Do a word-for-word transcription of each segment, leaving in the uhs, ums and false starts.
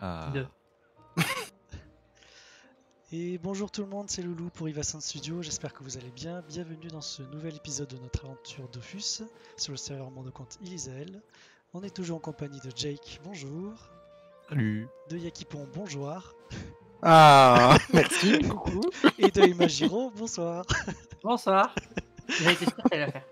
Ah. Et bonjour tout le monde, c'est Loulou pour Ivasound Studio, j'espère que vous allez bien. Bienvenue dans ce nouvel épisode de notre aventure Dofus sur le serveur Mondocompte Ilyselle. On est toujours en compagnie de Jake, bonjour. Salut. De Yakipon, bonjour. Ah, merci. Coucou. Et de Imagiro, bonsoir. Bonsoir. J'ai été sûr que t'allais la faire.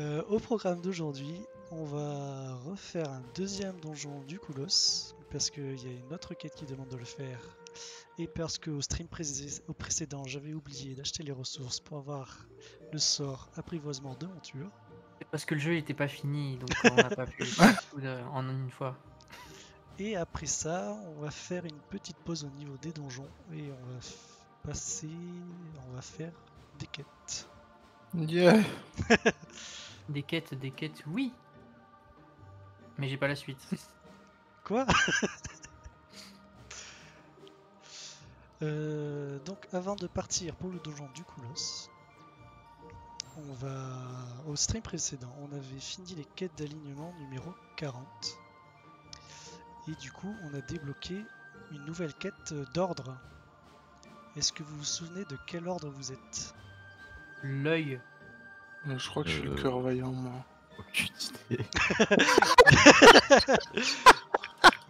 Euh, au programme d'aujourd'hui, on va refaire un deuxième donjon du Coulosse, parce qu'il y a une autre quête qui demande de le faire, et parce qu'au stream pré au précédent, j'avais oublié d'acheter les ressources pour avoir le sort apprivoisement de monture. Parce que le jeu n'était pas fini, donc on n'a pas pu en une fois. Et après ça, on va faire une petite pause au niveau des donjons, et on va passer... on va faire des quêtes. Yeah. Des quêtes, des quêtes, oui. Mais j'ai pas la suite. Quoi? euh, Donc avant de partir pour le donjon du Coulosse, on va... au stream précédent, on avait fini les quêtes d'alignement numéro quarante. Et du coup, on a débloqué une nouvelle quête d'ordre. Est-ce que vous vous souvenez de quel ordre vous êtes? L'œil. Je crois que euh... je suis le cœur vaillant, moi.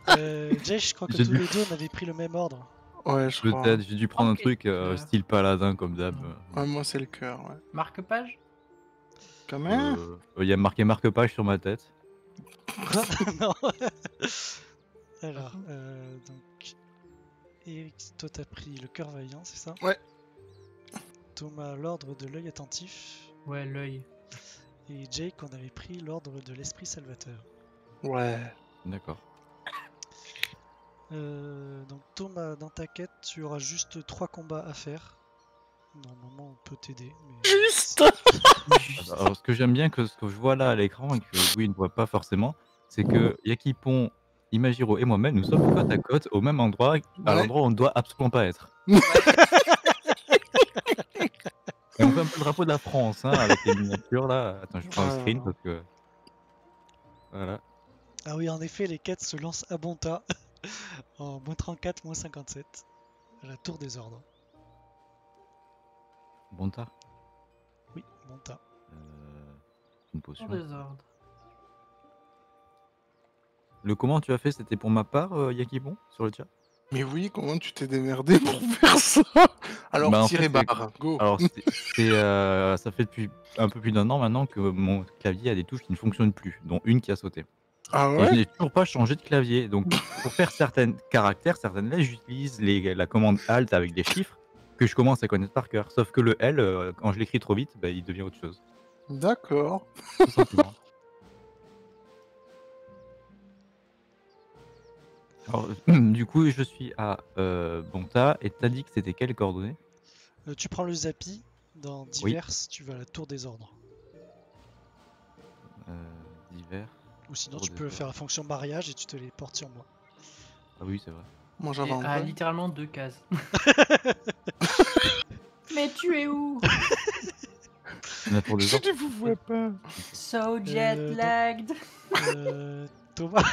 euh, Jay, je crois que tous dû... les deux on avait pris le même ordre. Ouais, je crois. Peut-être, j'ai dû prendre okay. un truc euh, ouais. style paladin comme d'hab. Ouais, moi c'est le cœur, ouais. Marque-page? Quand même euh, il y a marqué marque-page sur ma tête. Non. Alors, euh, donc... Eric, toi t'as pris le cœur vaillant, c'est ça? Ouais. Thomas, l'ordre de l'œil attentif. Ouais, l'œil. Et Jake, on avait pris l'ordre de l'esprit salvateur. Ouais. D'accord. Euh, donc Thomas, dans ta quête, tu auras juste trois combats à faire. Normalement, on peut t'aider. Mais... Juste. Alors, ce que j'aime bien, que ce que je vois là à l'écran, et que Louis ne voit pas forcément, c'est que Yakipon, Imagiro et moi-même, nous sommes côte à côte, au même endroit, à ouais. l'endroit où on ne doit absolument pas être. Ouais. On fait un peu le drapeau de la France, hein, avec les miniatures là. Attends, je prends le screen parce que... Voilà. Ah oui, en effet, les quêtes se lancent à Bonta, en moins trente-quatre, moins cinquante-sept, à la tour des ordres. Bonta? Oui, Bonta. Euh, une potion. Tour des ordres. Le comment tu as fait, c'était pour ma part, euh, Yakibon, sur le chat? Mais oui, comment tu t'es démerdé pour faire ça? Alors, bah tirez barre, go. Alors, c'est, c'est, euh, ça fait depuis un peu plus d'un an maintenant que mon clavier a des touches qui ne fonctionnent plus, dont une qui a sauté. Ah ouais? Et je n'ai toujours pas changé de clavier, donc pour faire certains caractères, certaines lettres, j'utilise la commande Alt avec des chiffres que je commence à connaître par cœur. Sauf que le L, euh, quand je l'écris trop vite, bah, il devient autre chose. D'accord. Tout simplement. Alors, du coup, je suis à euh, Bonta, et t'as dit que c'était quelles coordonnées? euh, Tu prends le Zappy, dans Divers, oui. tu vas à la Tour des Ordres. Euh, divers. Ou sinon, tour tu peux ordres. faire la fonction mariage et tu te les portes sur moi. Ah oui, c'est vrai. Moi, j'avais ah, littéralement deux cases. Mais tu es où? La Tour des Ordres. Je ne vous vois pas. So jet euh, lagged. Euh, Thomas,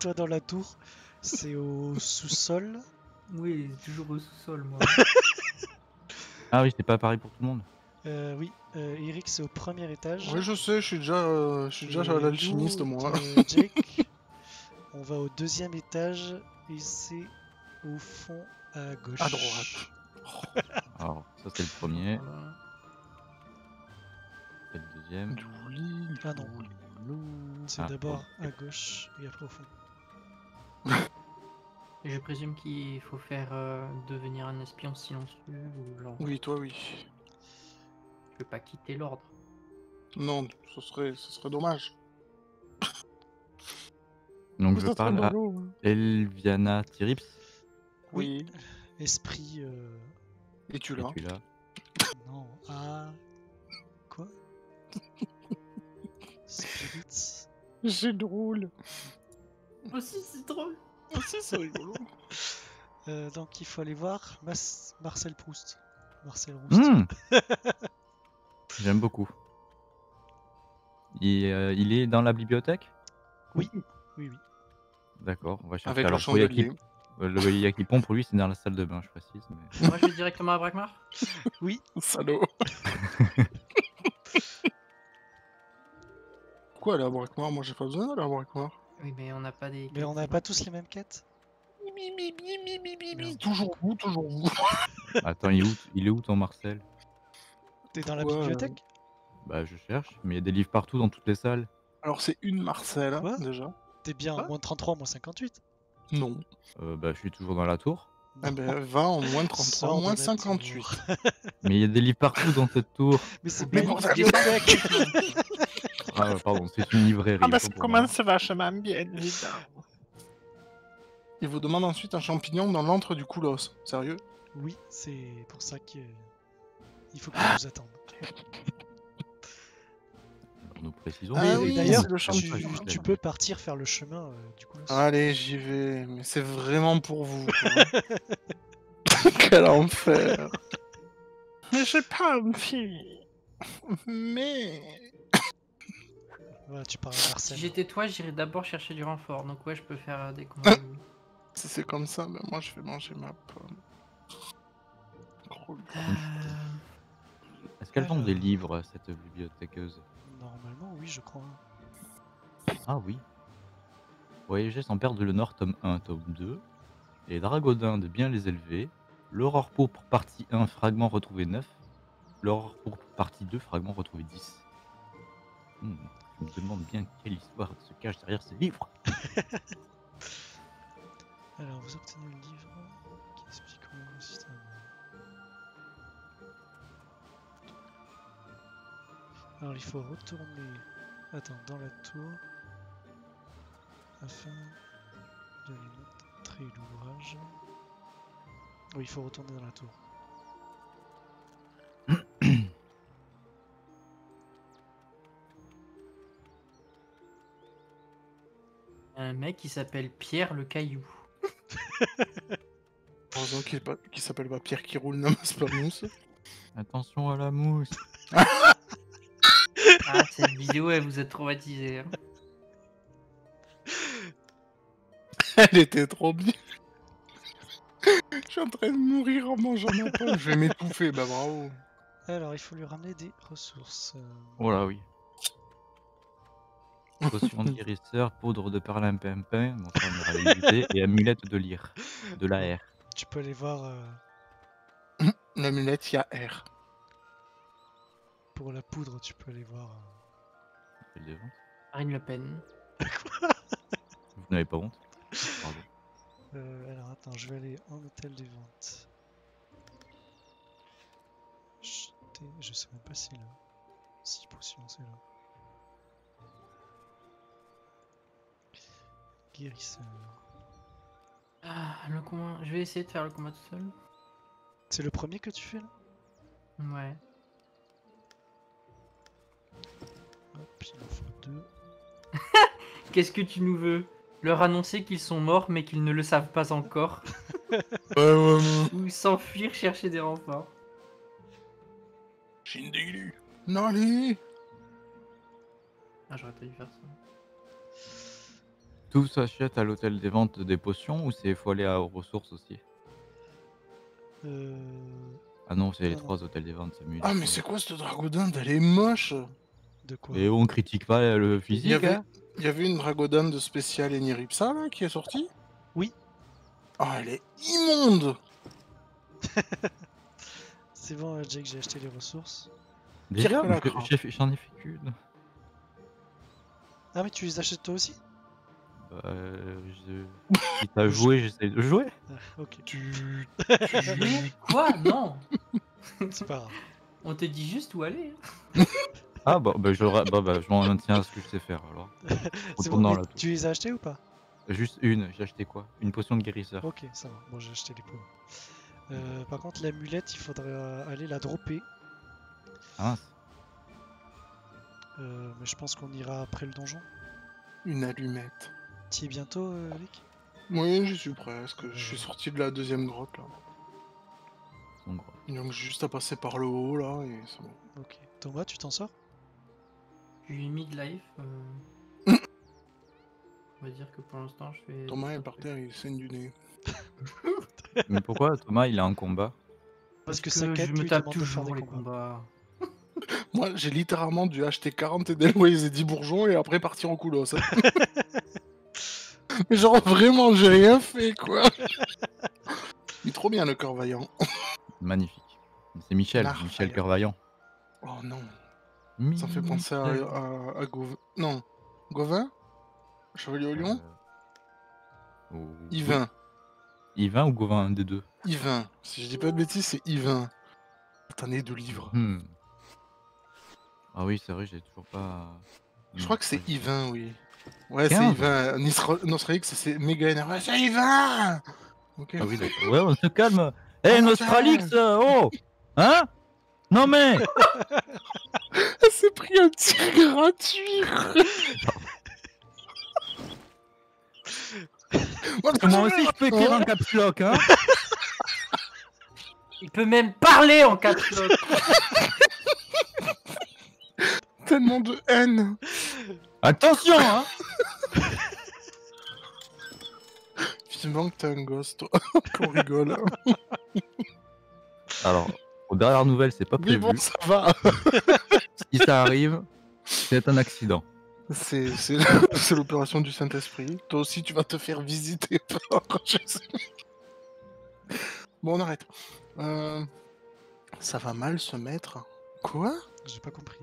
toi dans la tour. C'est au sous-sol? Oui, toujours au sous-sol, moi. Ah oui, c'était pas pareil pour tout le monde. Euh, oui, euh, Eric, c'est au premier étage. Oui, je sais, je suis déjà, euh, je suis déjà à l'alchimiste, moi. Euh, Jake, on va au deuxième étage, et c'est au fond à gauche. À droite. Alors, ça c'est le premier. Voilà. C'est le deuxième. Ah non, c'est ah, d'abord ouais. à gauche, et après au fond. Je présume qu'il faut faire euh, devenir un espion silencieux ou genre... Oui, toi oui. Je peux pas quitter l'ordre. Non, ce serait, ce serait dommage. Donc je parle à Elviana Tirips. Oui. Esprit... Euh... Et tu l'as. Non, ah... Quoi? Spirits. C'est drôle. Aussi c'est drôle. Aussi c'est rigolo. euh, donc il faut aller voir Mas Marcel Proust. Marcel Proust. Mmh. J'aime beaucoup. Il, euh, il est dans la bibliothèque? Oui, oui, oui. D'accord, on va chercher. Avec l'enchant de Gilou. Le Yakipon, pour lui, c'est dans la salle de bain, je précise. Mais... Moi, je vais directement à Brakmar. Oui, salaud. Pourquoi aller à Brakmar? Moi, j'ai pas besoin d'aller à Brakmar. Oui, mais on n'a pas des... Mais on n'a pas tous les mêmes quêtes. Mi, mi, mi, mi, mi, mi, mi. Toujours vous, toujours vous. Attends, il est où, il est où ton Marcel? T'es dans la ouais, bibliothèque? Bah, je cherche, mais il y a des livres partout dans toutes les salles. Alors, c'est une Marcel, hein, déjà. T'es bien, ah. moins trente-trois, moins cinquante-huit. Non. Euh, bah, je suis toujours dans la tour. Ah bah, vingt en moins trente-trois, en moins cinquante-huit. Mais il y a des livres partout dans cette tour. Mais c'est bien pour ça que Ah, pardon, c'est une librairie. Ah, parce que comment ça va, vachement bien, il vous demande ensuite un champignon dans l'antre du Coulosse. Sérieux? Oui, c'est pour ça que il faut qu'on nous attende. Nous précisons. Ah oui, d'ailleurs, tu, tu peux partir faire le chemin euh, du Coulosse. Allez, j'y vais, mais c'est vraiment pour vous. Quel enfer. Mais j'ai pas une fille. Mais... Voilà, tu parles à Marcel. Si j'étais toi, j'irais d'abord chercher du renfort, donc ouais, je peux faire euh, des commandes. Si c'est comme ça, ben moi je vais manger ma pomme. Gros euh... Est-ce qu'elle vend des livres, cette bibliothéqueuse? Normalement, oui, je crois. Ah oui. Voyager sans perdre le nord, tome un, tome deux. Les Dragodins de bien les élever. L'Aurore pourpre, partie un, fragment retrouvé neuf. L'Aurore pourpre, partie deux, fragment retrouvé dix. Hmm, je me demande bien quelle histoire se cache derrière ces livres. Alors, vous obtenez le livre qui explique comment le système. Alors il faut retourner, attends, dans la tour, afin de montrer l'ouvrage. Oui, il faut retourner dans la tour. Un mec qui s'appelle Pierre le Caillou. Heureusement qu'il s'appelle pas Pierre qui roule, non, c'est pas mousse. Attention à la mousse. Ah, cette vidéo, elle vous a traumatisé. Hein. Elle était trop bien. Je suis en train de mourir en mangeant ma pomme. Je vais m'étouffer, bah bravo. Alors, il faut lui ramener des ressources. Oh là, oui. Potion d'hérisseur, poudre de perlimpinpin, et amulette de lyre, de la R. Tu peux aller voir... Euh... L'amulette, il y a R. Pour la poudre, tu peux aller voir. Euh... Marine Le Pen. Quoi? Vous n'avez pas honte? Pardon. Euh, alors attends, je vais aller en hôtel des ventes. J'tais... Je sais même pas si là. six potions, c'est là. Guérisseur. Ah, le combat. Je vais essayer de faire le combat tout seul. C'est le premier que tu fais là? Ouais. Hop, il en faut deux. Qu'est-ce que tu nous veux? Leur annoncer qu'ils sont morts mais qu'ils ne le savent pas encore. Ouais, ouais, ouais. Ou s'enfuir chercher des renforts. Shindilu. Non, allez. Ah, j'aurais pas dû faire ça. Tout s'achète à l'hôtel des ventes des potions ou c'est faut aller à ressources aussi? Euh... Ah non, c'est les trois hôtels des ventes, c'est mieux. Ah, mais c'est quoi cette dragodinde? Elle est moche. De quoi? Et on critique pas le physique. Il y avait, hein, il y avait une dragodinde de spécial Eniripsa là qui est sortie? Oui. Oh, elle est immonde. C'est bon, Jake, j'ai acheté les ressources. Déjà, j'en ai fait qu'une. Ah, mais tu les achètes toi aussi? Bah, euh, je... Si t'as joué, j'essaie de jouer. Ah, ok. Tu... tu joues... Quoi? Non. C'est pas grave. On te dit juste où aller. Ah bah, bah je bah, bah, je m'en maintiens à ce que je sais faire alors. Bon, là, tu les as achetés ou pas? Juste une, j'ai acheté quoi? Une potion de guérisseur. Ok, ça va, bon j'ai acheté les potions. Euh, par contre l'amulette, il faudrait aller la dropper. Ah. Euh, mais je pense qu'on ira après le donjon. Une allumette. T'y es bientôt, euh, Alec? Oui, j'y suis presque, je suis sorti de la deuxième grotte là. Donc, donc juste à passer par le haut là et c'est bon. Ok, Thomas, tu t'en sors? J'ai mis de life. Euh... On va dire que pour l'instant je fais... Thomas est par terre, il saigne du nez. Mais pourquoi Thomas il est en combat? Parce que, que ça je me tape toujours les combats. combats. Moi j'ai littéralement dû acheter quarante et Edelweiss et dix bourgeons et après partir en Coulosse. Mais genre vraiment j'ai rien fait quoi. Il est trop bien le cœur vaillant. Magnifique. C'est Michel, ah, Michel cœur vaillant. Oh non. Mi ça me fait penser à, à, à Gauvin. Non. Gauvin Chevalier au lion euh... oh. Yvain. Yvain ou Gauvin, un des deux? Yvain. Si je dis pas de bêtises, c'est Yvain. T'en es deux livres. Hmm. Ah oui, c'est vrai, j'ai toujours pas... Je non, crois que c'est Yvain, oui. Ouais, c'est Yvain. Nostralix, c'est méga énervé. C'est Yvain okay. Ah oui, d'accord. Ouais, on se calme. Hé, hey, Nostralix, oh hein? Non mais elle s'est pris un tir gratuit. Moi aussi je peux écrire en caps lock hein. Il peut même parler en caps lock. Tellement de haine. Attention hein. Finalement que t'es un gosse toi. Qu'on rigole. Alors, aux dernières nouvelles c'est pas prévu. Mais bon ça va. Si ça arrive, c'est un accident. C'est l'opération du Saint-Esprit. Toi aussi, tu vas te faire visiter. Bon, on arrête. Euh, ça va mal se mettre. Quoi? J'ai pas compris.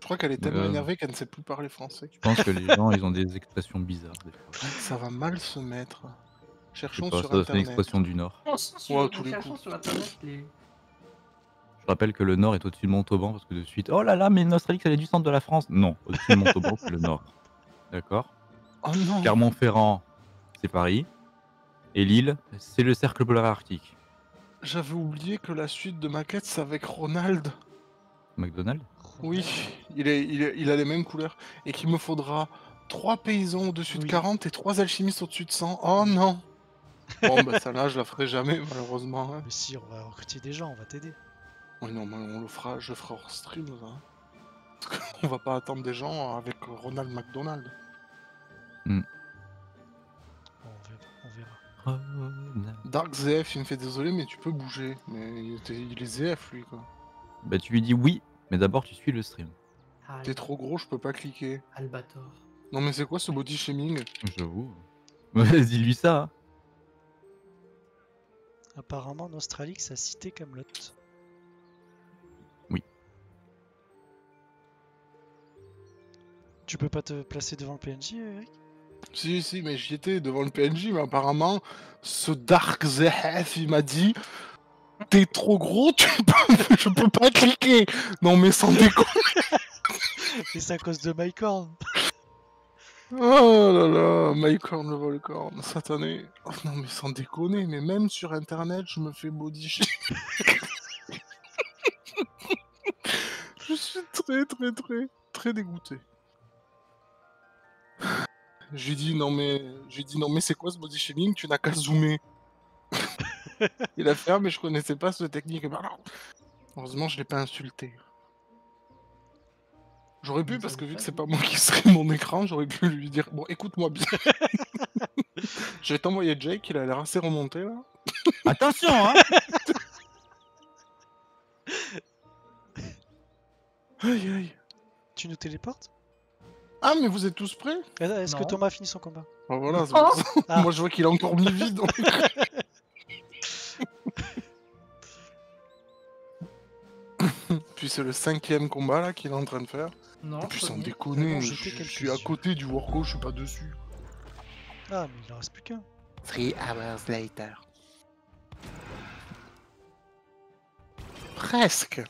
Je crois qu'elle est tellement euh... énervée qu'elle ne sait plus parler français. Je pense que les gens, ils ont des expressions bizarres. Des fois. Ça va mal se mettre. Cherchons pas, sur ça, Internet. C'est une expression du Nord. Oh, wow, tous les coups. Sur Internet, les... Je rappelle que le Nord est au-dessus de Montauban parce que de suite, oh là là, mais Nostralix elle est du centre de la France. Non, au-dessus de Montauban, c'est le Nord. D'accord. Oh non. Clermont-Ferrand, c'est Paris. Et Lille, c'est le cercle polaire arctique. J'avais oublié que la suite de ma quête, c'est avec Ronald. McDonald? Oui, il, est, il, est, il a les mêmes couleurs. Et qu'il me faudra trois paysans au-dessus oui. de quarante et trois alchimistes au-dessus de cent. Oh non. Bon, bah ça là, je la ferai jamais, malheureusement. Hein. Mais si, on va recruter des gens, on va t'aider. Oui, non, mais on le fera, je le ferai hors stream, hein. On va pas attendre des gens avec Ronald McDonald. Mm. On verra, on verra. Dark Z F, il me fait désolé, mais tu peux bouger. Mais il, était, il est Z F, lui, quoi. Bah, tu lui dis oui, mais d'abord, tu suis le stream. T'es trop gros, je peux pas cliquer. Albator. Non, mais c'est quoi ce body shaming? J'avoue. Dis-lui ça, hein. Apparemment, Nostralix a cité Kaamelott. Tu peux pas te placer devant le P N J, Eric? Si, si, mais j'y étais devant le P N J, mais apparemment, ce Dark Z F, il m'a dit « T'es trop gros, tu peux... je peux pas cliquer !» Non mais sans déconner. Mais c'est à cause de MyCorn. Oh là là, MyCorn le volcorn, satané. Oh, non mais sans déconner, mais même sur Internet, je me fais body. Je suis très très très très dégoûté. J'ai dit non mais j'ai dit non mais c'est quoi ce body shaming, tu n'as qu'à zoomer. Il a fait ah, mais je connaissais pas cette technique. Heureusement je l'ai pas insulté. J'aurais pu parce que vu que c'est pas moi qui serais mon écran, j'aurais pu lui dire bon écoute-moi bien. Je vais t'envoyer Jake, il a l'air assez remonté là. Attention hein. Aïe aïe. Tu nous téléportes? Ah mais vous êtes tous prêts? Est-ce que Thomas a fini son combat? Oh, voilà, oh ah. Moi je vois qu'il a encore mis vide. Donc... Puis c'est le cinquième combat là qu'il est en train de faire. Non. Puis sans déconner, bon, je, je suis à côté du Warco, je suis pas dessus. Ah mais il en reste plus qu'un. Three hours later. Presque.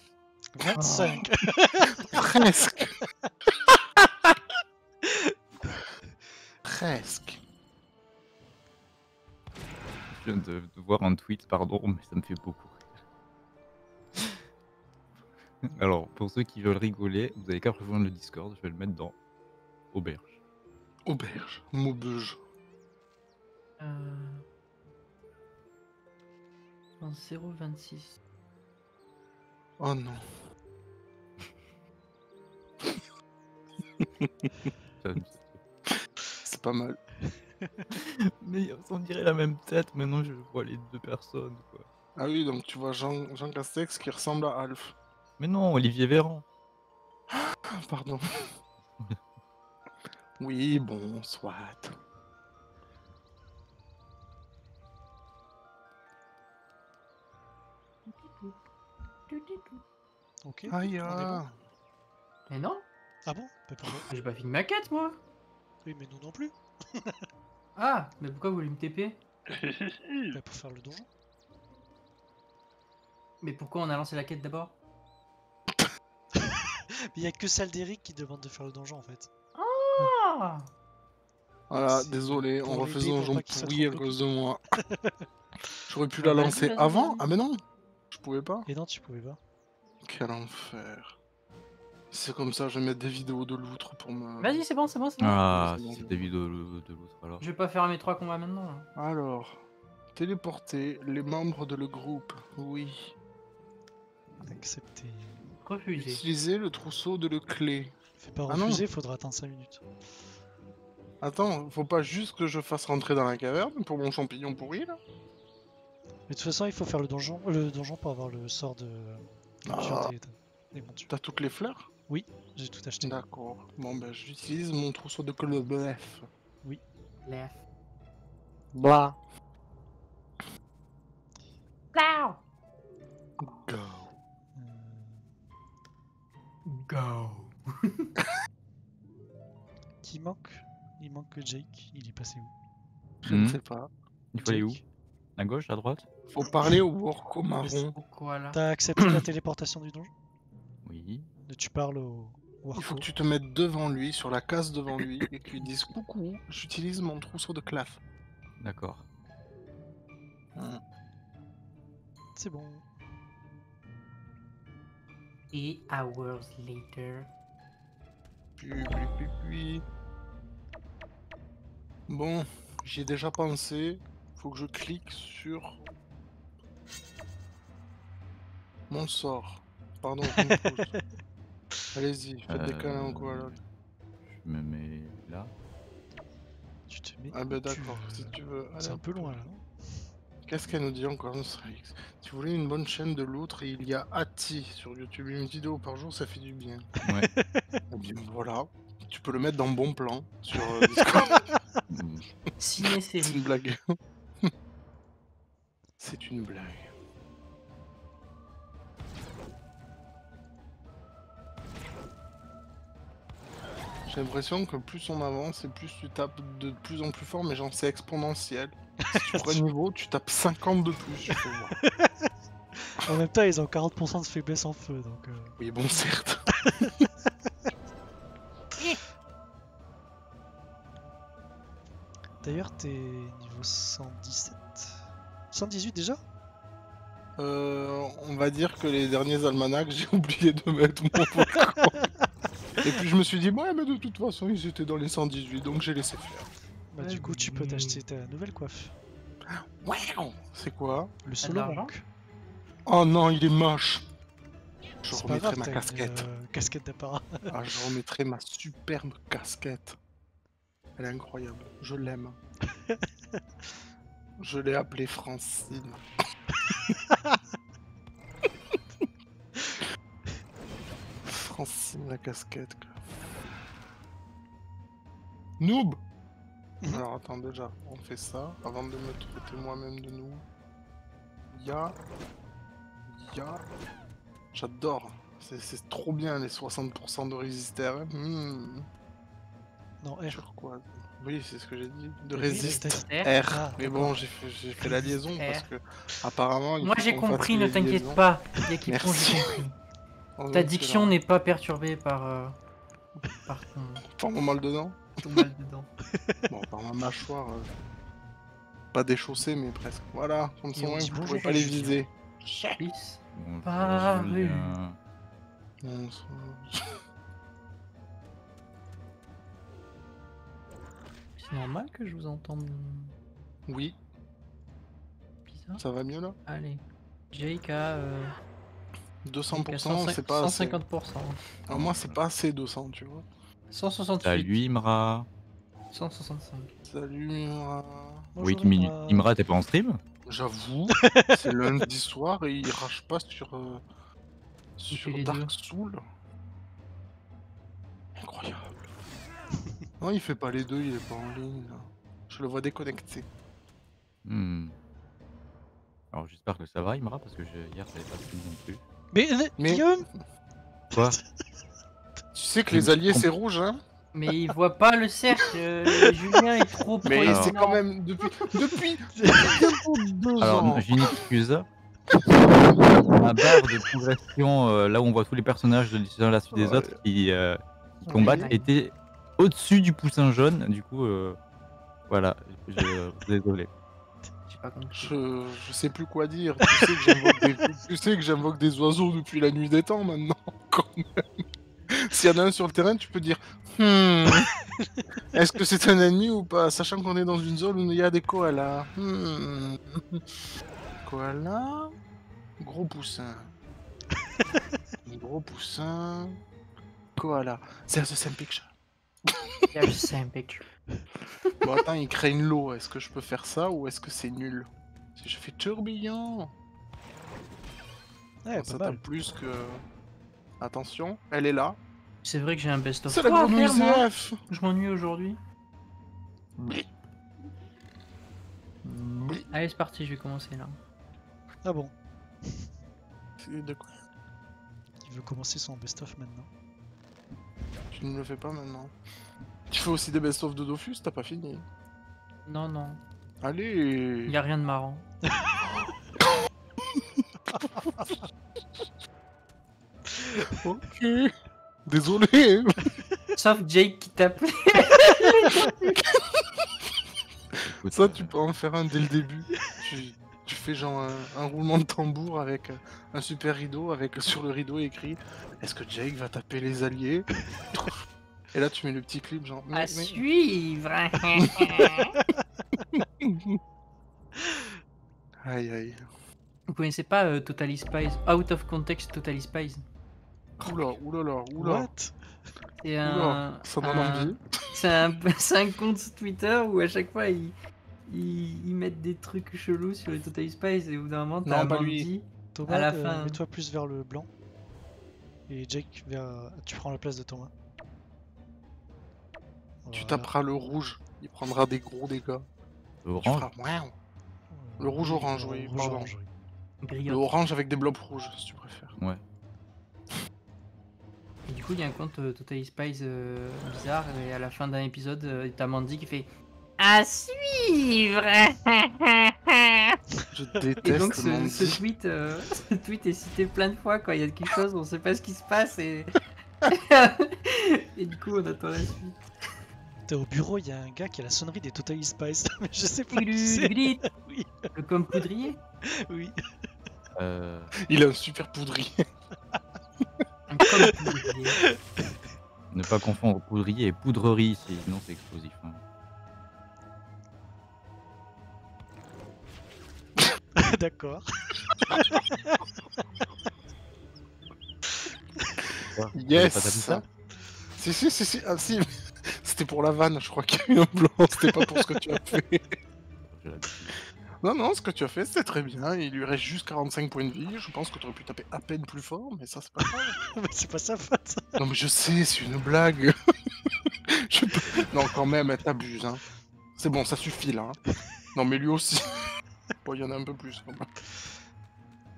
vingt-cinq. Oh. Presque. Presque. Je viens de, de voir un tweet, pardon, mais ça me fait beaucoup rire. Alors, pour ceux qui veulent rigoler, vous avez qu'à rejoindre le Discord, je vais le mettre dans Auberge. Auberge, Maubeuge. Euh... En zéro virgule vingt-six. Oh non. pas mal. Mais on dirait la même tête, maintenant je vois les deux personnes, quoi. Ah oui, donc tu vois Jean, Jean Castex qui ressemble à Alf. Mais non, Olivier Véran. Pardon. Oui, bon, soit. Ok. Aïe, bon. Mais non. Ah bon? J'ai pas fini ma quête, moi. Oui, mais nous non plus. Ah, mais pourquoi vous voulez me T P? Là, pour faire le donjon. Mais pourquoi on a lancé la quête d'abord? Mais y a que celle d'Eric qui demande de faire le donjon en fait. Ah. Voilà, désolé, on refait le donjon pourri à cause de moi. J'aurais pu la lancer avant. Ah mais non, je pouvais pas. Et non, tu pouvais pas. Quel enfer. C'est comme ça, je vais mettre des vidéos de loutre pour me... Vas-y, c'est bon, c'est bon, c'est bon. Ah, c'est des vidéos de loutre alors. Je vais pas faire mes trois combats maintenant. Alors, téléporter les membres de le groupe, oui. Accepter. Refuser. Utiliser le trousseau de le clé. Fais pas refuser, ah faudra attendre cinq minutes. Attends, faut pas juste que je fasse rentrer dans la caverne pour mon champignon pourri là. Mais de toute façon, il faut faire le donjon, le donjon pour avoir le sort de... Ah. T'as toutes les fleurs? Oui, j'ai tout acheté. D'accord. Bon bah j'utilise mon trousseau de clé blef. Oui. Blef. Blah. Blah. Go. Go. Qui manque? Il manque Jake. Il est passé où? Je mmh. ne sais pas. Il faut aller où? À gauche, à droite? Faut parler au Worko marron. T'as accepté la téléportation du donjon? Oui. Tu parles au Worko. Il faut que tu te mettes devant lui, sur la case devant lui, et que tu lui dises coucou, j'utilise mon trousseau de claf. D'accord. Hum. C'est bon. Eight hours later. Puis, puis, puis, puis. Bon, j'y ai déjà pensé. Faut que je clique sur mon sort. Pardon, je me pousse. Allez-y, faites euh... des câlins ou quoi là. Je me mets là. Tu te mets. Ah bah d'accord, veux... si tu veux. C'est un peu loin là. Qu'est-ce qu'elle nous dit encore, Nostralix? Si vous voulez une bonne chaîne de l'autre, il y a Ati sur YouTube. Une vidéo par jour, ça fait du bien. Ouais. Eh bien, voilà. Tu peux le mettre dans bon plan sur euh, Discord. Ciné, c'est une blague. C'est une blague. J'ai l'impression que plus on avance et plus tu tapes de plus en plus fort, mais genre c'est exponentiel. Si tu prends un niveau, tu tapes cinquante de plus. En même temps, ils ont quarante pour cent de faiblesse en feu, donc... Euh... Oui, bon, certes. D'ailleurs, t'es niveau cent dix-sept. cent dix-huit déjà? Euh... On va dire que les derniers almanachs, j'ai oublié de mettre mon point. Et puis je me suis dit, ouais, mais de toute façon, ils étaient dans les cent dix-huit, donc j'ai laissé faire. Bah du coup tu peux t'acheter ta nouvelle coiffe. Waouh. C'est quoi? Le solo manque. Oh non, il est moche. Je remettrai grave, ma casquette. Une, euh, casquette d'apparat. Ah, je remettrai ma superbe casquette. Elle est incroyable, je l'aime. Je l'ai appelée Francine. Francine la casquette. Noob. Alors attends, déjà, on fait ça, avant de me traiter moi-même de nous. Ya. Ya. J'adore. C'est trop bien les soixante pour cent de résister. Mmh. Non, R. Sur quoi? Oui, c'est ce que j'ai dit. De oui, résister. R. Ah, mais bon, j'ai fait, fait la liaison R. Parce que, apparemment... Moi j'ai compris, ne t'inquiète pas. Yakipon, j'ai compris. Ta diction n'est pas perturbée par... Euh... par ton... Par mon mal dedans. Mal dedans. Bon, par ma mâchoire, euh, pas déchaussée, mais presque. Voilà, comme ça, vous ne pouvez pas les viser. Chalice. Paru. C'est normal que je vous entende. Oui. Bizarre. Ça va mieux là? Allez. Jake a. Euh... deux cents pour cent, c'est pas assez. cent cinquante pour cent. Alors, moi, c'est pas assez deux cents, tu vois. cent soixante-huit. T'as huit Mra. cent soixante-cinq. Salut Imra. huit minutes. Imra, t'es pas en stream? J'avoue, c'est lundi soir et il rage pas sur, euh, sur Dark Souls. Incroyable. Non, il fait pas les deux, il est pas en ligne. Je le vois déconnecté. Hmm. Alors j'espère que ça va Imra, parce que je... hier j'avais pas stream non plus. Mais, mais... Guillaume quoi? Tu sais que les alliés c'est rouge hein. Mais il voit pas le cercle, euh, Julien est trop près. Mais c'est quand même depuis depuis deux alors, ans. J'ai une excuse. La barre de progression, euh, là où on voit tous les personnages de l'un à la suite des autres qui, euh, qui combattent, oui, était au-dessus du poussin jaune. Du coup, euh, voilà, je, désolé. Je, je sais plus quoi dire. Tu sais que j'invoque des, tu sais que j'invoque des oiseaux depuis la nuit des temps maintenant, quand même. S'il y en a un sur le terrain, tu peux dire hmm, est-ce que c'est un ennemi ou pas? Sachant qu'on est dans une zone où il y a des koalas. Hmm. Koala. Gros poussin. Gros poussin. Koala. There's the same picture. There's the same picture. Bon, attends, il craignent l'eau. Est-ce que je peux faire ça ou est-ce que c'est nul? Si je fais tourbillon. Ouais, ça tape plus que. Attention, elle est là. C'est vrai que j'ai un best-of. C'est la oh, grenouille Z F. Je m'ennuie aujourd'hui. Oui. Oui. Allez, c'est parti, je vais commencer là. Ah bon. De quoi? Il veut commencer son best-of maintenant. Tu ne le fais pas maintenant. Tu fais aussi des best-of de Dofus, t'as pas fini? Non, non. Allez. Y'a rien de marrant. Ok. Désolé. Sauf Jake qui tape. Ça, tu peux en faire un dès le début. Tu, tu fais genre un, un roulement de tambour avec un super rideau, avec sur le rideau écrit est-ce que Jake va taper les alliés? Et là, tu mets le petit clip genre. À suivre. Aïe aïe. Vous connaissez pas euh, Totally Spies? Out of context, Totally Spies. Oula, oulala, oula. C'est un. Ça donne envie. C'est un, un compte Twitter où à chaque fois ils, ils, ils mettent des trucs chelous sur les Total Spies et au bout d'un moment t'as un bandit. Thomas, à la euh, fin. Mets-toi plus vers le blanc. Et Jake, vers... tu prends la place de Thomas. Voilà. Tu taperas le rouge, il prendra des gros dégâts. Le orange. Tu feras... Le rouge-orange, oui. Rouge, orange. Le orange avec des blobs rouges, si tu préfères. Ouais. Et du coup, il y a un compte euh, Totally Spies euh, bizarre, et à la fin d'un épisode, euh, t'as Mandy qui fait à suivre. Je déteste. Et donc, ce, ce, tweet, euh, ce tweet est cité plein de fois, quoi. Il y a quelque chose, on sait pas ce qui se passe, et. Et du coup, on attend la suite. Au bureau, il y a un gars qui a la sonnerie des Totally Spies, mais je sais pas qui c'est. Oui. Le comme poudrier. Oui. Euh... Il a un super poudrier. Ne pas confondre poudrier et poudrerie, sinon c'est explosif. Hein. D'accord. Yes. Si si si si, ah, si. C'était pour la vanne, je crois qu'il y a eu un blanc. C'était pas pour ce que tu as fait. Non, non, ce que tu as fait, c'était très bien. Il lui reste juste quarante-cinq points de vie. Je pense que tu aurais pu taper à peine plus fort, mais ça, c'est pas grave. Mais c'est pas sa faute. Non, mais je sais, c'est une blague. je peux... Non, quand même, elle t'abuse. Hein. C'est bon, ça suffit, là. Hein. Non, mais lui aussi. Bon, il y en a un peu plus, quand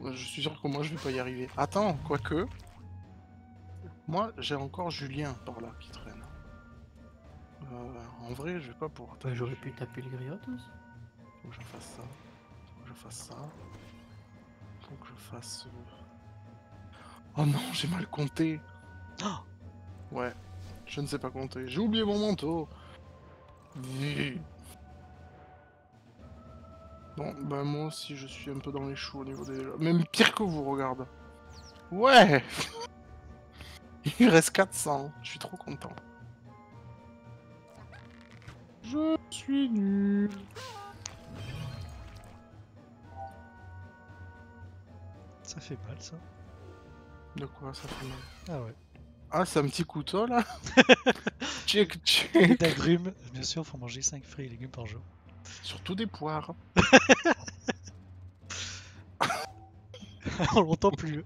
même. Je suis sûr que moi, je vais pas y arriver. Attends, quoique... Moi, j'ai encore Julien, par là, qui traîne. Euh, en vrai, je vais pas pouvoir... Bah, j'aurais pu taper le griotte aussi. Faut que je fasse ça, faut que je fasse ça, faut que je fasse... Oh non, j'ai mal compté. Ouais, je ne sais pas compter, j'ai oublié mon manteau. Bon, bah moi aussi je suis un peu dans les choux au niveau des... Même pire que vous, regarde. Ouais. Il reste quatre cents, je suis trop content. Je suis nul. Ça fait mal ça. De quoi ça fait mal? Ah ouais. Ah c'est un petit couteau là. Tchik tchik. D'agrumes, bien sûr, faut manger cinq fruits et légumes par jour. Surtout des poires. On l'entend plus.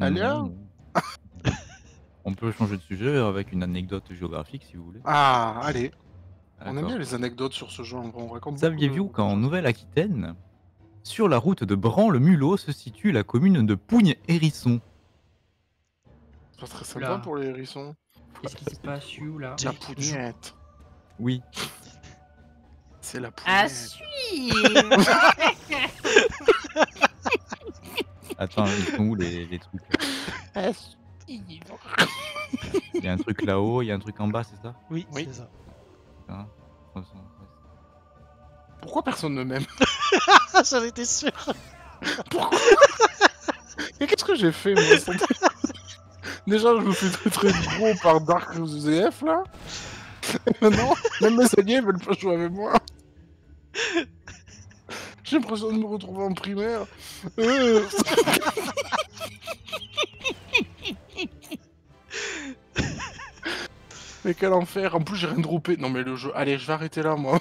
Alors on peut changer de sujet avec une anecdote géographique si vous voulez. Ah, allez. On aime bien les anecdotes sur ce jeu, on raconte. Saviez-vous qu'en Nouvelle-Aquitaine, sur la route de Bran-le-Mulot se situe la commune de Pougne-Hérisson? Ça serait sympa pour les hérissons. Qu'est-ce qui se passe, you, là? La pougnette. Oui. C'est la pougnette. Ah, si. Attends, ils sont où les, les trucs? Ah, si. Il y a un truc là-haut, il y a un truc en bas, c'est ça? Oui, oui. C'est ça. Hein, pourquoi personne ne m'aime? J'en étais sûr. Pourquoi? Mais qu'est-ce que j'ai fait, moi? Déjà, je me fais très très gros par Dark Z F là. Maintenant, même mes alliés veulent pas jouer avec moi. J'ai l'impression de me retrouver en primaire. Euh... Mais quel enfer. En plus, j'ai rien droppé. Non, mais le jeu. Allez, je vais arrêter là, moi.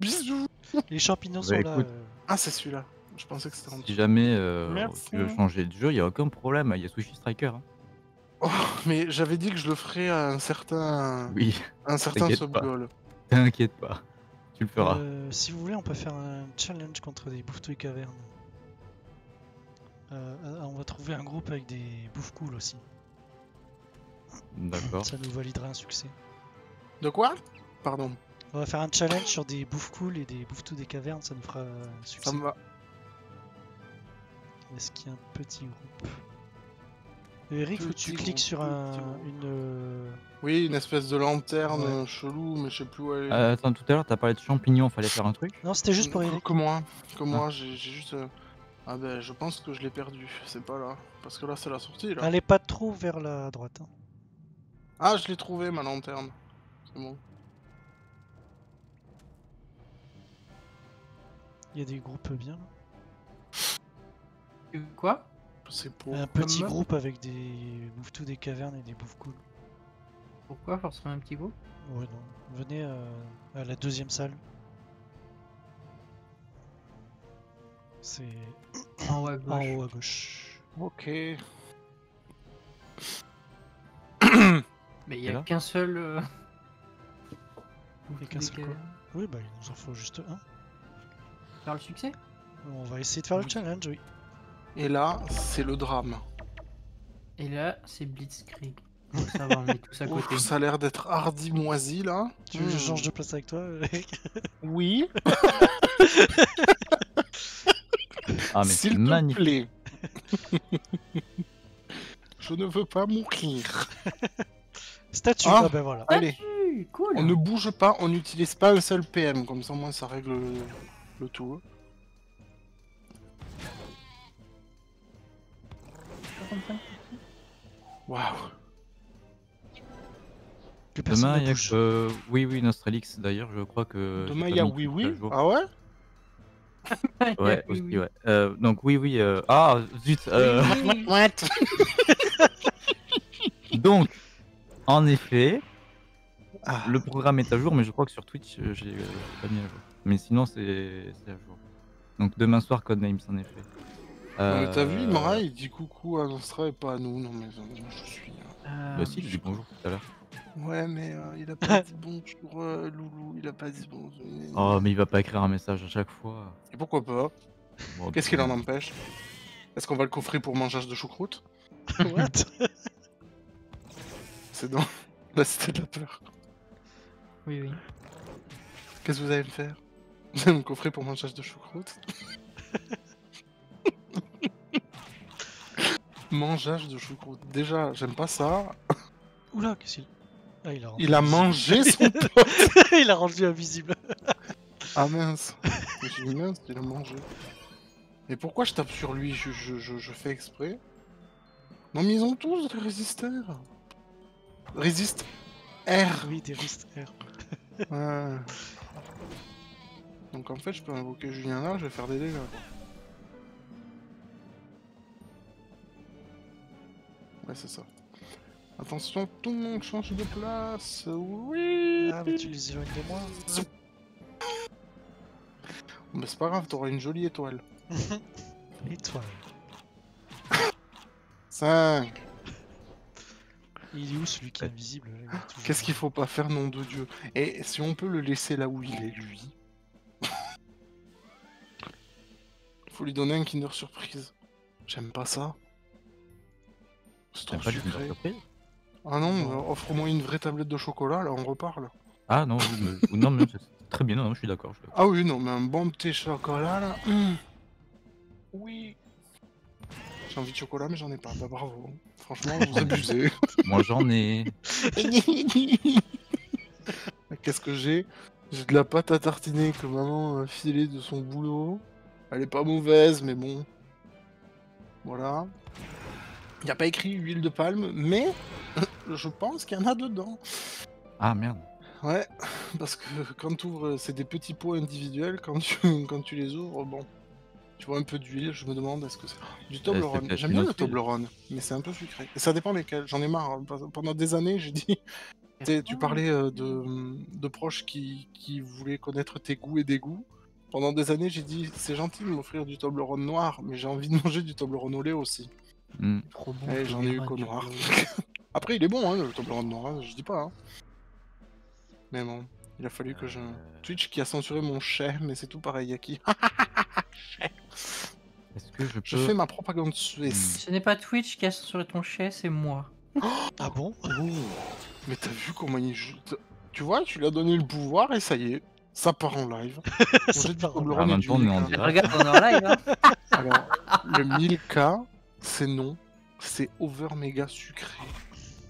Bisous. Les champignons bah, sont écoute... là. Euh... Ah, c'est celui-là. Je pensais que c'était en dessous. Si jamais euh, tu veux changer de jeu, il n'y a aucun problème. Il y a Sushi Striker. Hein. Oh, mais j'avais dit que je le ferais à un certain... Oui, un certain sub-goal. T'inquiète pas, tu le feras. Euh, si vous voulez, on peut faire un challenge contre des bouffetouilles cavernes. Euh, on va trouver un groupe avec des bouffes cool aussi. D'accord. Ça nous validera un succès. De quoi? Pardon. On va faire un challenge sur des bouffes cool et des bouffetouilles des cavernes, ça nous fera un succès. Ça me va. Est-ce qu'il y a un petit groupe? Eric, où tu cliques sur un, une... Oui, une espèce de lanterne ouais. Chelou, mais je sais plus où elle est. Euh, attends, tout à l'heure, t'as parlé de champignons, fallait faire un truc? Non, c'était juste pour Eric. Comme moi, comme moi, j'ai juste... Ah ben, je pense que je l'ai perdu, c'est pas là. Parce que là, c'est la sortie, là. Allez pas trop vers la droite. Hein. Ah, je l'ai trouvé, ma lanterne. C'est bon. Il y a des groupes bien, là. Quoi? Pour un petit mode. Groupe avec des bouffetous des cavernes et des bouffes cool. Pourquoi forcément un petit groupe? Ouais non, venez euh, à la deuxième salle. C'est en haut à gauche. En haut à gauche. Ok. Mais il n'y a qu'un seul... Euh... Qu'un seul quoi? Oui bah il nous en faut juste un. Faire le succès? On va essayer de faire oui. Le challenge oui. Et là, c'est le drame. Et là, c'est Blitzkrieg. Ça va, on est tous à côté. Ouf, ça a l'air d'être hardi moisi là. Tu veux que je change de place avec toi Eric? Oui. Ah, mais s'il te plaît. Je ne veux pas mourir. Statue, ah, ah ben voilà. Allez, cool. On ne bouge pas, on n'utilise pas un seul P M, comme ça au moins ça règle le, le tout. Waouh. Demain il y a que... Oui oui Nostralix d'ailleurs je crois que... Demain il y a oui oui. Ah ouais. Ouais aussi oui. Ouais. Euh, donc oui oui... Euh... Ah zut euh... Donc en effet ah. Le programme est à jour mais je crois que sur Twitch j'ai pas mis à jour. Mais sinon c'est à jour. Donc demain soir Codenames en effet. Euh... T'as vu, Mara, il dit coucou à Nostra et pas à nous. Non, mais non, je suis. Euh... Bah, si, il dit bonjour tout à l'heure. Ouais, mais euh, il a pas dit bonjour, euh, Loulou, il a pas dit bonjour. Oh, mais il va pas écrire un message à chaque fois. Et pourquoi pas bon, qu'est-ce qu'il en empêche? Est-ce qu'on va le coffrer pour mangeage de choucroute? What? C'est dans la cité de la peur. Oui, oui. Qu'est-ce que vous allez me faire? Vous allez me coffrer pour mangeage de choucroute? Mangeage de choucroute. Déjà, j'aime pas ça. Oula, qu'est-ce qu'il... Ah, il a, il a mangé son pote. Il a rendu invisible. Ah mince. J'ai dit mince, il a mangé. Mais pourquoi je tape sur lui? je, je, je, je fais exprès. Non mais ils ont tous des résisteurs. Résiste R. Oui, des résiste R. Ouais. Donc en fait, je peux invoquer Julien là, je vais faire des dégâts. Ouais, c'est ça. Attention, tout le monde change de place. Oui. Ah mais tu les éloignes de moi. Mais c'est pas grave, t'auras une jolie étoile. L'étoile. cinq. Il est où celui qui est invisible? Qu'est-ce qu'il faut pas faire, nom de Dieu? Et si on peut le laisser là où il est, lui. Faut lui donner un Kinder Surprise. J'aime pas ça. C'est trop sucré. Ah non, offre-moi une vraie tablette de chocolat, là on reparle. Ah non, mais... non mais très bien, non, non je suis d'accord. Ah oui, non, mais un bon petit chocolat là. Mmh. Oui. J'ai envie de chocolat, mais j'en ai pas. Bah bravo. Franchement, vous abusez. Moi j'en ai. Qu'est-ce que j'ai? J'ai de la pâte à tartiner que maman a filée de son boulot. Elle est pas mauvaise, mais bon. Voilà. Il n'y a pas écrit huile de palme, mais je pense qu'il y en a dedans. Ah merde. Ouais, parce que quand tu ouvres, c'est des petits pots individuels. Quand tu, quand tu les ouvres, bon. Tu vois un peu d'huile, je me demande est-ce que c'est... Du Toblerone, j'aime bien le Toblerone, mais c'est un peu sucré. Et ça dépend lesquels, j'en ai marre. Pendant des années, j'ai dit... Tu parlais de, de proches qui, qui voulaient connaître tes goûts et dégoûts. Pendant des années, j'ai dit, c'est gentil de m'offrir du Toblerone noir, mais j'ai envie de manger du Toblerone au lait aussi. Mm. Trop bon. Eh, j'en ai eu qu'au noir. Après, il est bon, hein, le Toblerone noir, hein, je dis pas. Hein. Mais bon, il a fallu que je... Twitch qui a censuré mon chais, mais c'est tout pareil, Yaki. Est-ce que je, peux... je fais ma propagande suisse. Ce n'est pas Twitch qui a censuré ton chais, c'est moi. Ah bon? Oh. Mais t'as vu comment il joue? Tu vois, tu lui as donné le pouvoir et ça y est, ça part en live. Regarde, on est en live. Hein. Alors, le mille K, c'est non, c'est over méga sucré.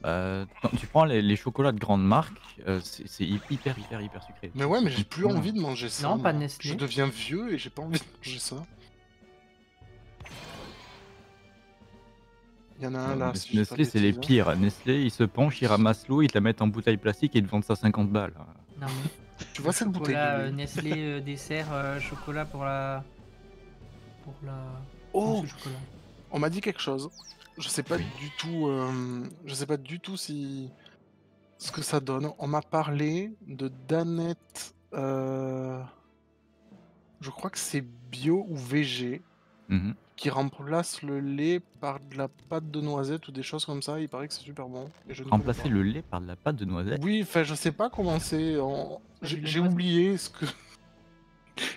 Euh, tu prends les, les chocolats de grande marque, euh, c'est hyper hyper hyper sucré. Mais ouais, mais j'ai plus envie de manger ça. Non, moi. Pas Nestlé. Je deviens vieux et j'ai pas envie de manger ça. Il y en a un là. Si Nestlé, c'est les pires. Nestlé, il se penche, il ramasse l'eau, ils te la mettent en bouteille plastique et ils te vendent ça cinquante balles. Non, mais... Tu vois cette bouteille euh, Nestlé euh, dessert euh, chocolat pour la. Pour la. Oh, oh on m'a dit quelque chose. Je sais pas oui. du tout. Euh, je sais pas du tout si ce que ça donne. On m'a parlé de Danette. Euh... Je crois que c'est bio ou V G. Mm-hmm. Qui remplace le lait par de la pâte de noisette ou des choses comme ça, il paraît que c'est super bon. Et je remplacer le lait par de la pâte de noisette? Oui, enfin je sais pas comment c'est, en... j'ai oublié ce que...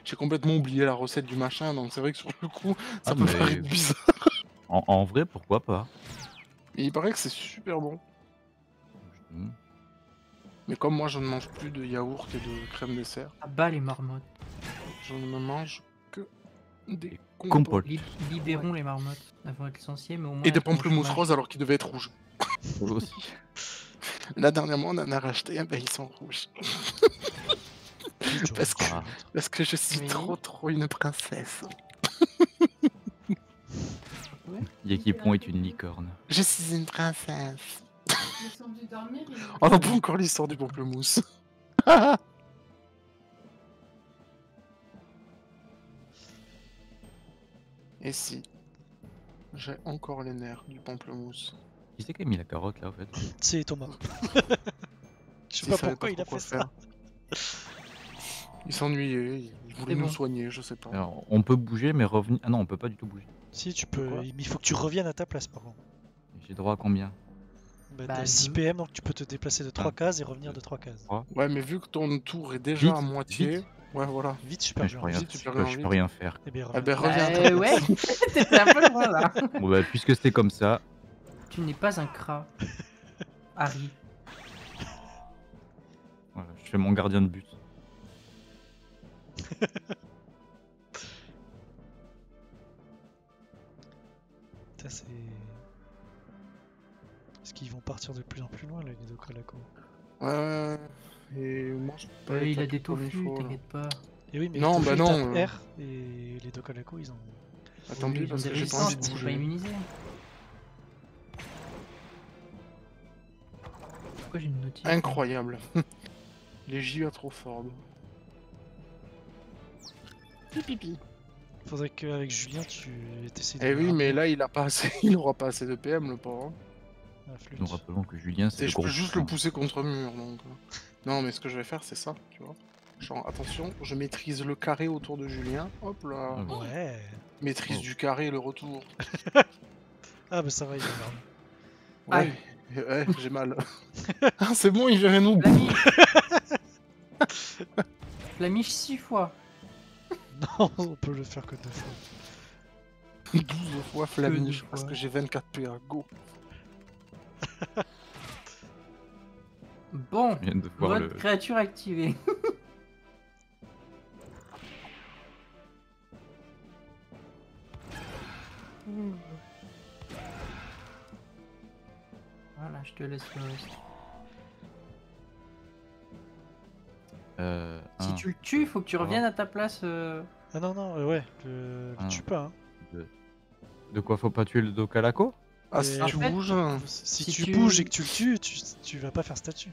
j'ai complètement oublié la recette du machin, donc c'est vrai que sur le coup, ça ah peut mais... paraître bizarre. En, en vrai, pourquoi pas? Et il paraît que c'est super bon. Mmh. Mais comme moi je ne mange plus de yaourt et de crème dessert... Ah bah les marmottes. Je ne mange que des... Compote. Libérons les marmottes avant être licenciés, mais au moins. Et des pamplemousses roses alors qu'ils devaient être rouges. Aussi. Là dernièrement on en a racheté, ben ils sont rouges. parce, que, parce que je suis oui. trop trop une princesse. Yakipon est une licorne. Je suis une princesse. Oh non, pas encore l'histoire du pamplemousse. Et si j'ai encore les nerfs du pamplemousse. Qui c'est qui a mis la carotte là en fait? C'est Thomas. Je sais pas pourquoi il a fait ça. Il s'ennuyait, il voulait nous soigner, je sais pas. Alors on peut bouger mais revenir. Ah non, on peut pas du tout bouger. Si tu peux, il faut que tu reviennes à ta place par contre. J'ai droit à combien? Bah t'as six P M donc tu peux te déplacer de trois cases et revenir de trois cases. Ouais mais vu que ton tour est déjà à moitié. Ouais, voilà. Vite, super ouais, je, peux rien, vite, super je, peux, je peux rien faire. Eh bien, reviens. Ah ben, reviens. Euh, ouais, t'étais un peu loin là. Bon, bah, puisque c'est comme ça. Tu n'es pas un cra. Harry. Voilà, je fais mon gardien de but. Putain, c'est. Est-ce qu'ils vont partir de plus en plus loin là, les deux Kralako? Ouais. Et moi, je peux ouais, il a des tofu, t'inquiète pas. Et oui, mais non, bah non. Euh... R et les deux Kalako ils ont. Ah, tant pis, parce que j'ai pas envie de bouger. Pas immunisé. Pourquoi j'ai une notice? Incroyable. Les J A trop forts. Pipipi. Faudrait qu'avec Julien tu essaies de. Eh oui, mais là il a pas assez, il aura pas assez de P M le pauvre. Nous rappelons que Julien c'est le gros. Je peux juste le pousser contre le mur donc. Non mais ce que je vais faire c'est ça, tu vois. Genre attention, je maîtrise le carré autour de Julien. Hop là. Ouais. Maîtrise oh. du carré le retour. Ah bah ça va il va. Ouais, ah. ouais j'ai mal. Ah, c'est bon il vient nous. La miche six fois. Non, on peut le faire que deux fois. douze fois Flaminiche parce que j'ai vingt-quatre P A, go. Bon, votre le... créature activée. Voilà, je te laisse le reste. Euh, si un, tu le tues, faut que tu reviennes un. à ta place. Euh... Ah non, non, ouais, le, le tue pas. Hein. De... de quoi faut pas tuer le Docalaco? Ah, si tu, fait, bouges, hein. si, si tu bouges, si tu bouges et que tu le tues, tu, tu vas pas faire statue.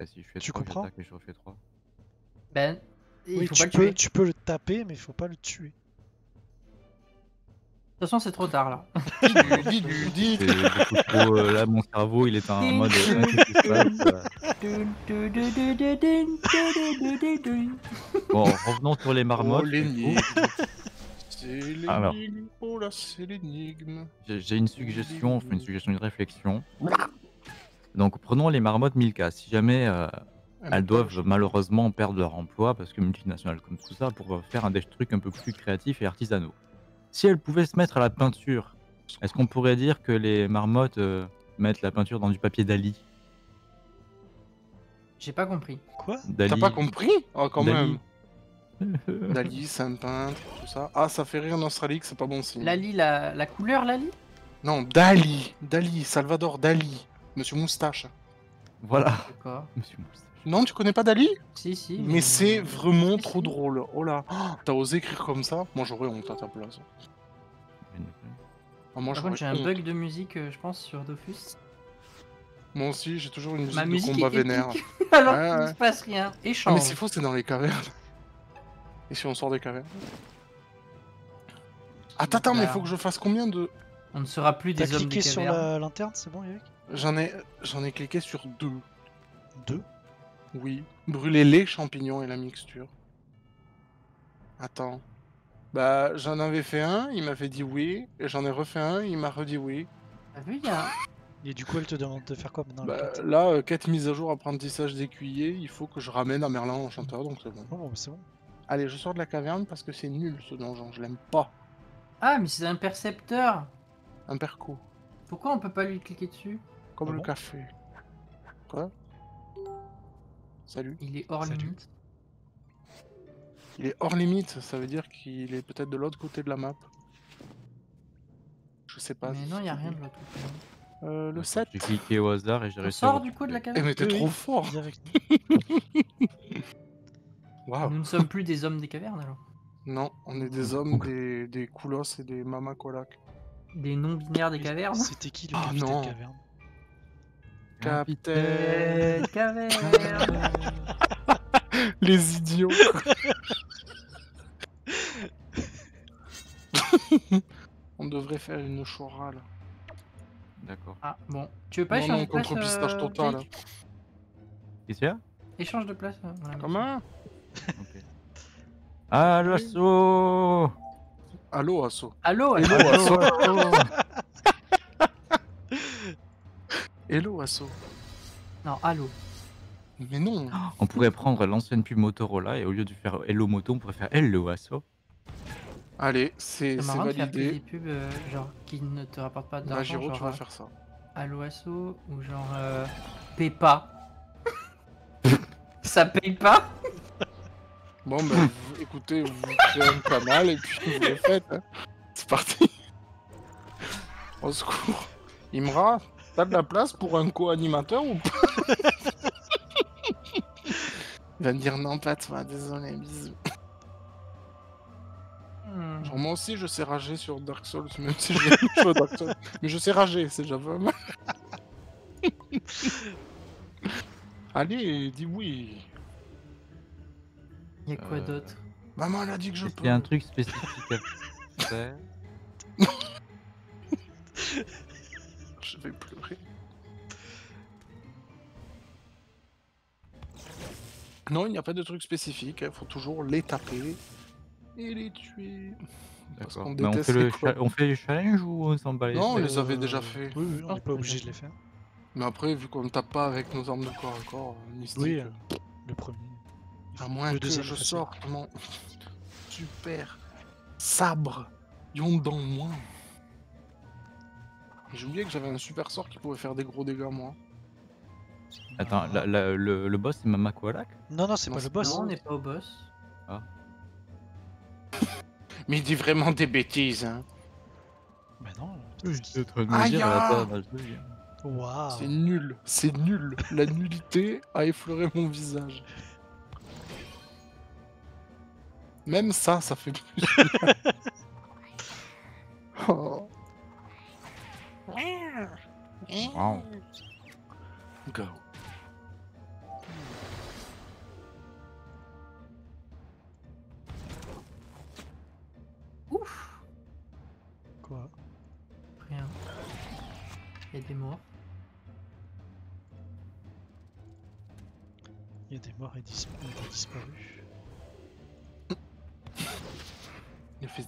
Ah, si je fais tu trois, comprends et je refais trois. Ben, il oui, faut tu, pas peux, le tuer. Tu peux le taper, mais il faut pas le tuer. De toute façon, c'est trop tard là. Trop, euh, là, mon cerveau il est en mode. Bon, revenons sur les marmottes. Oh, alors, oh là, c'est l'énigme. J'ai une suggestion, enfin, une suggestion, une réflexion. Donc, prenons les marmottes mille K. Si jamais euh, elles doivent malheureusement perdre leur emploi parce que multinationales comme tout ça, pour faire un des trucs un peu plus créatifs et artisanaux. Si elles pouvaient se mettre à la peinture, est-ce qu'on pourrait dire que les marmottes euh, mettent la peinture dans du papier Dali? J'ai pas compris. Quoi? T'as pas compris? Oh, quand Dali. même. Dali, c'est un peintre, tout ça. Ah, ça fait rire Nostralix, c'est pas bon signe. Lali, la, la couleur, Lali? Non, Dali. Dali, Salvador Dali. Monsieur Moustache. Voilà. Monsieur Moustache. Non, tu connais pas Dali? Si, si. Mais, mais c'est vraiment trop drôle. Oh là, oh, t'as osé écrire comme ça? Moi j'aurais honte à ta place. Ah, moi, Par contre, j'ai un bug de musique, je pense, sur Dofus. Moi aussi, j'ai toujours une musique, Ma musique de combat vénère. Alors ouais, il ne se passe rien. Échange. Ah, mais c'est faux, c'est dans les cavernes. Et si on sort des cavernes? Attends, attends, mais faut que je fasse combien de... On ne sera plus des hommes des cavernes. T'as cliqué sur la lanterne, c'est bon, Yannick? J'en ai... j'en ai cliqué sur deux. Deux? Oui, brûler les champignons et la mixture. Attends. Bah, j'en avais fait un, il m'avait dit oui, et j'en ai refait un, il m'a redit oui. T'as vu, il y a... Et du coup, elle te demande de faire quoi maintenant? Bah, là, euh, quête mise à jour, apprentissage d'écuyer, il faut que je ramène un Merlin enchanteur, donc c'est bon. Oh, c'est bon. Allez, je sors de la caverne parce que c'est nul ce donjon, je l'aime pas. Ah, mais c'est un percepteur. Un perco. Pourquoi on peut pas lui cliquer dessus? Comme ah le bon café. Quoi? Salut. Il est hors Salut. limite. Il est hors limite, ça veut dire qu'il est peut-être de l'autre côté de la map. Je sais pas. Mais non, il n'y a rien de l'autre côté. Euh, le sept. J'ai cliqué au hasard et j'ai réussi. On sort du coup de la caverne. Mais t'es trop fort. Wow. Nous ne sommes plus des hommes des cavernes alors. Non, on est des hommes des, des Coulosse et des Mamakolak. Des non-binaires des cavernes. C'était qui le capitaine oh, des cavernes? Capitaine Caverne. Les idiots. On devrait faire une chorale. D'accord. Ah bon. Tu veux pas non, échanger de place? Contre pistache total. Qu'est-ce qu'il y a? Échange de place. Voilà. Comment? Okay. Allo Asso. Allo Asso. Allo Asso. Allo Asso. Hello, Asso. Non, Allo. Mais non. On pourrait prendre l'ancienne pub Motorola et au lieu de faire Hello Moto, on pourrait faire Hello, Asso. Allez, c'est validé. C'est des pubs euh, genre qui ne te rapportent pas d'argent. Imagiro, genre, tu vas euh, faire ça. Allo, Asso ou genre euh, paye pas. Ça paye pas. Bon, bah vous, écoutez, vous créez pas mal et puis vous le faites. Hein. C'est parti. Au secours. Imra. T'as de la place pour un co-animateur ou pas? Il va me dire non, pas toi, désolé, bisous. Hmm. Genre, moi aussi je sais rager sur Dark Souls, même si je l'ai joué Dark Souls. Mais je sais rager, c'est déjà pas mal. Allez, dis oui. Y'a quoi euh... d'autre? Maman, elle a dit que je peux. Il y a un truc spécifique à faire. Je vais pleurer. Non, il n'y a pas de truc spécifique, il faut toujours les taper et les tuer. Parce qu'on déteste les clones. On fait les challenges ou on s'en bat les... Non, on les avait déjà fait. Oui, oui, on n'est pas obligé de les faire. Mais après, vu qu'on ne tape pas avec nos armes de corps à corps, mystique. Oui, le premier. À moins que je sorte mon super sabre Yondan moi. J'ai oublié que j'avais un super sort qui pouvait faire des gros dégâts moi. Attends, la, la, le, le boss c'est Mamakualak? Non non c'est pas le boss. Non on n'est pas au boss. Ah. Mais il dit vraiment des bêtises hein. Bah non. Waouh. C'est nul, c'est nul. La nullité a effleuré mon visage. Même ça, ça fait plus. Oh. Wow. Go. Ouf. Quoi? Rien. Il y a des morts. Il y a des morts et dispa des disparus. Il fait...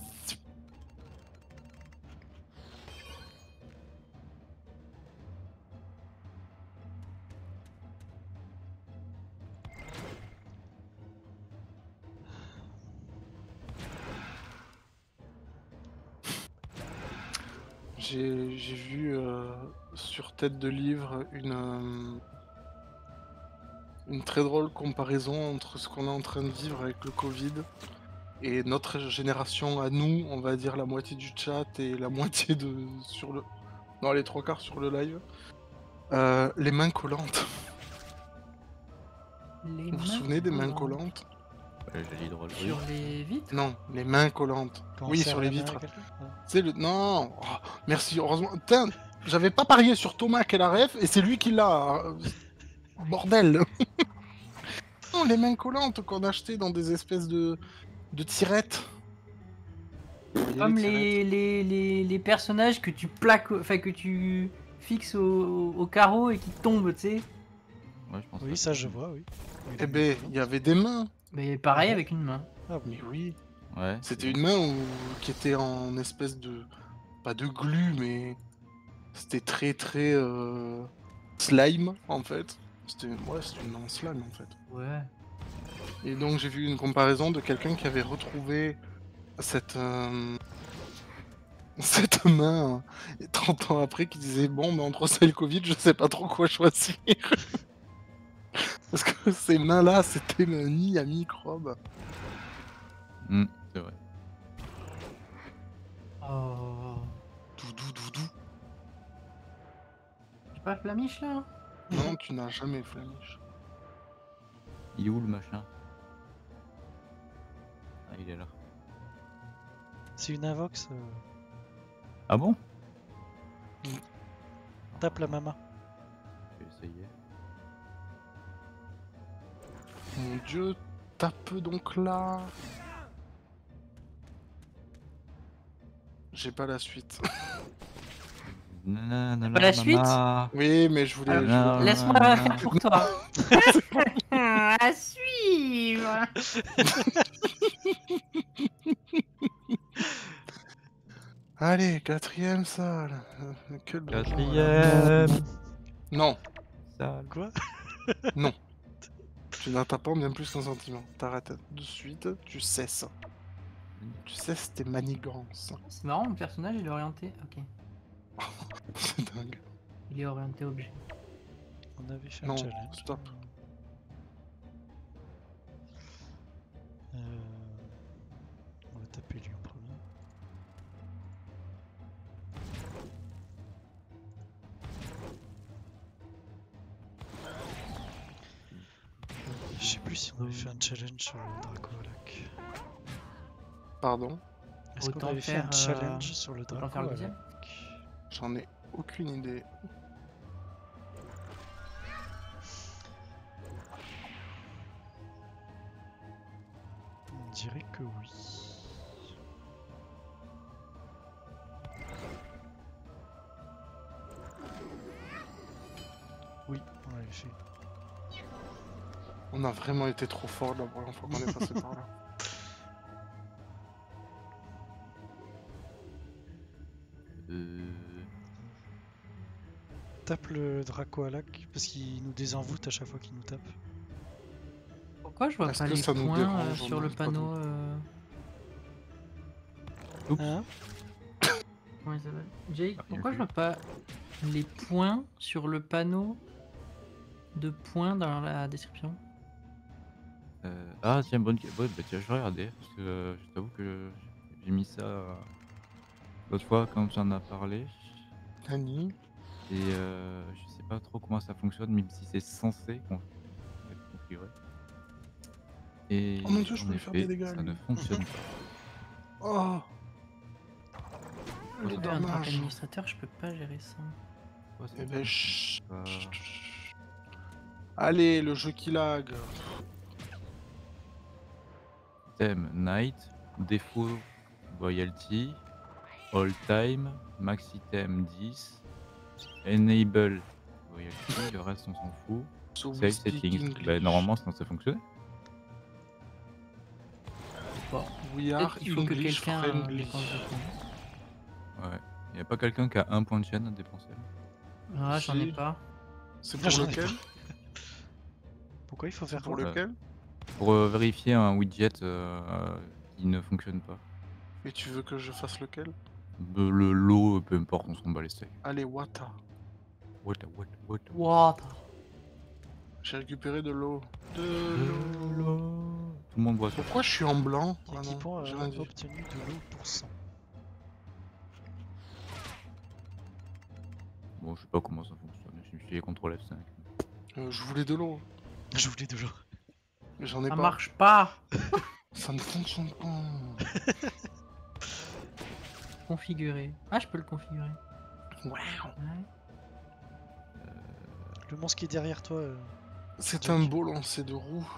J'ai vu euh, sur tête de livre une, euh, une très drôle comparaison entre ce qu'on est en train de vivre avec le Covid. Et notre génération à nous, on va dire la moitié du chat et la moitié de... sur le... Non, les trois quarts sur le live. Euh, les mains collantes. Les vous vous souvenez des mains collantes? Sur les vitres? Non, les mains collantes. Quand oui, sur les vitres. C'est le... Non oh, merci, heureusement. Putain, j'avais pas parié sur Thomas qui est la ref, et c'est lui qui l'a. Bordel. Non, les mains collantes qu'on achetait dans des espèces de... de tirettes. Comme les, les, les, les personnages que tu plaques, enfin que tu fixes au, au carreau et qui tombent, tu sais. Ouais, je pense oui, ça je vois, oui. Eh ben, il y avait des mains. Mais pareil avec une main. Ah mais oui. Ouais. C'était une main où... qui était en espèce de... pas de glu, mais... C'était très très... Euh... slime, en fait. C'était ouais, c'était une main en slime, en fait. Ouais. Et donc j'ai vu une comparaison de quelqu'un qui avait retrouvé cette, euh, cette main euh, trente ans après qui disait « Bon, mais entre ça et le Covid, je sais pas trop quoi choisir. » Parce que ces mains-là, c'était un nid à microbes. Mm, c'est vrai. Oh... Doudou, doudou. J'ai pas Flamiche, là? Non, tu n'as jamais Flamiche. Il est où le machin? Ah il est là. C'est une invox. Euh... Ah bon? Mmh. Tape la mama. Je vais essayer. Mon dieu, tape donc là. J'ai pas la suite. Nanana, nanana, pas la suite mama. Oui mais je voulais... Ah, laisse-moi la faire pour toi. À suivre. Allez, quatrième salle. Que quatrième. Non. Salle quoi? Non. Tu n'attends pas bien plus ton sentiment. T'arrêtes de suite, tu cesses. Tu cesses tes manigances. C'est marrant, mon personnage il est orienté. Ok. C'est dingue. Il est orienté objet. On avait fait non, un challenge. Stop. Euh... On va taper lui en premier. Je sais plus si on avait fait un challenge sur le Dracolac. Pardon? Est-ce qu'on avait fait un challenge euh... sur le Dracolac? J'en ai aucune idée. On dirait que oui. Oui, on l'avait fait. On a vraiment été trop fort là, pour la fois qu'on est passé par là. Euh... Tape le Draco à lac, parce qu'il nous désenvoûte à chaque fois qu'il nous tape. Pourquoi je vois pas les points dérange, euh, sur le panneau euh... Oups. Ah. Comment il s'appelle Jake, pourquoi je vois pas les points sur le panneau de points dans la description? euh, Ah tiens, bonne ouais, bah tiens, je vais regarder, parce que euh, je t'avoue que j'ai mis ça euh, l'autre fois quand j'en ai parlé. Annie. Et euh, je sais pas trop comment ça fonctionne, même si c'est censé qu'on configurer. Et oh mon dieu, je peux faire des dégâts. Ça ne fonctionne pas. Oh le dommage. Administrateur, je peux pas gérer ça. Oh, eh ben, chut, chut, chut. Allez, le jeu qui lag. Thème Night, défaut Royalty, All Time, Maxi Thème dix, Enable Royalty, le reste on s'en fout. So Save Settings, bah, normalement sinon ça fonctionne. Bon, we are il faut English que friendly. Ouais, y a pas quelqu'un qui a un point de chaîne à dépenser? Ah, j'en ai pas. C'est pour non, lequel? Pourquoi il faut faire pour, pour lequel? Pour euh, vérifier un widget euh, euh, qui ne fonctionne pas. Et tu veux que je fasse lequel? De, le lot, peu importe, on s'en bat les steaks. Allez, Wata. Wata, Wata, Wata. Wata. J'ai récupéré de l'eau. De l'eau. Tout le monde boit ça. Pourquoi je suis en blanc? Ah non, j'ai euh, obtenu de l'eau pour cent. Bon, je sais pas comment ça fonctionne, je suis contrôle F cinq. Euh, je voulais de l'eau. Je voulais de l'eau. Mais j'en ai pas. Ça marche pas. Ça ne fonctionne pas. Configurer. Ah, je peux le configurer. Wow. Ouais. Euh... Le monstre qui est derrière toi. Euh... C'est un beau lancer de roue.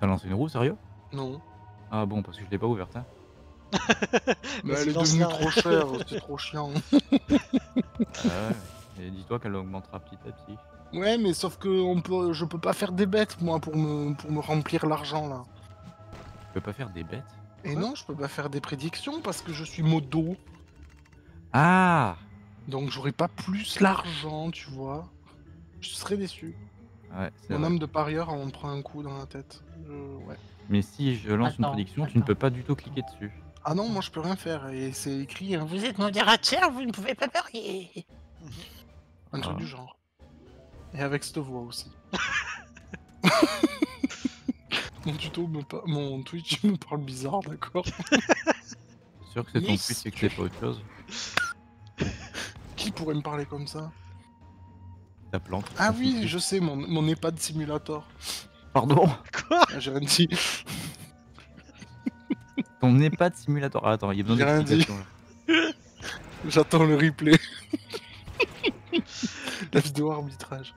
T'as lancé une roue, sérieux? Non. Ah bon, parce que je l'ai pas ouverte, hein. Mais elle est devenue trop chère, c'est trop chiant. euh, et dis-toi qu'elle augmentera petit à petit. Ouais, mais sauf que on peut, je peux pas faire des bêtes moi pour me, pour me remplir l'argent là. Tu peux pas faire des bêtes? Et ouais. Non, je peux pas faire des prédictions parce que je suis modo. Ah. Donc j'aurais pas plus l'argent, tu vois. Je serais déçu. Ouais, mon âme de parieur, on prend un coup dans la tête. Euh, ouais. Mais si je lance attends, une prédiction, attends. Tu ne peux pas du tout cliquer dessus. Ah non, moi je peux rien faire, et c'est écrit hein, vous êtes modérateur, vous ne pouvez pas parier. Un ah. truc du genre. Et avec cette voix aussi. Mon tuto me pa... mon Twitch me parle bizarre, d'accord. C'est sûr que c'est ton yes. Twitch et que c'est pas autre chose. Qui pourrait me parler comme ça? Ta plante. Ah oui, futur. Je sais, mon, mon EHPAD Simulator. Pardon? Quoi? Ah, j'ai rien dit. Ton EHPAD Simulator. Ah, attends, il y a besoin d'explication. J'attends le replay. La vidéo arbitrage.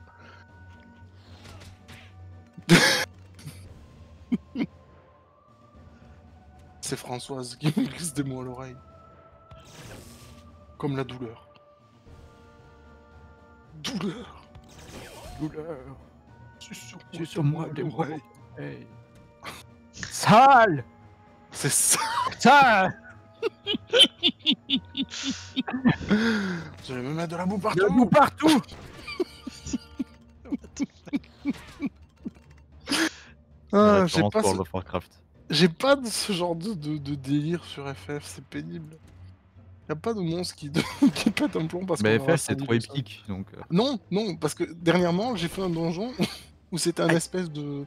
C'est Françoise qui me glisse des mots à l'oreille. Comme la douleur. Douleur. Douleur. Sur, sur, sur moi, moi des oreilles. Hey. Sale. C'est sale. Sale. Je vais me mettre de la boue partout. De la boue partout. Ah, j'ai pas, ce... pas de ce genre de, de, de délire sur F F, c'est pénible. Y'a pas de monstre qui, de... qui pète un plomb parce que. Mais F F c'est trop épique donc. Non, non, parce que dernièrement j'ai fait un donjon. Où c'était un espèce de,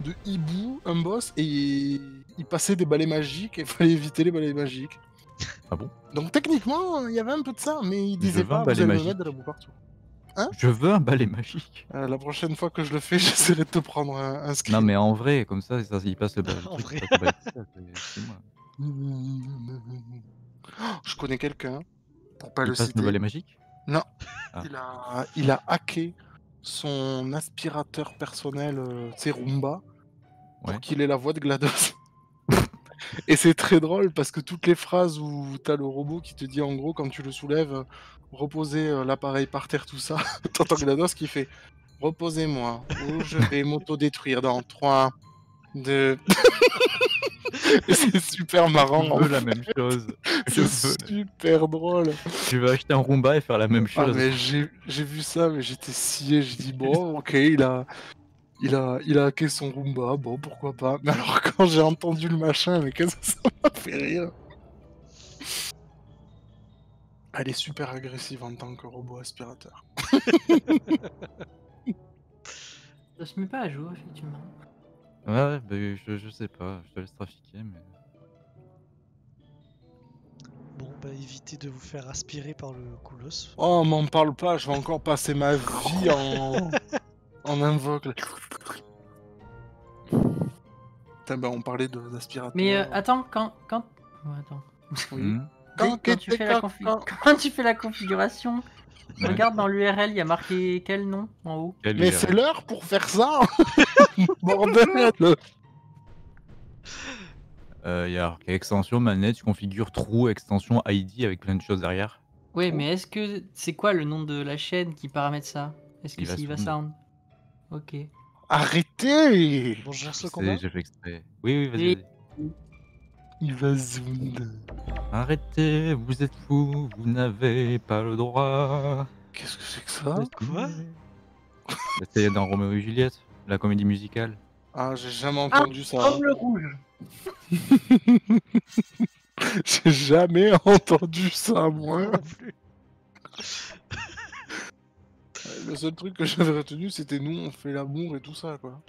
de hibou, un boss, et il passait des balais magiques, et il fallait éviter les balais magiques. Ah bon? Donc techniquement, il y avait un peu de ça, mais il disait pas, vous allez me mettre de la boue partout. Hein? Je veux un balai magique. Euh, la prochaine fois que je le fais, j'essaierai de te prendre un, un screen. Non mais en vrai, comme ça, ça il passe le balai. En vrai. Je connais quelqu'un, pour pas le citer. Il passe le balai magique? Non. Ah. Il a, il a hacké son aspirateur personnel, c'est euh, Roomba, ouais. Pour qu'il ait la voix de GLaDOS. Et c'est très drôle parce que toutes les phrases où t'as le robot qui te dit en gros quand tu le soulèves, reposer l'appareil par terre, tout ça, t'entends Glados qui fait reposez-moi ou je vais m'auto-détruire dans trois, deux. C'est super marrant. Je veux la même chose. C'est super drôle. Tu veux acheter un Roomba et faire la même chose. Ah, mais j'ai vu ça, mais j'étais scié. J'ai dit bon, ok, il a, il a, il a hacké son Roomba. Bon, pourquoi pas. Mais alors quand j'ai entendu le machin, mais qu'est-ce que ça m'a fait rire. Elle est super agressive en tant que robot aspirateur. Ça se met pas à jour, effectivement. Ouais, ouais, bah je, je sais pas, je te laisse trafiquer, mais... Bon, bah évitez de vous faire aspirer par le Coulosse. Oh, m'en parle pas, je vais encore passer ma vie en... en invoque. Putain, bah on parlait d'aspirateur. Mais euh, attends, quand... quand... Ouais, attends. Oui. Quand, quand, tu fais la confi... quand tu fais la configuration... Ouais. Regarde dans l'U R L, il y a marqué quel nom en haut. Quel mais c'est l'heure pour faire ça. Bordel. Euh, il y a marqué extension manette, tu configures trou, extension I D avec plein de choses derrière. Oui, oh. Mais est-ce que c'est quoi le nom de la chaîne qui paramètre ça? Est-ce que c'est Ivasound? Ok. Arrêtez. Bonjour, ce combat. J'ai fait exprès. Oui, oui, vas-y. Vas Ivasound. Arrêtez, vous êtes fous, vous n'avez pas le droit. Qu'est-ce que c'est que ça? Quoi? C'est dans Roméo et Juliette, la comédie musicale. Ah, j'ai jamais entendu ah, ça. Comme le rouge. J'ai jamais entendu ça, moi. Non plus. Le seul truc que j'avais retenu, c'était nous, on fait l'amour et tout ça, quoi.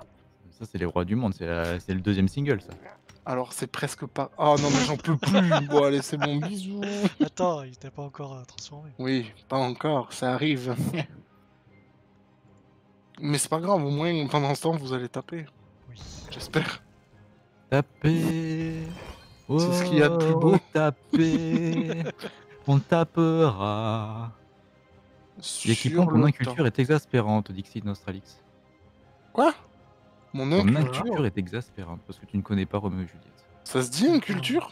Ça, c'est les rois du monde, c'est la... le deuxième single, ça. Alors c'est presque pas... Oh non mais j'en peux plus. Bon allez c'est bon, bisou. Attends, il t'a pas encore euh, transformé. Oui, pas encore, ça arrive. Mais c'est pas grave, au moins pendant ce temps vous allez taper. Oui. J'espère. Taper. Oh, c'est ce qu'il y a de plus beau. Taper. On tapera. L'équipement pour inculture est exaspérante, dit Nostralix. Quoi? Mon inculture est exaspérante parce que tu ne connais pas Roméo et Juliette. Ça se dit inculture?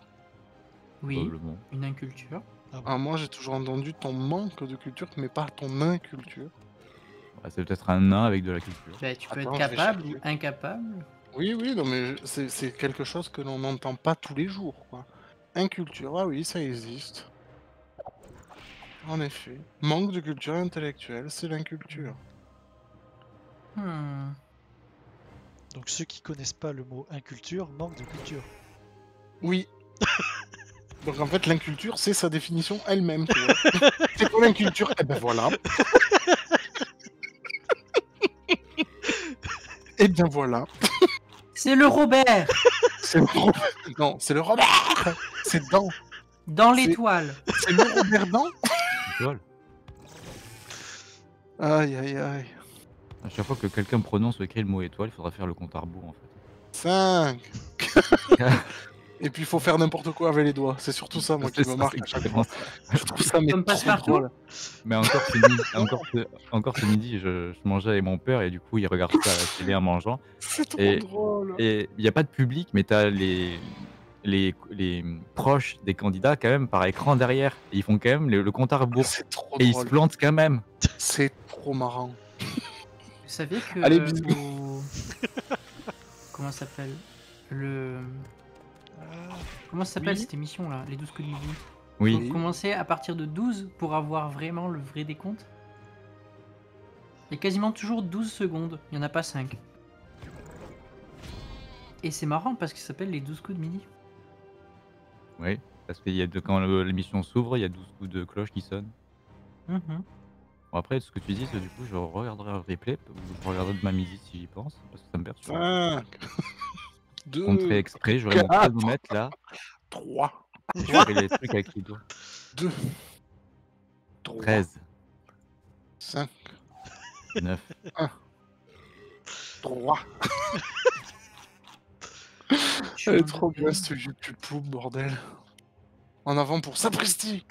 Oui, une inculture. Ah, bon. Ah moi j'ai toujours entendu ton manque de culture mais pas ton inculture. Bah, c'est peut-être un nain avec de la culture. Bah, tu peux Attends, être capable ou incapable. Oui oui non mais c'est quelque chose que l'on n'entend pas tous les jours quoi. Inculture, ah oui ça existe. En effet, manque de culture intellectuelle, c'est l'inculture. Hmm. Donc ceux qui connaissent pas le mot inculture manquent de culture. Oui. Donc en fait l'inculture c'est sa définition elle-même. C'est quoi l'inculture? Eh ben voilà. Eh bien voilà. C'est le Robert. C'est le Robert. Non, c'est le Robert. C'est dans. Dans l'étoile. C'est le Robert dans. L'étoile. Aïe aïe aïe. A chaque fois que quelqu'un prononce ou écrit le mot étoile, il faudra faire le compte à rebours en fait. cinq. Et puis il faut faire n'importe quoi avec les doigts, c'est surtout ça moi qui me marque à chaque fois. Je trouve ça mais trop drôle. Mais encore ce midi, encore ce, encore ce midi je, je mangeais avec mon père et du coup il regarde ça à la télé en mangeant. C'est trop et, drôle. Et il n'y a pas de public mais t'as les, les, les proches des candidats quand même par écran derrière. Et ils font quand même le, le compte à rebours. C'est trop drôle. Et ils se plantent quand même. C'est trop marrant. Vous savez que Allez, euh, au... comment s'appelle le comment s'appelle oui. cette émission là, les douze codes de vie. Oui. Donc, commencer à partir de douze pour avoir vraiment le vrai décompte. Il y a quasiment toujours douze secondes, il n'y en a pas cinq. Et c'est marrant parce qu'il s'appelle les douze coups de midi. Oui, parce qu'il y a de... quand l'émission s'ouvre, il y a douze coups de cloche qui sonnent. Mm -hmm. Bon après, ce que tu dis, du coup, je regarderai un replay, je regarderai demain midi si j'y pense, parce que ça me perturbe. cinq, deux, Contré exprès, j'aurai mon chronomètre là. trois, j'aurai les trucs avec les doigts. deux, trois, treize, cinq, neuf, un, trois. Elle est trop bien ce YouTube, bordel. En avant pour Sapristi.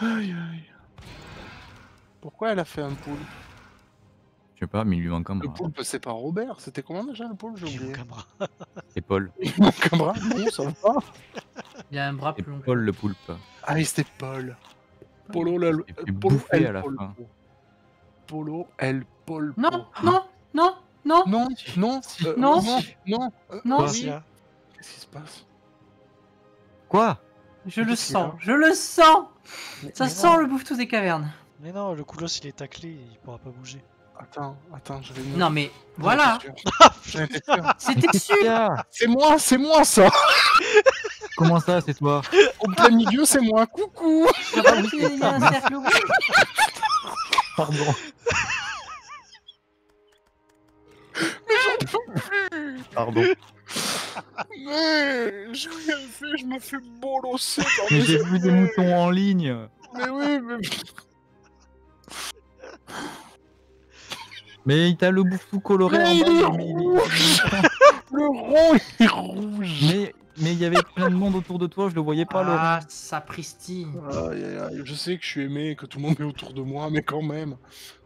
Aïe aïe. Pourquoi elle a fait un poule? Je sais pas, mais il lui manque un bras. Le poulpe, c'est pas Robert, c'était comment déjà le poulpe? J'ai oublié. C'est Paul. Il manque un bras? Non, ça va. Il y a un bras plus long. Paul le poulpe. Ah oui, c'était Paul. Polo, le... Polo, elle, à la Polo. Fin. Polo, elle, Paul. Non, non, non, non. Non, non, euh, non, non, non. Euh, non, oui. Qu'est-ce qui se passe? Quoi? Je le sens, je le sens. Mais ça mais sent non. Le bouffetou des cavernes. Mais non, le Coulosse il est taclé, il pourra pas bouger. Attends, attends, je vais... Non mais, voilà. C'était sûr. C'est moi, c'est moi ça. Comment ça, c'est toi? Au plein milieu, c'est moi, coucou. Pardon. Mais j'en peux plus. Pardon. Mais j'ai rien fait, je me fais bolosser. Mais j'ai vu des moutons en ligne. Mais oui, mais... Mais il t'a le bouffou coloré mais en bas. Il est rouge. Le rond est rouge. Mais mais il y avait plein de monde autour de toi, je le voyais pas. Ah, sapristi. Ah, je sais que je suis aimé, que tout le monde est autour de moi, mais quand même.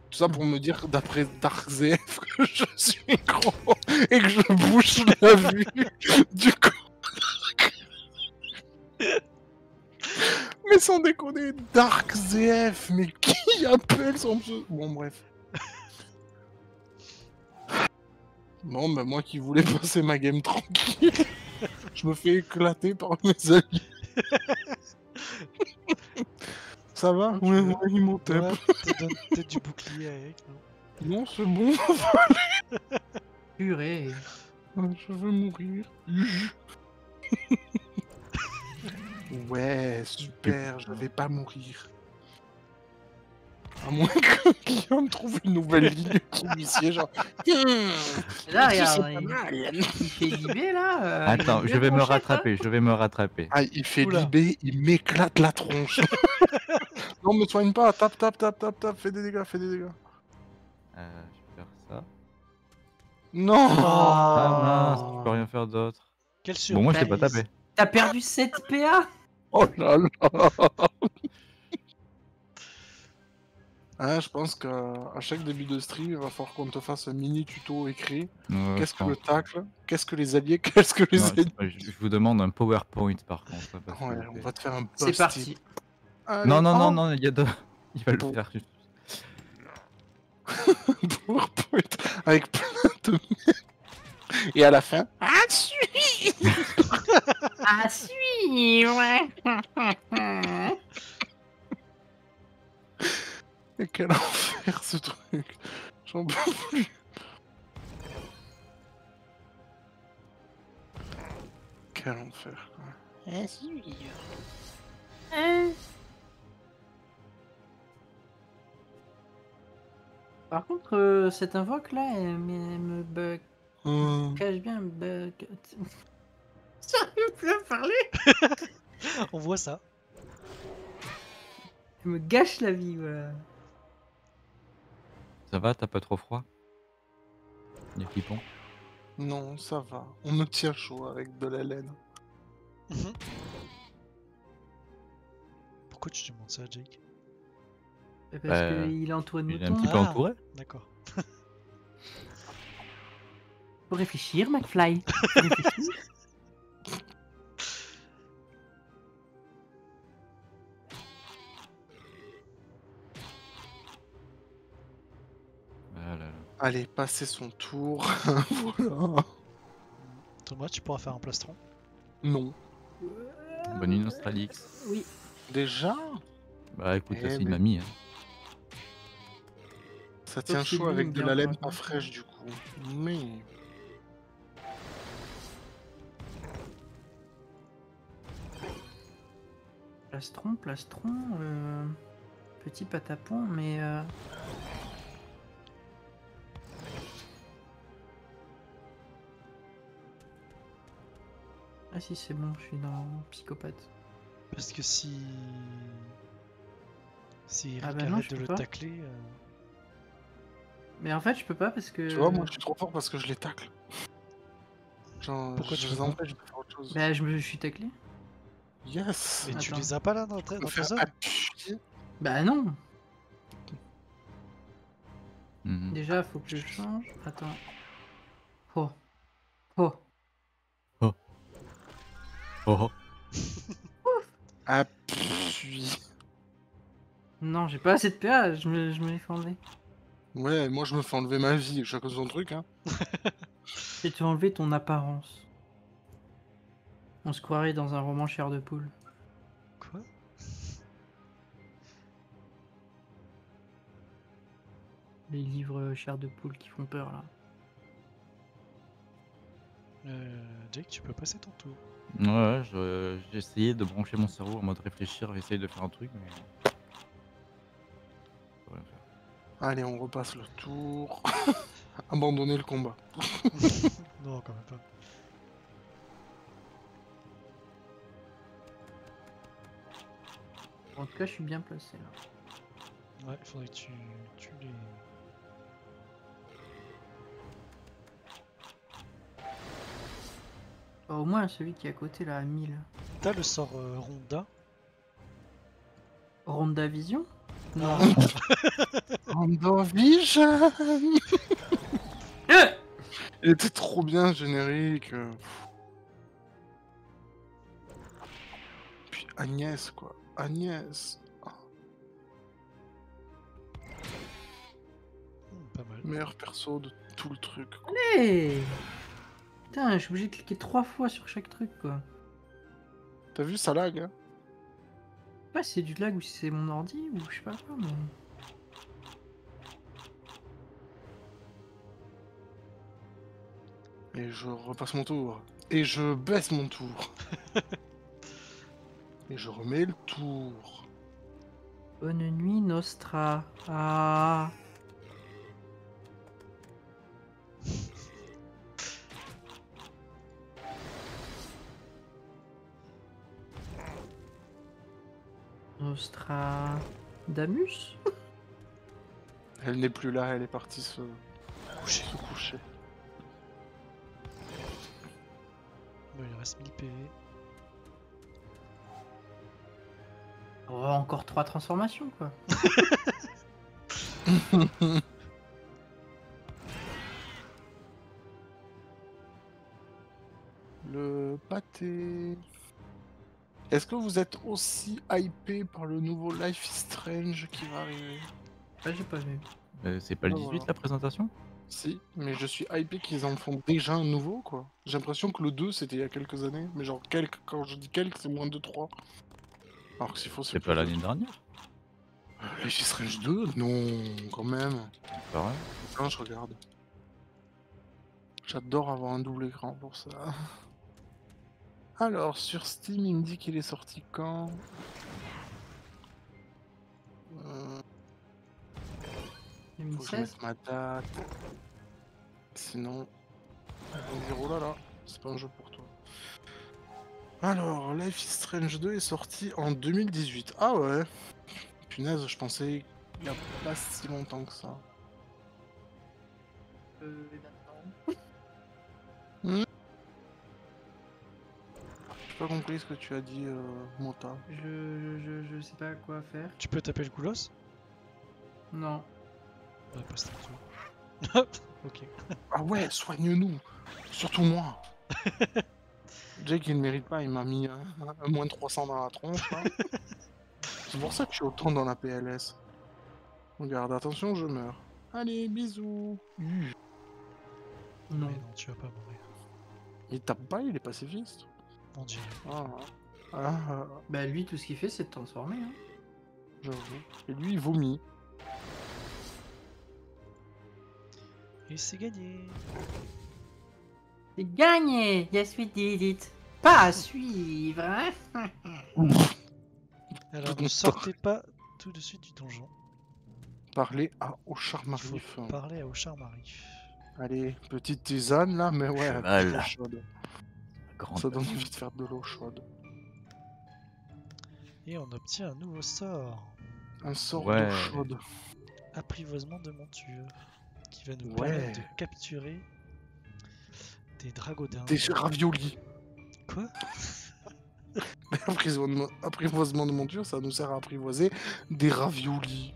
Tout ça pour me dire, d'après Dark Z F, que je suis gros et que je bouge la vue du corps. Mais sans déconner, Dark Z F, mais qui appelle son pseudo? Bon, bref. Bon, bah moi qui voulais passer ma game tranquille, je me fais éclater par mes amis. Ça va? Ouais, ouais, ils m'ont tapé. Peut-être du bouclier avec, non? Non, c'est bon. Purée. Je veux mourir. Ouais, super, je vais pas mourir. À moins que Guillaume trouve une nouvelle ligne policier, genre. Là, regarde, il... il fait libé là. Euh... Attends, je vais me rattraper, je vais me rattraper. Ah, il fait libé, il m'éclate la tronche. Non, me soigne pas, tape, tape, tape, tape, tape, fais des dégâts, fais des dégâts. Euh, je vais faire ça. Non. Oh, ah mince, tu peux rien faire d'autre. Quel surprise. Bon, moi je t'ai pas tapé. T'as perdu sept P A. Oh là là. Hein, je pense qu'à chaque début de stream, il va falloir qu'on te fasse un mini tuto écrit. Ouais, qu'est-ce que le tacle? Qu'est-ce que les alliés? Qu'est-ce que les non, ennemis? Je, je vous demande un PowerPoint par contre. Ouais, que... on va te faire un post-it. C'est parti. Allez, non, non, oh. non, non, il y a deux. Il va bon. le faire. PowerPoint avec plein de. Et à la fin. À suivre. À suivre. Et quel enfer ce truc! J'en peux plus! Quel enfer quoi! Ah, si, hein. Par contre, euh, cette invoque là, elle, elle me bug. Hum. Cache bien, elle me bug. J'arrive plus à parler! On voit ça. Elle me gâche la vie, voilà. Ça va, t'as pas trop froid? Yakipon? Non, ça va. On me tient chaud avec de la laine. Mm-hmm. Pourquoi tu demandes ça à Jake? Parce euh, qu'il est entouré de moutons. Il est un petit peu ah, entouré. D'accord. Faut réfléchir, McFly. Faut réfléchir. Allez, passer son tour, voilà. Thomas, tu pourras faire un plastron? Non. Bonne nuit, Nostralix. Oui. Déjà? Bah écoute, eh, c'est une mamie. Hein. Ça tient chaud avec de la laine pas fraîche du coup. Mais... Plastron, plastron... Euh... Petit patapon, mais... Euh... Ah si c'est bon, je suis dans psychopathe. Parce que si... Si Eric ah bah non, arrête de le pas. tacler... Euh... Mais en fait je peux pas parce que... Tu vois, moi je suis trop fort parce que je les tacle. Genre, pourquoi je tu les empêches de faire autre chose? Bah je me je suis taclé. Yes. Mais attends. Tu les as pas là dans ta zone? Bah non. Mmh. Déjà, faut que je change. Attends. Oh. Oh. Oh. Oh. Appuie. Non, j'ai pas assez de P A, je me, je me l'ai fait enlever. Ouais, moi je me fais enlever ma vie, chacun son truc, hein. Et tu as enlevé ton apparence. On se croirait dans un roman Chair de poule. Quoi? Les livres Chair de poule qui font peur, là. Euh, Jake, tu peux passer ton tour. Ouais, j'ai je... essayé de brancher mon cerveau en mode réfléchir, essayer de faire un truc, mais... Ouais. Allez, on repasse le tour. Abandonner le combat. Non, quand même pas. En tout cas, je suis bien placé là. Ouais, faudrait que tu, tu les... Oh, au moins celui qui est à côté là à mille. T'as le sort euh, Ronda. Ronda Vision? Non. Ronda Vision. Il était trop bien générique. Puis Agnès quoi. Agnès. Oh. Pas mal. Meilleur perso de tout le truc. Quoi. Allez. Putain, je suis obligé de cliquer trois fois sur chaque truc quoi. T'as vu ça lag hein? Je sais pas si c'est du lag ou si c'est mon ordi ou je sais pas quoi mais... Et je repasse mon tour. Et je baisse mon tour. Et je remets le tour. Bonne nuit, Nostra. Ah. Nostradamus. Elle n'est plus là, elle est partie se coucher. Se coucher. Bon, il reste mille P V. Oh, encore trois transformations quoi. Le pâté. Est-ce que vous êtes aussi hypé par le nouveau Life is Strange qui va arriver? Ah, j'ai pas vu. Euh, c'est pas le dix-huit ah, la présentation? Si, mais je suis hypé qu'ils en font déjà un nouveau quoi. J'ai l'impression que le deux c'était il y a quelques années, mais genre quelques, quand je dis quelques c'est moins de trois. Alors que s'il faut c'est pas l'année dernière. Euh, Life is Strange deux? Non, quand même. Pareil. Putain, je regarde. J'adore avoir un double écran pour ça. Alors, sur Steam, il me dit qu'il est sorti quand euh... Faut que je mette ma date. Sinon, on va dire oh là là, c'est pas un jeu pour toi. Alors, Life is Strange deux est sorti en deux mille dix-huit. Ah ouais. Punaise, je pensais il y a pas si longtemps que ça. Euh, hmm. J'ai pas compris ce que tu as dit, euh, Monta. Je, je, je sais pas quoi faire. Tu peux taper le Coulosse? Non. Bah, passe ta tour. Ok. Ah ouais, soigne-nous. Surtout moi. Jake, il ne mérite pas, il m'a mis hein, un moins de trois cents dans la tronche. Hein. C'est pour ça que je suis autant dans la P L S. Regarde, attention, je meurs. Allez, bisous. Mmh. Non. Mais non, tu vas pas mourir. Il tape pas, il est pacifiste. Mon dieu. Ah, ah, ah. Bah lui tout ce qu'il fait c'est de transformer hein. J'avoue. Et lui il vomit. Et c'est gagné. C'est gagné. Yes we did it. Pas à suivre hein. Alors ne sortez pas tout de suite du donjon. Parlez à Aucharmarif. Parlez à Aucharmarif. Allez, petite tisane là, mais ouais, voilà. Chaude. Ça donne envie de faire de l'eau chaude. Et on obtient un nouveau sort. Un sort ouais. D'eau chaude. Apprivoisement de monture. Qui va nous ouais. Permettre de capturer des dragodins. Des raviolis. Quoi? Apprivoisement de monture, ça nous sert à apprivoiser des raviolis.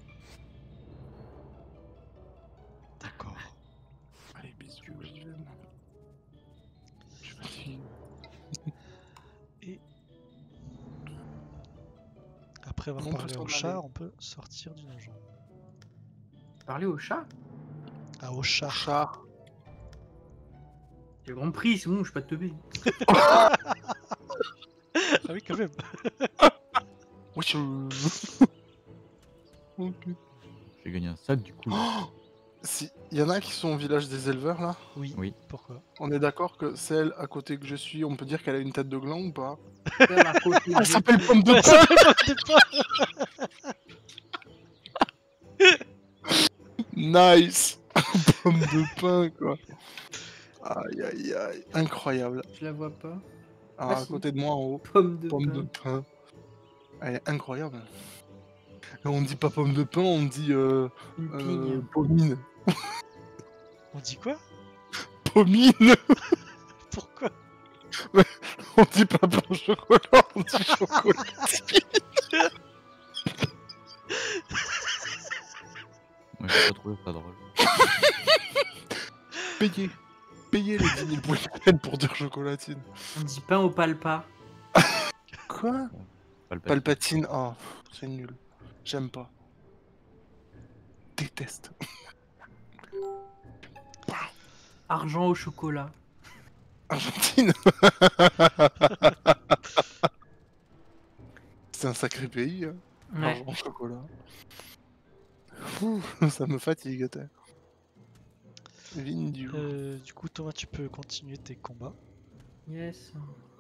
Après avoir on parlé au chat, on peut sortir du donjon. Parler au chat? Ah, au chat. Chat. J'ai grand prix, c'est bon, je suis pas de teubé. Ah oui, quand même. Oui, je... Okay. J'ai gagné un sac du coup. Oh si. Il y en a qui sont au village des éleveurs là? Oui. Oui. Pourquoi? On est d'accord que celle à côté que je suis, on peut dire qu'elle a une tête de gland ou pas? Elle à côté ah, s'appelle pomme de pain. Nice. Pomme de pain quoi. Aïe aïe aïe. Incroyable. Je la vois pas. Ah, ah à côté de moi en haut. Pomme de pomme pain. De pain. Elle est incroyable. On dit pas pomme de pain, on dit euh, euh, pomine. On dit quoi? Pomine. Pourquoi? Mais on dit pas pain au chocolat, on dit chocolat. Moi j'ai pas trouvé ça drôle. Payez, payez les dix mille points pour dire chocolatine. On dit pain au palpa. Quoi? Palpatine. Palpatine, oh, c'est nul. J'aime pas. Déteste. Argent au chocolat. Argentine. C'est un sacré pays, hein. Ouais. Argent au chocolat. Ouh, ça me fatigue, t'es. Vigne du euh, Du coup, Thomas, tu peux continuer tes combats. Yes.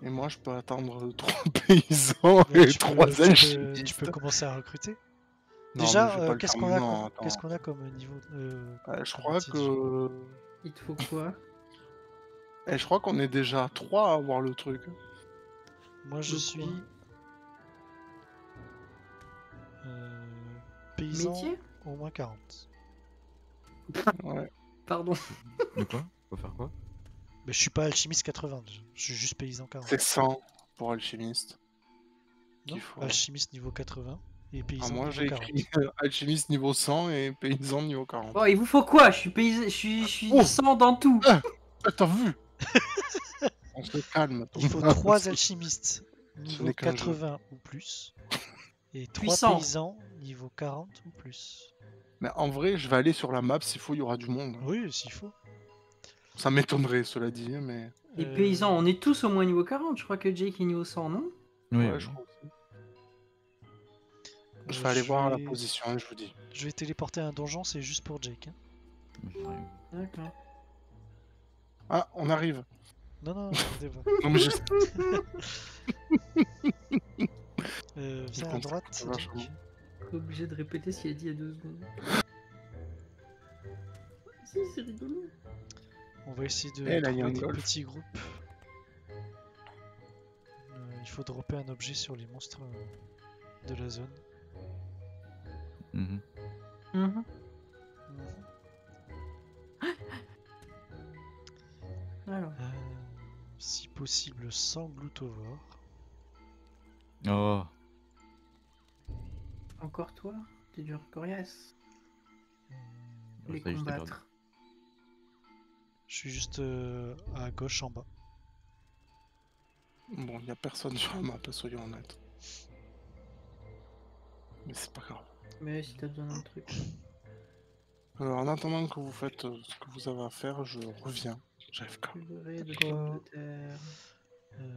Et moi, je peux attendre trois paysans ouais, et trois elches. Tu, tu peux commencer à recruter. Non, déjà, euh, qu'est-ce qu'on a, non, comme, qu'est-ce qu'on a comme niveau euh, euh, je crois que... Il te faut quoi? Et je crois qu'on est déjà à trois à avoir le truc. Moi, je le suis... Euh, paysan métier au moins quarante. Ouais. Pardon. De quoi? Faut faire quoi? Mais je suis pas alchimiste quatre-vingts, je suis juste paysan quarante. C'est cent pour alchimiste. Non, faut... alchimiste niveau quatre-vingts. Et paysan ah, moi j'ai écrit euh, alchimiste niveau cent et paysan niveau quarante. Oh, il vous faut quoi? Je suis paysan, je suis, je suis oh cent dans tout. Ah, t'as vu? On se calme. Il faut trois alchimistes niveau quatre-vingts ou plus et trois paysans niveau quarante ou plus. Mais en vrai, je vais aller sur la map s'il faut, il y aura du monde. Oui, s'il faut. Ça m'étonnerait, cela dit, mais. Les euh... paysans, on est tous au moins niveau quarante. Je crois que Jake est niveau cent, non? Oui, ouais, oui, je crois aussi. Je vais aller je voir vais... la position, je vous dis. Je vais téléporter à un donjon, c'est juste pour Jake. Hein. D'accord. Ah, on arrive. Non, non, attendez pas. Non, mais juste. euh, viens à droite, c'est Jake. Obligé de répéter ce qu'il a dit il y a deux secondes. Si, c'est rigolo. On va essayer de là, trouver des golf. Petits groupes. Euh, il faut dropper un objet sur les monstres de la zone. Mmh. Mmh. Mmh. Alors. Euh, si possible, sans gloutovore. Oh. Encore toi? T'es dur coriace. Mmh. Les combattre. Je suis juste euh, à gauche en bas. Bon, il y a personne sur la map, soyons honnêtes. Mais c'est pas grave. Mais si t'as besoin d'un truc. Alors, en attendant que vous faites euh, ce que vous avez à faire, je reviens. J'arrive quand même. Euh,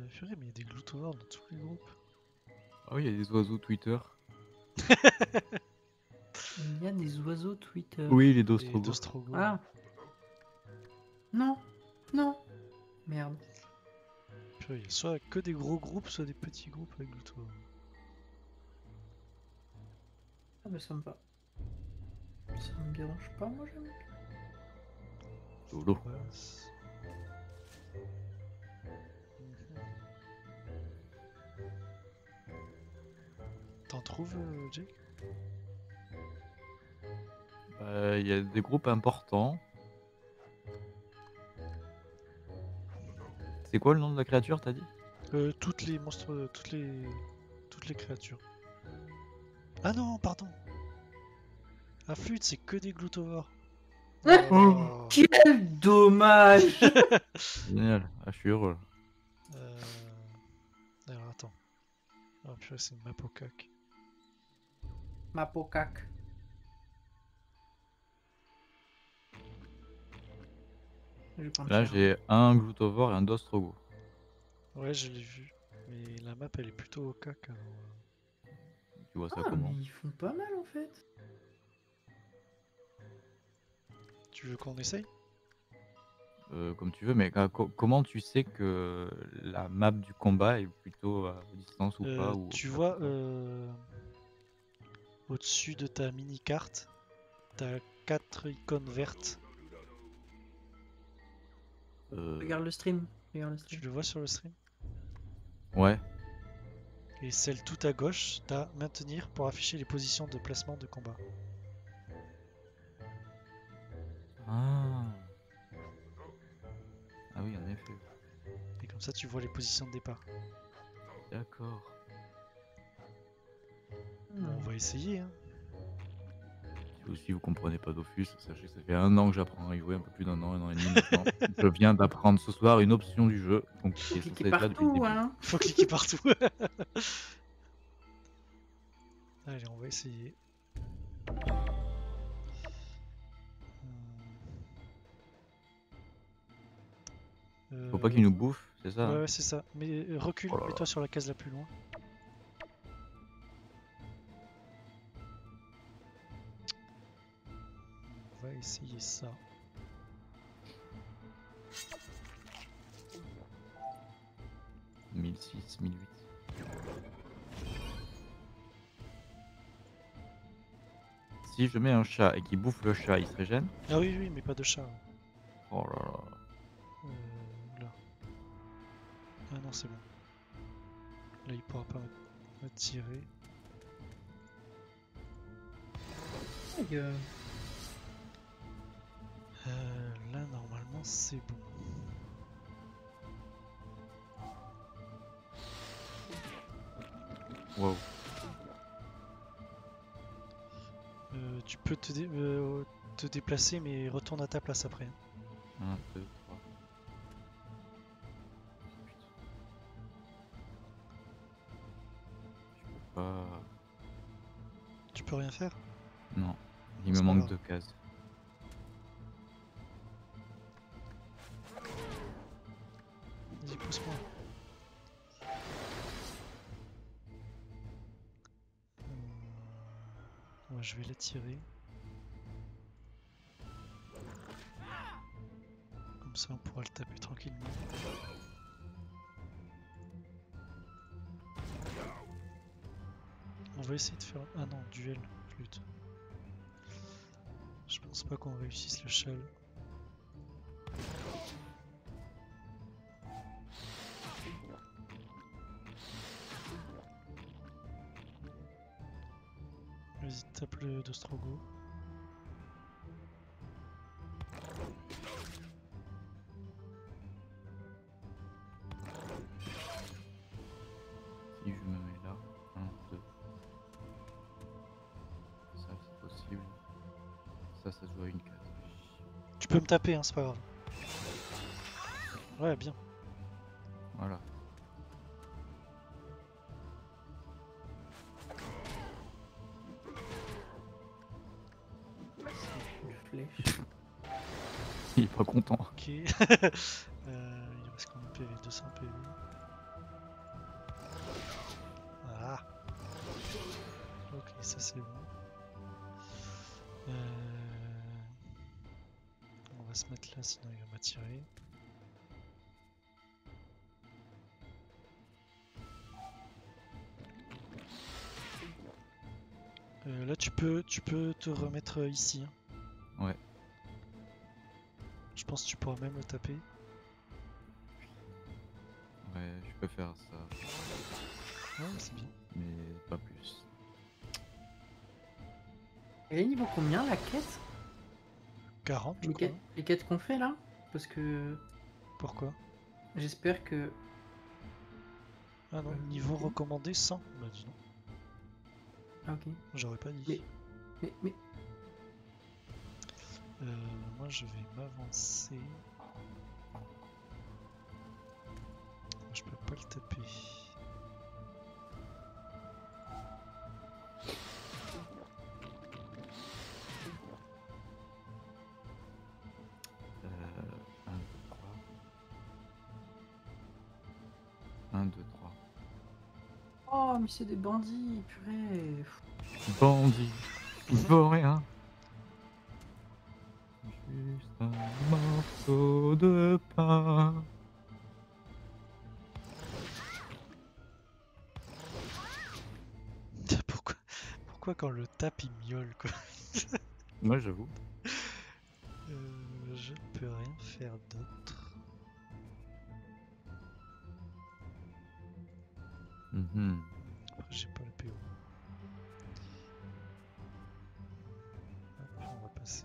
purée, mais il y a des gloutovores dans tous les groupes. Ah oui, il y a des oiseaux Twitter. Il y a des oiseaux Twitter. Oui, les Dostrogos. Ah. Non, non, merde. Purée, il y a soit que des gros groupes, soit des petits groupes avec le toit. Ah bah ça me va. Ça me dérange pas moi jamais. Solo. T'en trouves, euh, Jake? Il euh, y a des groupes importants. C'est quoi le nom de la créature, t'as dit? Euh, toutes les monstres, toutes les, toutes les créatures. Ah non, pardon. Un flûte, c'est que des gloutovores. Oh. Quel dommage. Génial, ah, je suis heureux. Euh... Alors attends. Oh purée, c'est une map au cac. ma pokak. Là j'ai un Gloutovore et un Dostrogo. Ouais je l'ai vu, mais la map elle est plutôt au caca. Tu vois ça ah, comment? Ils font pas mal en fait. Tu veux qu'on essaye? Euh, comme tu veux, mais euh, co comment tu sais que la map du combat est plutôt à distance ou euh, pas ou... Tu vois, euh, au-dessus de ta mini-carte, t'as quatre icônes vertes. Euh... Regarde le stream. Regarde le stream. Tu le vois sur le stream? Ouais. Et celle tout à gauche, t'as maintenir pour afficher les positions de placement de combat. Ah. Ah oui, en effet. Et comme ça, tu vois les positions de départ. D'accord. Bon, on va essayer. Hein. Si vous aussi vous comprenez pas Dofus, sachez que ça fait un an que j'apprends à jouer, un peu plus d'un an, un an et demi maintenant. Je viens d'apprendre ce soir une option du jeu. Donc, faut cliquer partout, hein. Faut cliquer partout. Allez, on va essayer. Faut pas qu'il nous bouffe, c'est ça? Ouais, hein ouais c'est ça. Mais euh, recule, oh mets-toi sur la case la plus loin. On va essayer ça. mille six, mille huit. Si je mets un chat et qu'il bouffe le chat, il se régène? Ah oui, oui, mais pas de chat. Oh là là. Ah non c'est bon. Là il pourra pas m'attirer. Euh, là normalement c'est bon. Wow. Euh, tu peux te, dé euh, te déplacer mais retourne à ta place après. Un peu. Tu peux rien faire? Non, il me manque deux cases. Vas-y, pousse-moi. Hum... Ouais, je vais l'attirer. Comme ça, on pourra le taper tranquillement. On va essayer de faire... Ah non, duel, flûte. Je pense pas qu'on réussisse le châle. Vas-y, tape le Dostrogo. Tu peux me taper, hein, c'est pas grave. Ouais, bien. Voilà. Il est pas content. Ok. euh, il reste combien de P V? deux cents P V. Ah. Ok, ça c'est bon. Euh... On va se mettre là sinon il va m'attirer. Euh, là tu peux tu peux te remettre ici. Hein. Ouais. Je pense que tu pourras même le taper. Ouais, je peux faire ça. Ouais, c'est bien. Mais pas plus. Elle est niveau combien la quête? quarante, les, quêtes, les quêtes qu'on fait là, parce que pourquoi j'espère que ah non euh, niveau oui. Recommandé cent, bah dis donc. Ah ok, j'aurais pas dit. Mais mais, mais... Euh, moi je vais m'avancer. Je peux pas le taper. Oh, mais c'est des bandits, purée. Bandits, il vaut rien. Juste un morceau de pain. Pourquoi, pourquoi quand le tape il miaule quoi? Moi ouais, j'avoue. Euh, je peux rien faire d'autre. Mmh. Après j'ai pas le P O. Après, on va passer.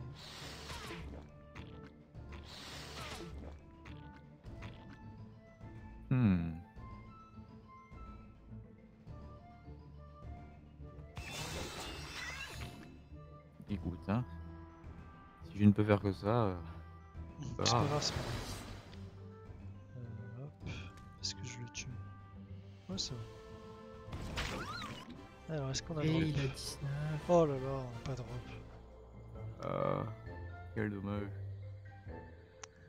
Hmm. Écoute, hein. Si je ne peux faire que ça, euh... c'est pas grave. Euh, hop. Est-ce que je le tue? Ouais, ça va. Alors, est-ce qu'on a drop? Oh là là, on a pas drop. Euh... Quel dommage.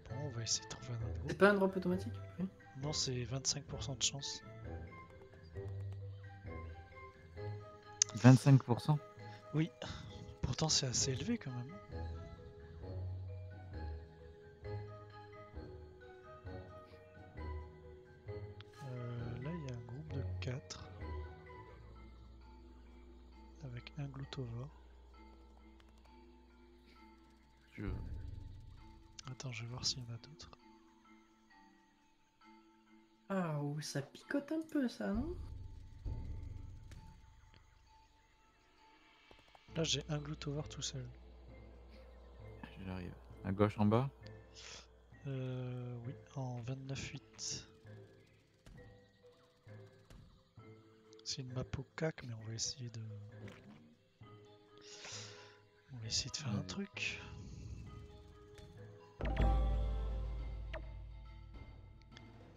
Bon, on va essayer de trouver un autre drop. C'est pas un drop automatique? Oui. Non, c'est vingt-cinq pour cent de chance. vingt-cinq pour cent? Oui. Pourtant, c'est assez élevé quand même. Euh, là, il y a un groupe de quatre. Avec un gloutovore. Je... Attends, je vais voir s'il y en a d'autres. Ah, oh, ça picote un peu ça, non? Là j'ai un gloutovore tout seul. J'arrive. À gauche en bas? Euh... Oui, en vingt-neuf huit. C'est une map au cac, mais on va essayer de... On va essayer de faire ouais. un truc.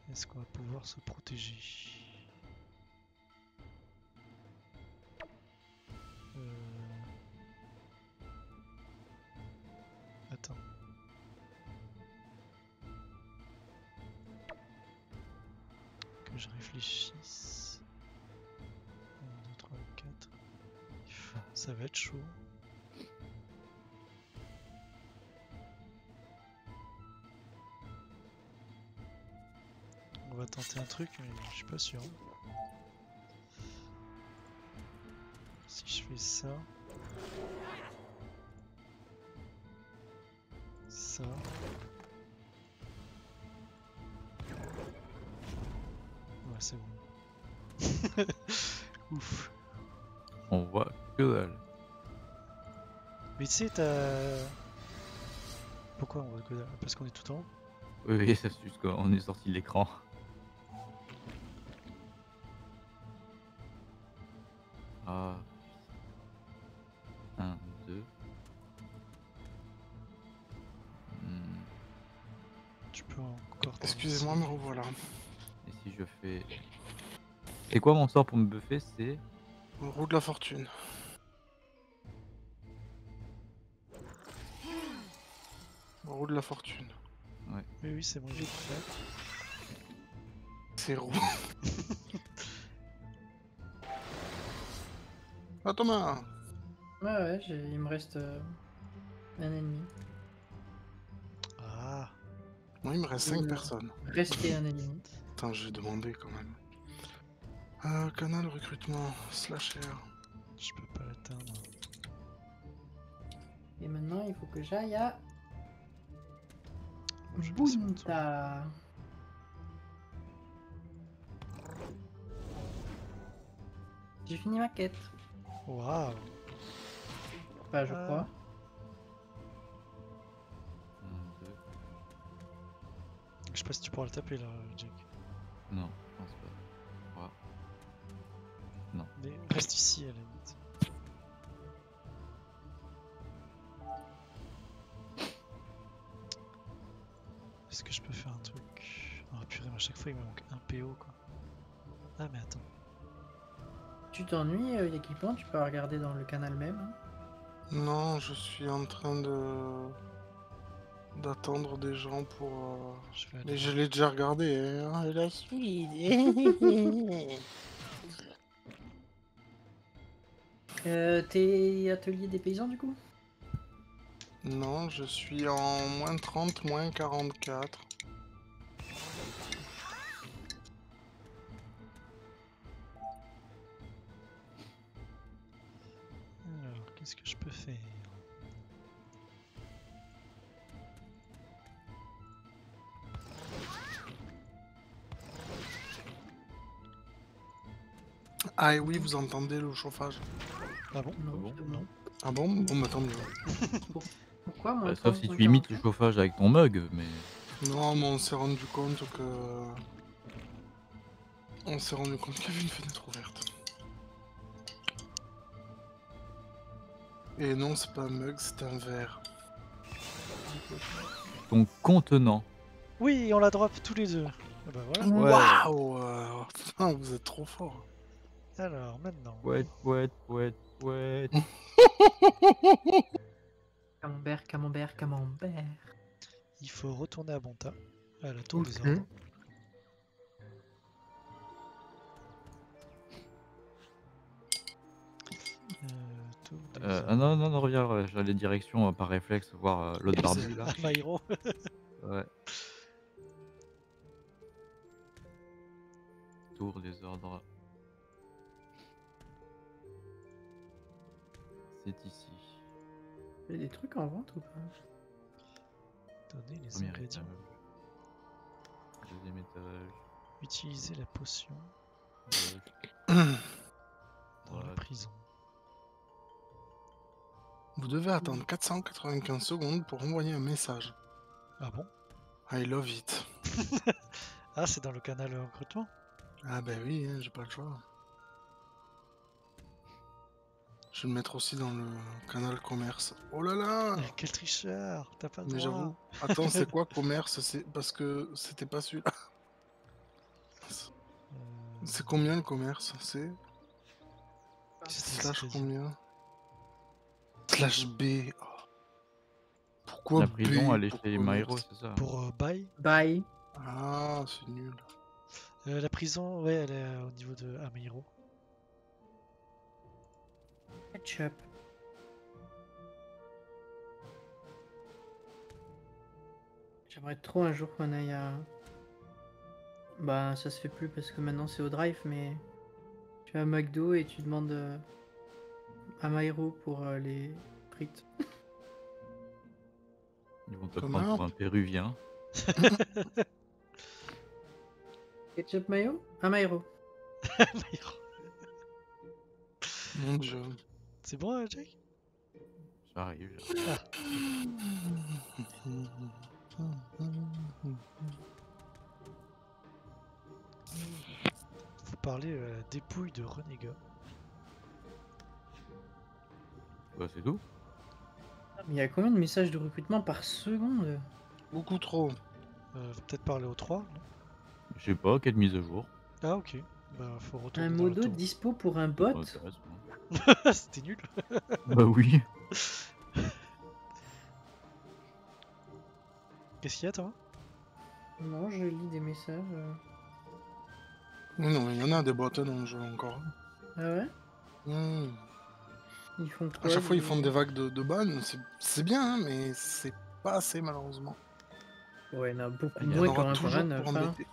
Est-ce qu'on va pouvoir se protéger? euh... Attends. Que je réfléchisse. un, deux, trois, quatre. Ça va être chaud. On va tenter un truc, mais je suis pas sûr. Si je fais ça, ça, ouais, c'est bon. Ouf. On voit que dalle. Mais tu sais, t'as... Pourquoi on voit que dalle? Parce qu'on est tout en haut. Oui, oui, ça c'est juste qu'on est sorti de l'écran. un, deux. Hmm. Tu peux encore... Excusez-moi, mais revoilà. Et si je fais... C'est quoi mon sort pour me buffer? C'est... Roue de la fortune. Roue de la fortune. Ouais. Oui, oui, c'est bon, j'ai tout fait. C'est roue. Ah Thomas! Ouais ouais, il me reste euh, un ennemi. Ah! Moi il me reste cinq personnes. Restez un ennemi. Attends, je vais demander quand même. Euh, canal recrutement, slasher. Je peux pas l'atteindre. Et maintenant il faut que j'aille à... Bonta. J'ai fini ma quête. Waouh. Pas je crois. un, deux. Je sais pas si tu pourras le taper là, Jake. Non, je pense pas. trois. Non. Mais reste ici à la limite. Est-ce que je peux faire un truc? Oh purée, mais à chaque fois il me manque un P O quoi. Ah mais attends. Tu t'ennuies, euh, Yakipon, tu peux regarder dans le canal même. Hein. Non, je suis en train de d'attendre des gens pour... Euh... Je vais aller... Et je l'ai déjà regardé, hein, la suite. Euh, t'es atelier des paysans du coup? Non, je suis en moins trente, moins quarante-quatre. Alors, qu'est-ce que je peux faire? Ah et oui, vous entendez le chauffage. Ah bon? Non, bon, non. Ah bon? Bon, bah tant mieux. Pourquoi moi? Bah, sauf si tu imites le chauffage avec ton mug, mais... Non, mais on s'est rendu compte que... On s'est rendu compte qu'il y avait une fenêtre ouverte. Et non, c'est pas un mug, c'est un verre. Ton contenant. Oui, on la drop tous les deux. Ah bah voilà. Waouh wow, euh, vous êtes trop forts. Alors maintenant. Ouet, ouet, ouet, ouet. Camembert, camembert, camembert. Il faut retourner à Bonta, à la tour des ordres. Euh, ah non, non, non, reviens, j'allais direction euh, par réflexe voir euh, l'autre barbu là. Maïro. Ouais. Tour des ordres. C'est ici. Il y a des trucs en vente ou pas? Donnez les ingrédients. Deuxième étage. Utilisez la potion. Euh... Dans voilà. La prison. Vous devez attendre quatre cent quatre-vingt-quinze secondes pour envoyer un message. Ah bon? I love it. Ah, c'est dans le canal recrutement? Ah bah oui, hein, j'ai pas le choix. Je vais le mettre aussi dans le canal commerce. Oh là là! Quel tricheur! T'as pas le droit. Mais j'avoue. Attends, c'est quoi commerce? C'est parce que c'était pas celui-là. C'est combien le commerce? C'est... Slash combien? Slash B. Pourquoi la prison, B? Elle est chez Maïro, c'est ça? Pour euh, Bye. Bye. Ah, c'est nul. Euh, la prison, ouais, elle est euh, au niveau de Maïro. Ketchup. J'aimerais trop un jour qu'on aille à... Bah ça se fait plus parce que maintenant c'est au drive, mais... Tu vas à McDo et tu demandes euh, à Maïro pour euh, les frites. Ils vont te prendre pour un péruvien. Ketchup mayo? À Maïro. Maïro. Mon dieu. C'est bon, hein, Jake? J'arrive. Ah. Vous parlez de la dépouille de Renégat. Bah, c'est tout. Il y a combien de messages de recrutement par seconde? Beaucoup trop. Euh, peut-être parler aux trois. Je sais pas, quelle mise à jour. Ah, ok. Bah, faut retourner. Un modo dispo pour un bot? C'était nul. Bah oui. Qu'est-ce qu'il y a toi? Non, je lis des messages. Non, il y en a des bots dans le jeu encore. Ah ouais? Mmh. Ils font quoi? À chaque fois ils font des vagues de, de bannes, c'est bien, hein, mais c'est pas assez malheureusement. Ouais, il y en a beaucoup moins quand un fan, pour embêter.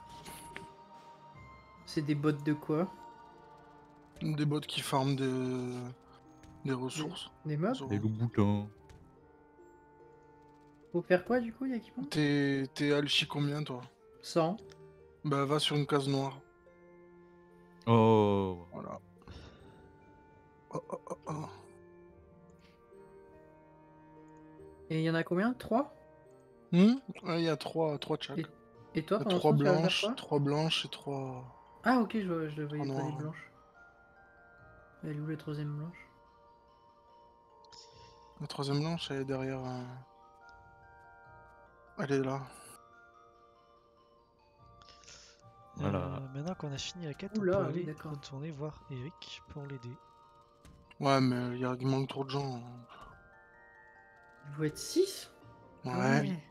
C'est des bots de quoi? Des bots qui farment des... des ressources. Des mobs? Des loups-boutins. Faut faire quoi du coup, Yakipon? T'es alchi combien toi? cent. Bah va sur une case noire. Oh. Voilà. Oh, oh, oh, oh. Et il y en a combien? trois? Hmm ouais, y a trois, trois chaque. Et, et toi? trois blanches, trois blanches et trois... Ah ok, je vois, je devais y prendre les blanches. Elle est où la troisième blanche? La troisième blanche, elle est derrière... Euh... Elle est là. Voilà. Euh, maintenant qu'on a fini la quête, oula, on peut aller retourner voir Eric pour l'aider. Ouais, mais il manque trop de gens. Vous êtes six? Ouais. Ah ouais.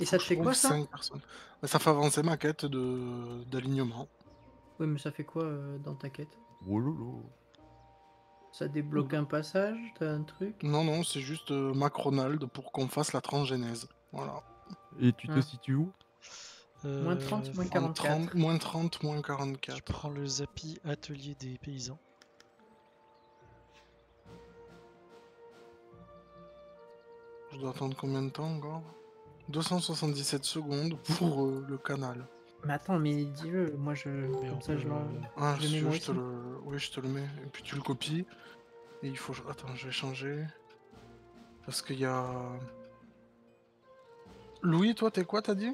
Et ça te fait quoi ça? cinq personnes. Ça fait avancer ma quête d'alignement. De... Oui mais ça fait quoi euh, dans ta quête? Oh lolo. Ça débloque un passage, t'as un truc? Non, non, c'est juste euh, Mac-Ronald pour qu'on fasse la transgénèse. Voilà. Et tu te ah. situes où? euh, moins trente, moins quarante-quatre. moins trente, moins quarante-quatre. Je prends le Zapi Atelier des Paysans. Je dois attendre combien de temps encore? Deux cent soixante-dix-sept secondes pour euh, le canal. Mais attends, mais dis-le, moi je... Mais comme ça, je le... Ah, je, je, je te le... Oui, je te le mets. Et puis tu le copies. Et il faut... Attends, je vais changer. Parce qu'il y a... Louis, toi, t'es quoi, t'as dit?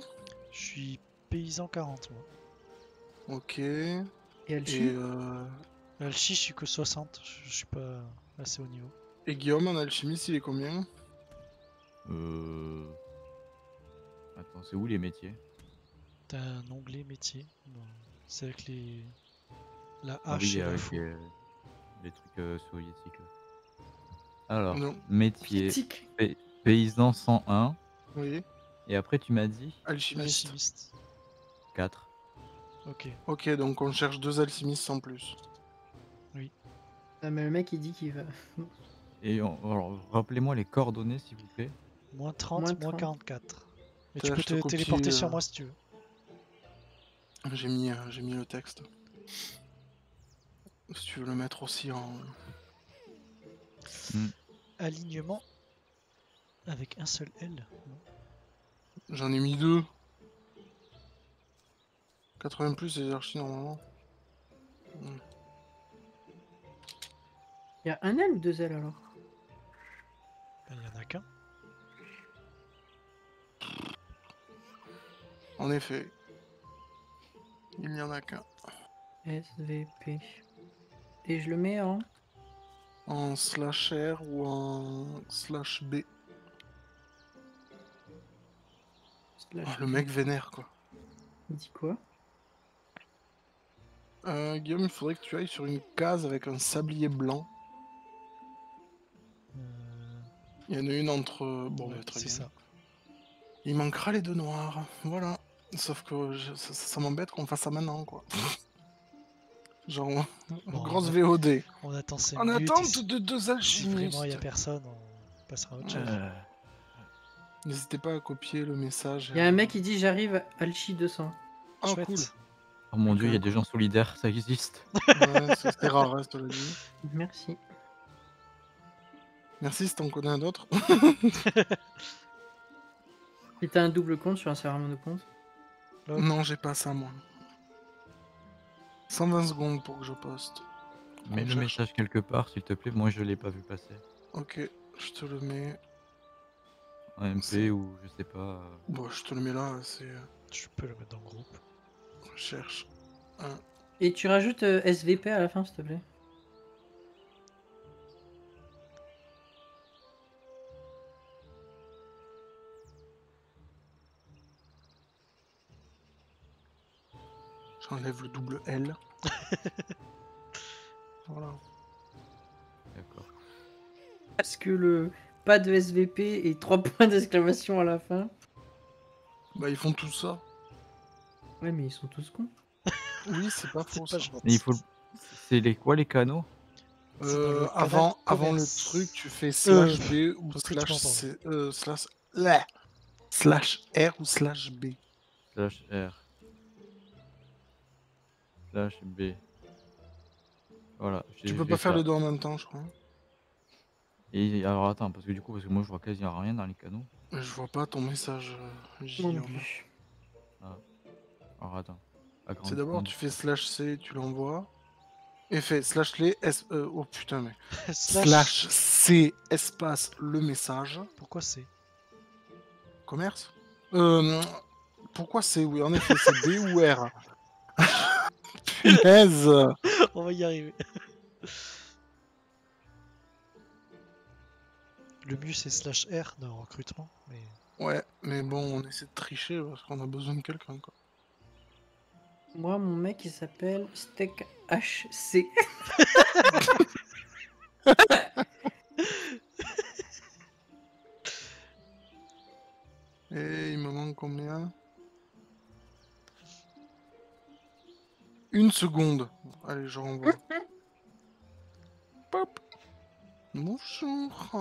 Je suis paysan quarante, moi. Ok. Et Alchi? Et euh... Alchi, je suis que soixante. Je suis pas assez haut niveau. Et Guillaume, en alchimiste, il est combien? Euh... Attends, c'est où les métiers? T'as un onglet métier, c'est avec les... la hache et la fou. Les, les trucs euh, soviétiques. Alors, non. Métier, P paysan cent un, oui. Et après tu m'as dit... Alchimiste. Alchimiste. quatre. Ok. Ok, donc on cherche deux alchimistes en plus. Oui. Ah, mais le mec il dit qu'il va... Et on... alors, rappelez-moi les coordonnées s'il vous plaît. moins trente, moins quarante-quatre. Et tu peux te copier, téléporter euh... sur moi si tu veux. J'ai mis, j'ai mis le texte. Si tu veux le mettre aussi en... Mm. Alignement avec un seul L. J'en ai mis deux. quatre-vingts plus les archis normalement. Mm. Il y a un L ou deux L alors? Il ben, y en a qu'un. En effet. Il n'y en a qu'un. S V P. Et je le mets en... En slash R ou en slash B. Slash oh, B. Le mec vénère quoi. Il dit quoi? euh, Guillaume, il faudrait que tu ailles sur une case avec un sablier blanc. Euh... Il y en a une entre... Bon, ouais, c'est ça. Il manquera les deux noirs. Voilà. Sauf que je, ça, ça m'embête qu'on fasse ça maintenant, quoi. Genre, bon, grosse on a, V O D. On attend en attente de deux alchimistes. Si vraiment il n'y a personne, on passera à autre chose. Euh... N'hésitez pas à copier le message. Il y a un mec qui dit j'arrive Alchi deux cents. Oh, chouette. Cool. Oh mon dieu, il y a des gens solidaires, ça existe. Ouais, c'est rare, reste le dit. Merci. Merci si t'en connais un autre. Et t'as un double compte sur un serveur monocompte? Non, j'ai pas ça, moi. cent vingt secondes pour que je poste. Mets le message quelque part, s'il te plaît. Moi, je l'ai pas vu passer. Ok, je te le mets. En M P ou je sais pas. Bon, je te le mets là, c'est... Tu peux le mettre dans le groupe. On cherche. Un. Et tu rajoutes euh, S V P à la fin, s'il te plaît. Enlève le double L. Voilà. D'accord. Parce que le pas de S V P et trois points d'exclamation à la fin. Bah ils font tout ça. Ouais mais ils sont tous cons. Oui c'est pas faux. Pas ça. Mais il faut. C'est les quoi les canaux? Euh, le avant avant le truc tu fais slash euh, B ou slash C, euh, slash là, slash R ou slash B. Slash R. Slash B. Voilà. Tu peux pas faire les deux en même temps, je crois. Et alors attends, parce que du coup, parce que moi je vois quasi rien dans les canaux. Je vois pas ton message. Non plus. Ah. Alors attends. C'est d'abord tu fais slash C, tu l'envoies. Et fais slash les S. Euh, oh putain mais. Slash C espace le message. Pourquoi C? Commerce. Euh. Pourquoi C? Oui en effet c'est D ou R. Punaise. On va y arriver. Le mieux c'est slash R dans le recrutement. Mais... Ouais, mais bon, on essaie de tricher parce qu'on a besoin de quelqu'un quoi. Moi, mon mec il s'appelle Steak H C. Et il me manque combien? Une seconde. Allez, je renvoie. Pop. Bonjour.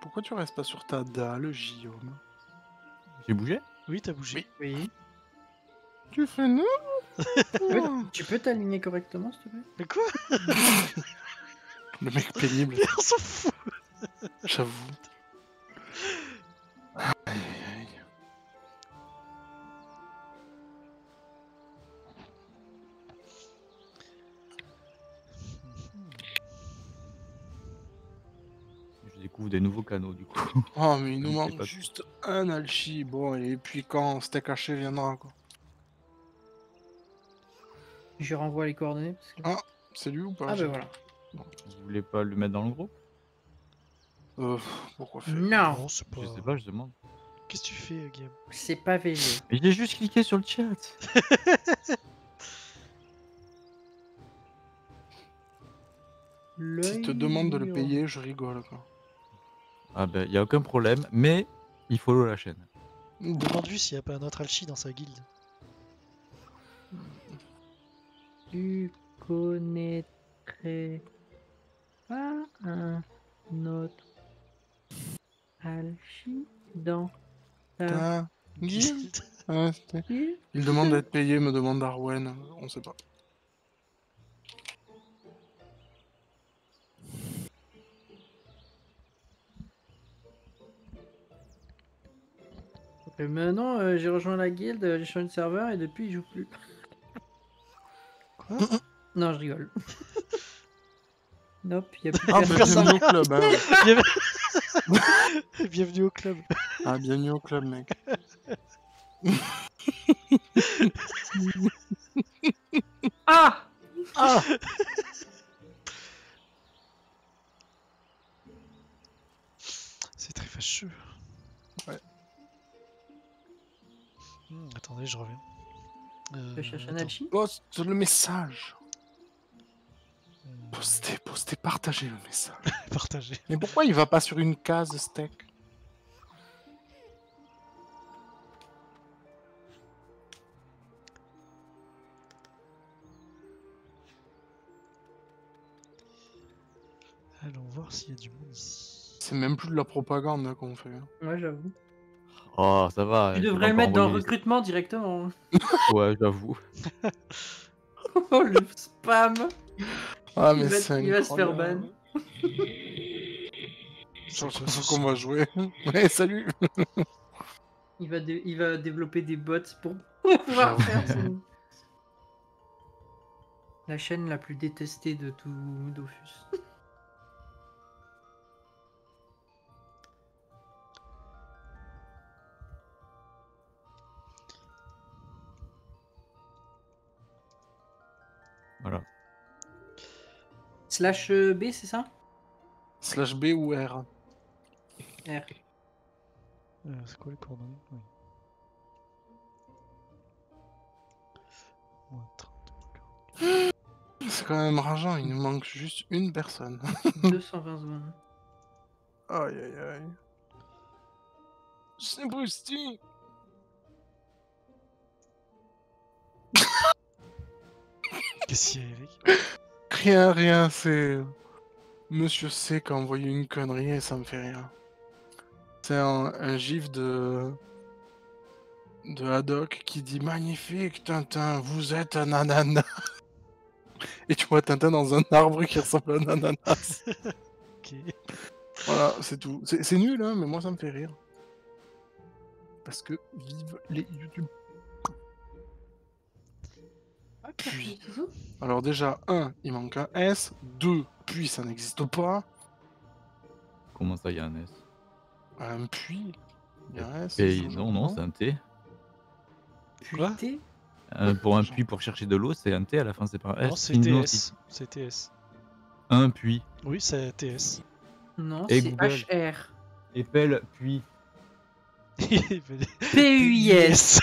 Pourquoi tu restes pas sur ta dalle, Guillaume? J'ai bougé? Oui, t'as bougé. Oui. Oui. Tu fais non. Tu peux t'aligner correctement, s'il te plaît? Mais quoi? Le mec pénible. On s'en fout. J'avoue. Aïe, aïe. Je découvre des nouveaux canaux du coup. Oh mais il nous manque juste un alchi, bon, et puis quand Steak Haché viendra quoi. Je renvoie les coordonnées parce que... Ah, c'est lui ou pas? Ah bah voilà. Vous voulez pas le mettre dans le groupe? Euh, pourquoi faire? Non, non c'est pas... Je sais pas, je demande. Qu'est-ce que tu fais, Guillaume? C'est pas veillé. J'ai juste cliqué sur le chat. Si te demande de le payer, je rigole quoi. Ah ben, y a aucun problème, mais il follow la chaîne. Demande-lui s'il y a pas un autre alchi dans sa guilde. Tu connaîtrais pas un autre alchi dans ta guilde? Ah, il demande d'être payé, me demande Darwen, on sait pas. Et maintenant, euh, j'ai rejoint la guilde, j'ai changé de serveur et depuis, je joue plus. Quoi? Non, je rigole. Nope, y'a plus ah, personne au club. Hein, ouais. Bienvenue au club. Ah, bienvenue au club, mec. Ah ah. C'est très fâcheux. Ouais. Hmm, attendez, je reviens. Euh, je cherche un alchi. Poste le message. Postez, postez, partagez le message. Partagez. Mais pourquoi il va pas sur une case, Steak? Allons voir s'il y a du monde ici. C'est même plus de la propagande qu'on fait. Ouais, j'avoue. Oh, ça va. Tu devrais le mettre dans recrutement directement. Ouais, j'avoue. Oh, le spam. Ah, mais c'est il va se faire ban. Surtout qu'on va jouer. Ouais, salut. Il va, dé il va développer des bots pour pouvoir faire son... La chaîne la plus détestée de tout Dofus. Voilà. Slash B, c'est ça? Slash B ou R? R. Euh, c'est quoi les coordonnées? Oui. C'est quand même rageant, il nous manque juste une personne. deux cent vingt secondes. Aïe aïe aïe. C'est Brusti. Qu'est-ce qu'il y a, Eric? Rien, rien, c'est... Monsieur C qui a envoyé une connerie et ça me fait rire. C'est un, un gif de... de Haddock qui dit « Magnifique, Tintin, vous êtes un ananas !» Et tu vois Tintin dans un arbre qui ressemble à un ananas. Okay. Voilà, c'est tout. C'est nul, hein, mais moi ça me fait rire. Parce que vive les YouTube. Puis, alors déjà, un, il manque un S, deux, puis ça n'existe pas. Comment ça, il y a un S? Un puis, il y a un S. Et non, non, c'est un T. Quoi? T euh, pour un puits pour chercher de l'eau, c'est un T, à la fin c'est pas un S. Non, c'est T S. C'est T S. Un puits. Oui, c'est T S. Non, c'est H R. Épelle puits. P U I S.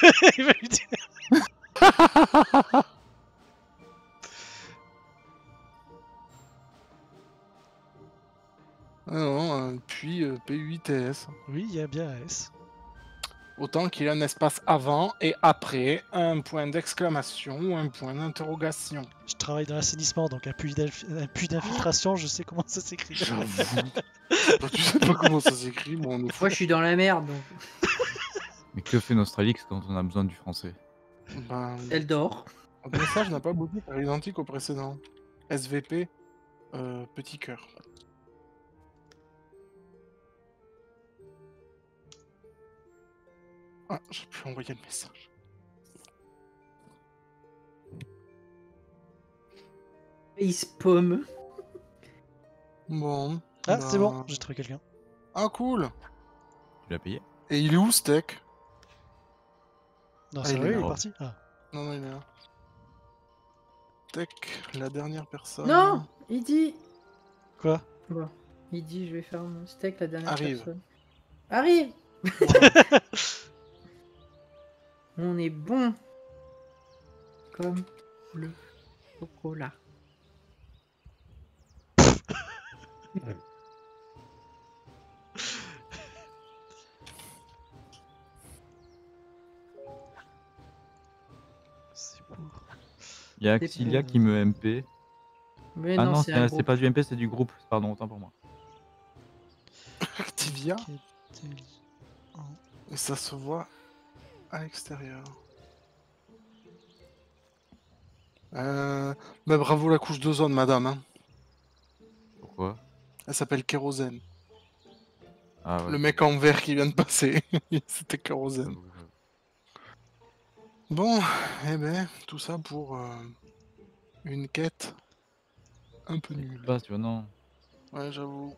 Ah non, puis euh, P U I T S. Oui, il y a bien un S. Autant qu'il y a un espace avant et après, un point d'exclamation ou un point d'interrogation. Je travaille dans l'assainissement, donc un puits d'infiltration, je sais comment ça s'écrit. J'avoue. Tu sais pas comment ça s'écrit, moi. Bon, moi, je suis dans la merde. Donc. Mais que fait Nostralix quand on a besoin du français? Ben, elle dort. Le message n'a pas beaucoup, c'est identique au précédent. S V P, euh, petit cœur. Ah, j'ai pu envoyer le message. Et il se paume. Bon. Ah, bah... c'est bon, j'ai trouvé quelqu'un. Ah, cool. Tu l'as payé? Et il est où, Steak? Non, ah, c'est vrai, il est parti. Ah. Non, non, il est là. Steak, la dernière personne. Non, il dit. Quoi? Bon. Il dit, je vais faire mon Steak, la dernière Arrive. personne. Arrive. Wow. On est bon comme le chocolat. C'est pour. Il y a Axilia qui me M P. Mais ah non, non c'est pas du M P, c'est du groupe. Pardon, autant pour moi. Activia. Et ça se voit. À l'extérieur. Euh... Bah bravo la couche d'ozone, madame. Hein. Pourquoi? Elle s'appelle Kérosène. Ah, ouais. Le mec en vert qui vient de passer, c'était Kérosène. Bon, eh ben, tout ça pour euh, une quête un peu nulle. Pas, tu vois, non. Ouais, j'avoue.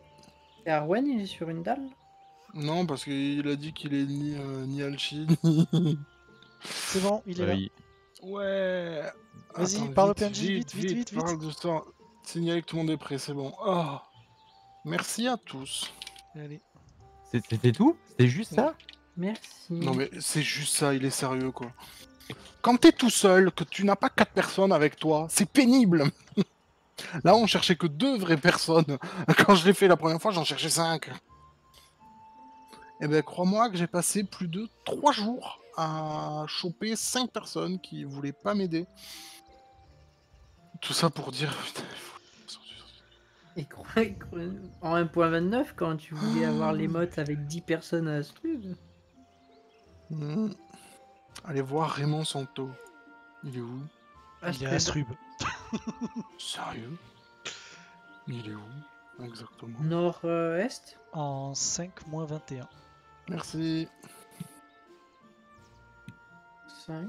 Et Arwen, il est sur une dalle? Non, parce qu'il a dit qu'il est ni, euh, ni Alchi, ni... C'est bon, il est oui. là. Ouais... Vas-y, parle au P N J, vite, vite, vite, vite, vite. Parle d'histoire, signaler que tout le monde est prêt, c'est bon. Oh. Merci à tous. Allez. C'était tout? C'était juste ça? Merci. Non mais c'est juste ça, il est sérieux, quoi. Quand t'es tout seul, que tu n'as pas quatre personnes avec toi, c'est pénible. Là, on cherchait que deux vraies personnes. Quand je l'ai fait la première fois, j'en cherchais cinq. Eh ben, crois-moi que j'ai passé plus de trois jours à choper cinq personnes qui voulaient pas m'aider. Tout ça pour dire... Et crois, crois... En un point vingt-neuf, quand tu voulais avoir les mottes avec dix personnes à ce truc... Mmh. Allez voir Raymond Santo. Il est où? ah, Il est à Strub. Sérieux? Il est où? Exactement. Nord-Est euh, en cinq moins vingt et un. Merci. cinq.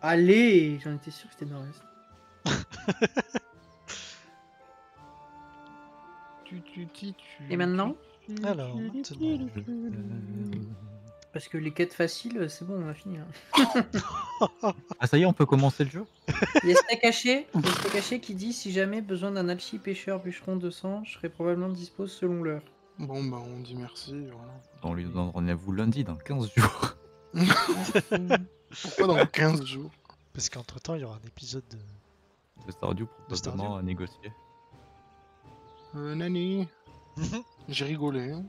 Allez, j'en étais sûr que c'était nord-est. Et maintenant? Alors, maintenant... Parce que les quêtes faciles, c'est bon, on a fini. Hein. Ah ça y est, on peut commencer le jeu. Il y a Steak Haché, Haché qui dit « Si jamais besoin d'un alchi pêcheur bûcheron de sang, je serai probablement dispo selon l'heure. » Bon bah on dit merci, voilà. On lui donne rendez-vous lundi, dans quinze jours. Pourquoi dans quinze jours? Parce qu'entre temps, il y aura un épisode de... De Stardew, probablement à négocier. Euh, Nani. J'ai rigolé, hein.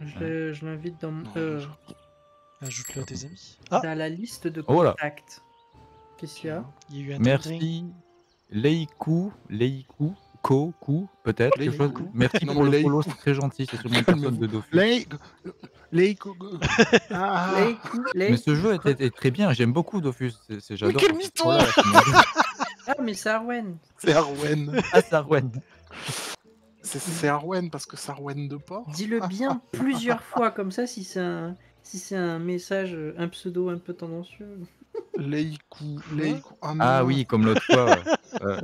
Je, je l'invite dans mon... Euh... Ajoute-le à tes amis. Ah. Dans la liste de contacts. Oh qu'est-ce qu'il y a? Il y a eu un merci. Leiku, Leiku, Ko, Ku, peut-être. Merci non, pour le follow, c'est très gentil, c'est sûrement une personne de Dofus. Leiku, Leiku. Ah. Mais ce jeu était, était très bien, j'aime beaucoup Dofus. C'est, c'est, j'adore. Mais quel mytho! Ah, mais c'est Arwen. C'est Arwen. Ah, c'est Arwen. C'est Arwen parce que c'est Arwen de Port. Dis-le bien plusieurs fois comme ça si c'est un, si un message, un pseudo un peu tendancieux. Leiku, Leiku. Ah, ah oui, comme l'autre fois. Euh,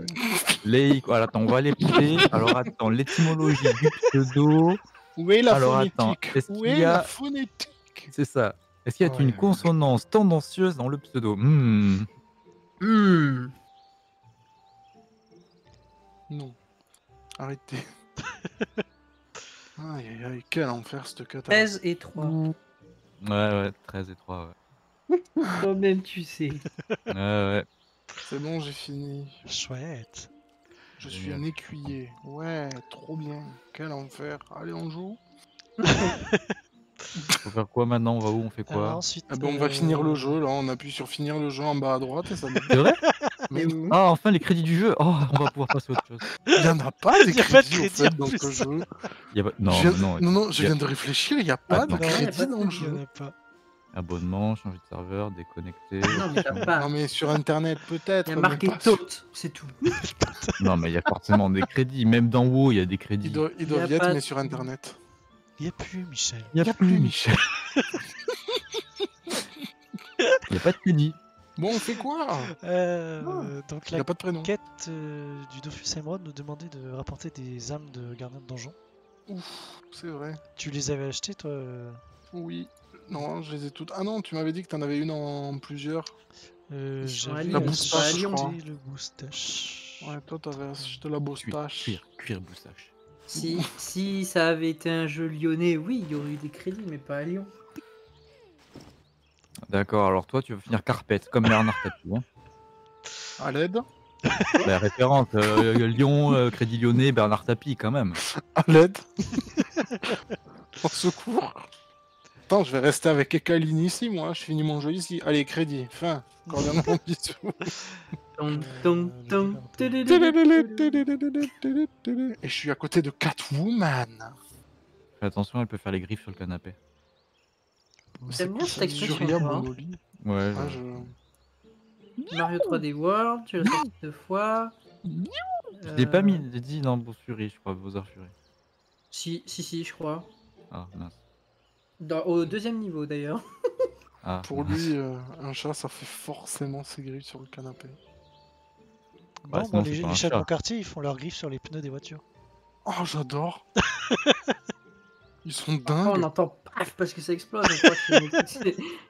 Leiku. Alors attends, on va l'écouter. Alors attends, l'étymologie du pseudo. Où est la Alors, phonétique attends, est Où est a... la phonétique? C'est ça. Est-ce qu'il y a ouais. une consonance tendancieuse dans le pseudo? Hmm. Mmh. Non. Arrêtez. Aïe aïe aïe, quel enfer cette cata. treize et trois. Ouais, ouais, treize et trois, ouais. Quand même, tu sais. Ouais, ouais. C'est bon, j'ai fini. Chouette. Je suis un écuyer. Ouais, trop bien. Quel enfer. Allez, on joue. faire quoi maintenant? On va où? On fait quoi? Alors, ensuite, ah bah, on va euh... finir le jeu, là. On appuie sur finir le jeu en bas à droite et ça va. C'est vrai? Mais oui. Ah, enfin les crédits du jeu. Oh, on va pouvoir passer à autre chose. Il n'y en a pas des crédits, pas de crédits en fait, dans le jeu. Il y a pas... non, je... non, non, non, je viens de réfléchir, il n'y a pas ah, de crédits dans le jeu. Abonnement, changer de serveur, déconnecter. Non, mais, y a pas. Non, mais sur internet peut-être. Il y a marqué tot, c'est tout. Non, mais il y a forcément des crédits. Même dans WoW, il y a des crédits. Ils doivent il doit y être, mais de... sur internet. Il n'y a plus, Michel. Il n'y a, a plus, Michel. Il n'y a pas de crédit. Bon, on fait quoi? euh, euh, Donc la pas de quête euh, du Dofus Emerald nous demandait de rapporter des âmes de gardiens de donjon. Ouf, c'est vrai. Tu les avais achetées, toi? Oui. Non, je les ai toutes. Ah non, tu m'avais dit que t'en avais une en plusieurs. Euh, j'avais la boustache, je crois. Le boustache. Ouais, toi t'avais acheté la boustache. Cuir, cuir, cuir boustache. Si, si ça avait été un jeu lyonnais, oui, il y aurait eu des crédits, mais pas à Lyon. D'accord, alors toi tu veux finir carpette, comme Bernard Tapie. Hein. À l'aide. La référence, euh, Lyon, euh, crédit lyonnais, Bernard Tapie quand même. À l'aide. Au secours. Attends, je vais rester avec Ekaline ici, moi. Je finis mon jeu ici. Allez, crédit, fin. Quand on mon bisou. Et je suis à côté de Catwoman. Fais attention, elle peut faire les griffes sur le canapé. J'aime bien cette expression. Ouais. Ah, je... Mario trois D World, tu l'as fait deux fois. Je l'ai euh... pas mis, dit dans Bossurie, je crois, Bowser Fury. Si, si, si, je crois. Ah, mince. Dans, au deuxième niveau d'ailleurs. Ah, pour lui, euh, un chat, ça fait forcément ses griffes sur le canapé. Bah, non, sinon, les, les chats de mon quartier, ils font leurs griffes sur les pneus des voitures. Oh, j'adore. Ils sont dingues. Oh, on entend paf parce que ça explose.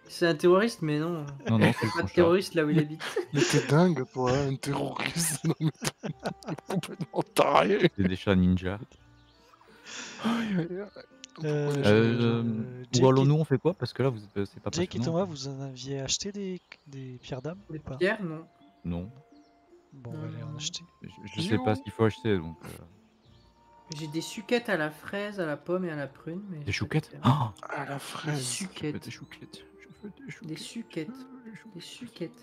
C'est un terroriste, mais non. Non, non, c'est pas de terroriste chat. Là où il habite. Mais t'es dingue, toi, un terroriste. Non, mais t'es complètement taré. C'est des chats ninja. Euh, euh, je... Ou alors nous on fait quoi? Parce que là vous êtes c'est pas possible. Jake et Thomas, vous en aviez acheté des, des pierres d'âme ou pas? Pierres, non. Non. Bon, on va aller en acheter. Je, je sais pas ce qu'il faut acheter donc. Euh... J'ai des suquettes à la fraise, à la pomme et à la prune. Mais des chouquettes oh à la fraise. Des suquettes. Des chouquettes. Des suquettes. Des suquettes.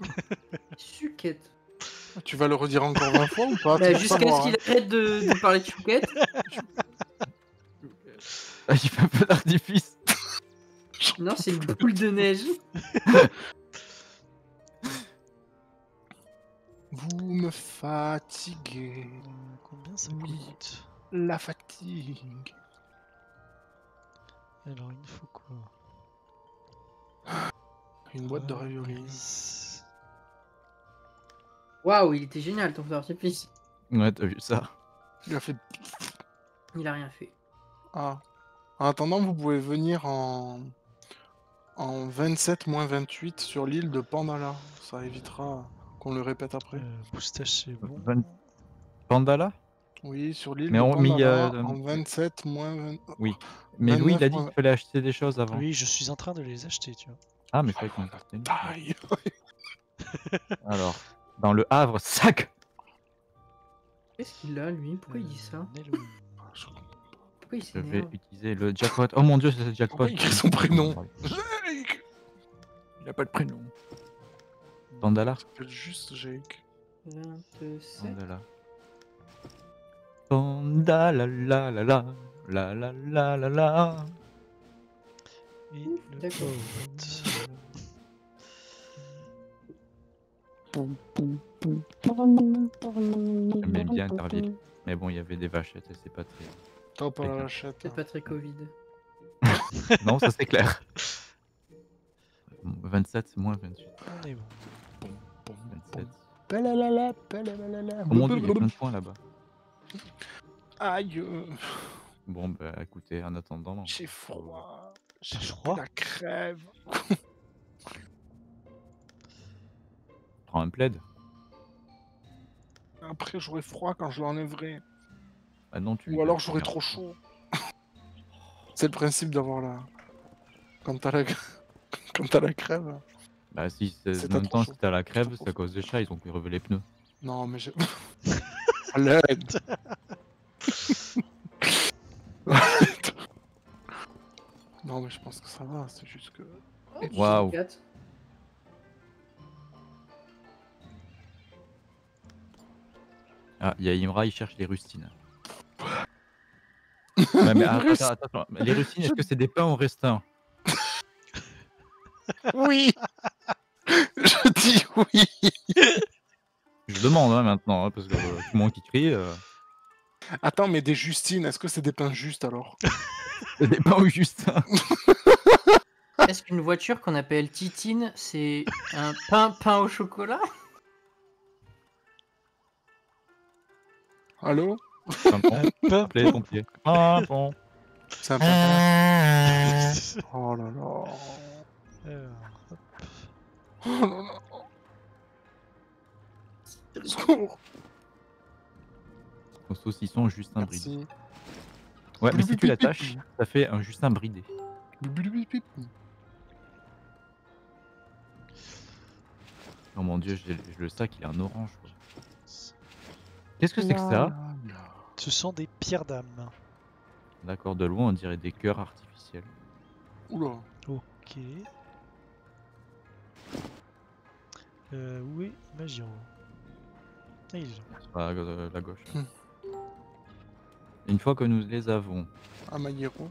Des suquettes. Tu vas le redire encore vingt fois ou pas? Bah, jusqu'à ce qu'il arrête de, de parler de chouquettes. Ah, j'ai fait un peu d'artifice. Non, c'est une boule de neige. Vous me fatiguez. Combien ça coûte? La fatigue. Alors, il nous faut quoi? Une boîte de ravioli. Waouh, il était génial ton feu d'artifice. Ouais, t'as vu ça? Il a fait. Il a rien fait. Ah. En attendant, vous pouvez venir en, en vingt-sept moins vingt-huit sur l'île de Pandala. Ça évitera qu'on le répète après. Boustache, euh, c'est bon. vingt... Pandala? Oui, sur l'île de Pandala, a... en vingt-sept moins vingt... Oui, mais Louis, il a dit qu'il fallait acheter des choses avant. Oui, je suis en train de les acheter, tu vois. Ah, mais il fallait qu'on les achète. Alors, dans le Havre, sac. Qu'est-ce qu'il a, lui? Pourquoi euh, il dit ça? Oui, je vais utiliser le jackpot. Oh mon dieu, c'est le jackpot. Il écrit son prénom. Jake. Il a pas de prénom. Pandala. Il s'appelle juste Jake. Pandala. Pandala la la la la la la la la. D'accord. J'aimais bien Interville. Mais bon, il y avait des vachettes et c'est pas très... C'est pas très Covid. Non, ça c'est clair. vingt-sept moins vingt-huit. On est bon. vingt-sept. Palalala, palalala. Comment on dit, il y a plein de points là-bas. Aïe. Bon, bah écoutez, en attendant. J'ai froid. J'ai froid. La crève. Prends un plaid. Après, j'aurai froid quand je l'enlèverai. Ah non, tu ou alors j'aurais trop chaud. C'est le principe d'avoir la... Quand t'as la... la crève... Bah si, en même temps, si t'as la crève, c'est à cause des chats, ils ont pu relever les pneus. Non mais j'ai... Arrête. Non ouais, je pense que ça va, c'est juste que... Waouh wow. Ah, il y a Imra, il cherche les rustines. Ouais, mais attends, attends, attends. Les rustines, est-ce que c'est des pains ou restants? Oui. Je dis oui. Je demande hein, maintenant, hein, parce que euh, tout le monde qui crie... Euh... Attends, mais des Justines, est-ce que c'est des pains justes alors? Des pains ou Justins? Est-ce qu'une voiture qu'on appelle Titine, c'est un pain pain au chocolat? Allô? Pimpon, appelez pompier. Pimpon. C'est un pimpon. Oh là là. Oh là là. Secours. Au saucisson Justin bridé. Ouais, mais si tu l'attaches, ça fait un Justin bridé. Oh mon dieu, j'ai le sac, il est en orange. Qu'est-ce que c'est que ça? Ce sont des pierres d'âme. D'accord, de loin on dirait des cœurs artificiels. Oula. Ok. Euh, où est Imagiro? Ah, il est là. C'est pas à la gauche. Hein. Une fois que nous les avons... Imagiro.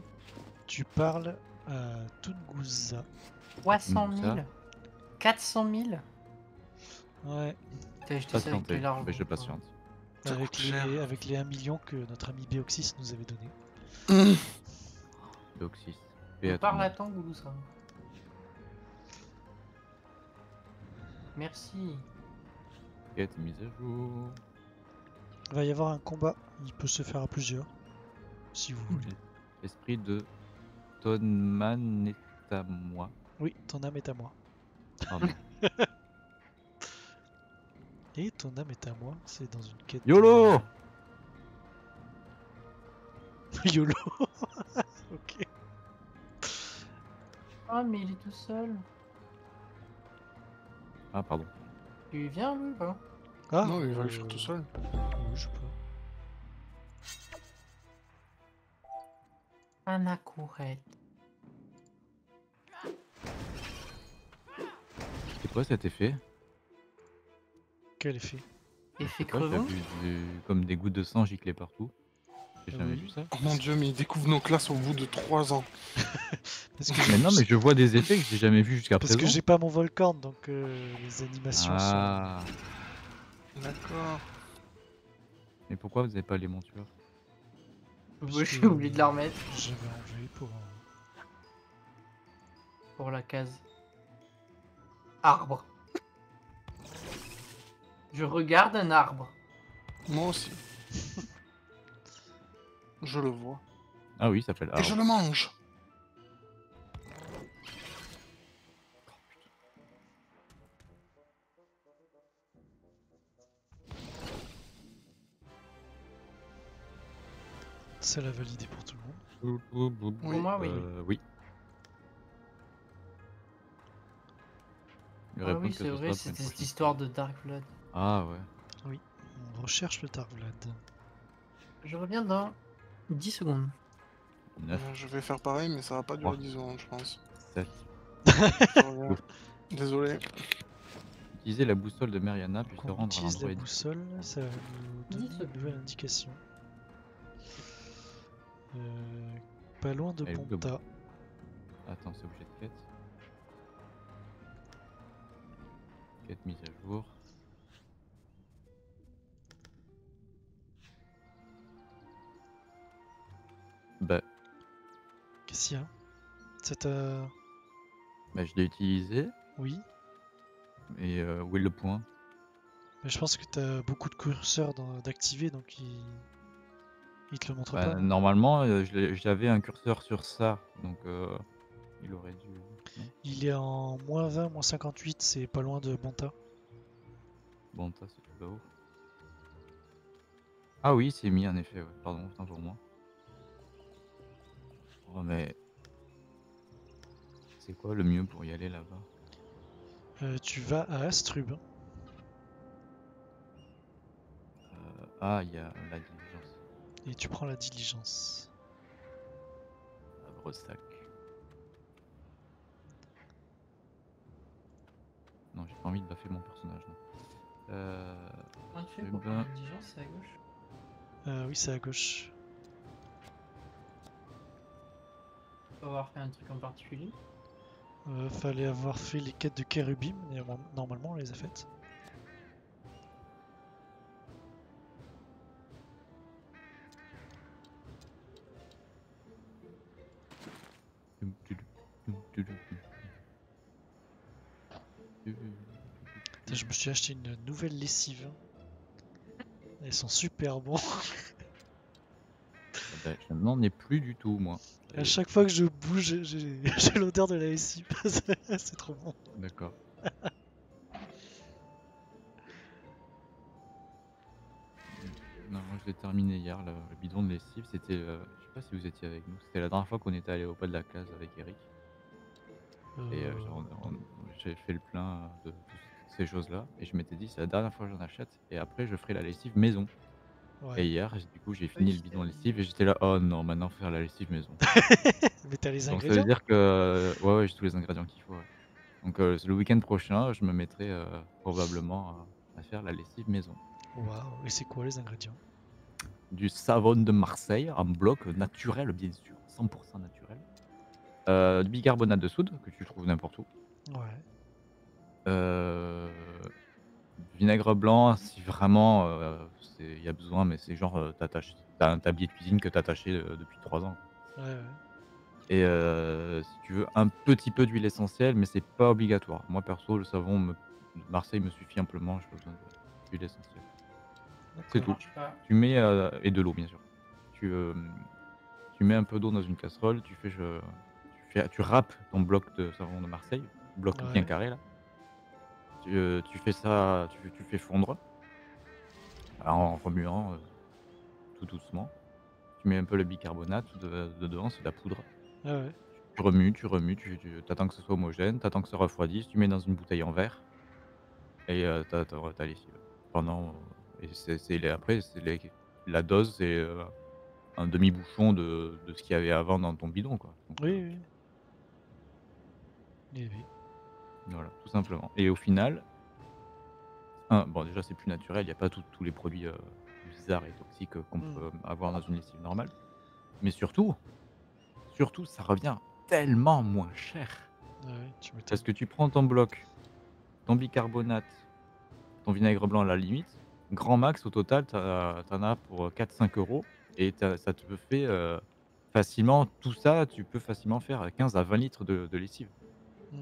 Tu parles à Tunguza. trois cent mille. quatre cent mille. Ouais. T'as acheté ça avec de l'argent. Mais je patiente. Avec les, avec les un million que notre ami Béoxys nous avait donné. Béoxys. On parle à Tunguza. Merci. Quête mise à jour. Il va y avoir un combat. Il peut se faire à plusieurs. Si vous voulez. Esprit de... Ton âme est à moi. Oui, ton âme est à moi. Pardon. Et ton âme est à moi, c'est dans une quête. YOLO de... YOLO. Ok. Ah, mais il est tout seul. Ah, pardon. Tu viens, lui, pardon. Ah, non, il va le faire tout seul. Oui, je peux. Un accourette. C'était quoi cet effet? Quel effet? Effet crevant du... Comme des gouttes de sang giclées partout. J'ai jamais oui. vu ça. Oh mon dieu, mais ils découvrent nos classes au bout de trois ans. Parce que mais non, mais je vois des effets que j'ai jamais vu jusqu'à présent. Parce que j'ai pas mon volcan, donc euh, les animations ah. sont... D'accord. Mais pourquoi vous n'avez pas les montures? Moi j'ai oublié de la remettre. J'avais enlevé pour... Pour la case. Arbre. Je regarde un arbre. Moi aussi. Je le vois. Ah oui, ça s'appelle arbre. Et je le mange. C'est la validée pour tout le monde. Oui, pour moi, oui. Euh, oui. Ah oui, c'est vrai, c'était cette histoire de Dark Vlad. Ah ouais. Oui, on recherche le Dark Vlad. Je reviens dans dix secondes. neuf. Je vais faire pareil, mais ça va pas durer dix secondes, je pense. sept. Je Désolé. Utilisez la boussole de Mariana, puis se rendre à un endroit. Utilisez la boussole, ça va vous donner une nouvelle indication. Euh, pas loin de Bonta. Attends, c'est obligé de quête. Quête mise à jour. Bah. Qu'est-ce qu'il y a? C'est euh... Bah je l'ai utilisé. Oui. Et euh, où est le point? Mais je pense que t'as beaucoup de curseurs d'activer donc il... il te le montre bah, pas. Normalement euh, j'avais un curseur sur ça donc euh, il aurait dû... Il est en moins vingt, moins cinquante-huit, c'est pas loin de Bonta. Bonta, c'est tout là-haut. Ah oui, c'est mis en effet, ouais. Pardon, putain pour moi. Oh mais... C'est quoi le mieux pour y aller là-bas? euh, Tu vas à Astrub. Euh, ah, il y a la diligence. Et tu prends la diligence. À Brossac. non, j'ai pas envie de baffer mon personnage. Non. Euh... Comment tu fais pour prendre l'intelligence, c'est à gauche? Euh, oui, c'est à gauche. Faut avoir fait un truc en particulier? Euh, fallait avoir fait les quêtes de Kerubim, et normalement on les a faites. Je me suis acheté une nouvelle lessive. Elles sont super bons. Je n'en ai plus du tout, moi. À chaque fois que je bouge, j'ai l'odeur de la lessive. C'est trop bon. D'accord. Non, moi je l'ai terminé hier, le, le bidon de lessive. C'était, euh, je sais pas si vous étiez avec nous, c'était la dernière fois qu'on était allé au pas de la case avec Eric. Euh... Et euh, j'ai fait le plein de toutes ces choses-là. Et je m'étais dit, c'est la dernière fois que j'en achète. Et après, je ferai la lessive maison. Ouais. Et hier, du coup, j'ai fini oui, le bidon lessive et j'étais là, oh non, maintenant faut faire la lessive maison. Mais t'as les ingrédients. Donc, ça veut dire que, ouais, ouais, j'ai tous les ingrédients qu'il faut. Ouais. Donc, euh, le week-end prochain, je me mettrai euh, probablement euh, à faire la lessive maison. Waouh, et c'est quoi les ingrédients? Du savon de Marseille en bloc naturel, bien sûr, cent pour cent naturel. Euh, du bicarbonate de soude, que tu trouves n'importe où. Ouais. Euh. Vinaigre blanc, si vraiment il euh, y a besoin, mais c'est genre euh, t'as un tablier de cuisine que t'as attaché euh, depuis trois ans. Ouais, ouais. Et euh, si tu veux un petit peu d'huile essentielle, mais c'est pas obligatoire. Moi perso, le savon me... Marseille me suffit amplement, j'ai pas besoin d'huile essentielle. C'est tout. Tu mets euh, et de l'eau bien sûr. Tu, euh, tu mets un peu d'eau dans une casserole, tu fais, je, tu fais, tu râpes ton bloc de savon de Marseille, bloc ouais. bien carré là. Tu, tu fais ça, tu, tu fais fondre en remuant euh, tout doucement. Tu mets un peu le bicarbonate de, de dedans, c'est de la poudre. Ah ouais. Tu remues, tu remues, tu, tu attends que ce soit homogène, tu attends que ça refroidisse, tu mets dans une bouteille en verre et euh, t'as t'as lessive. Pendant, et c'est, c'est, après, c'est les, la dose, c'est euh, un demi-bouchon de, de ce qu'il y avait avant dans ton bidon. Quoi. Donc, oui, euh, oui. Et oui. Voilà, tout simplement. Et au final, un, bon déjà c'est plus naturel, il n'y a pas tous les produits euh, bizarres et toxiques qu'on mmh. peut avoir dans une lessive normale. Mais surtout, surtout ça revient tellement moins cher. Ah oui, tu m'étonnes. Parce que tu prends ton bloc, ton bicarbonate, ton vinaigre blanc à la limite, grand max au total t'en as pour quatre à cinq euros et ça te fait euh, facilement, tout ça tu peux facilement faire quinze à vingt litres de, de lessive. Mmh.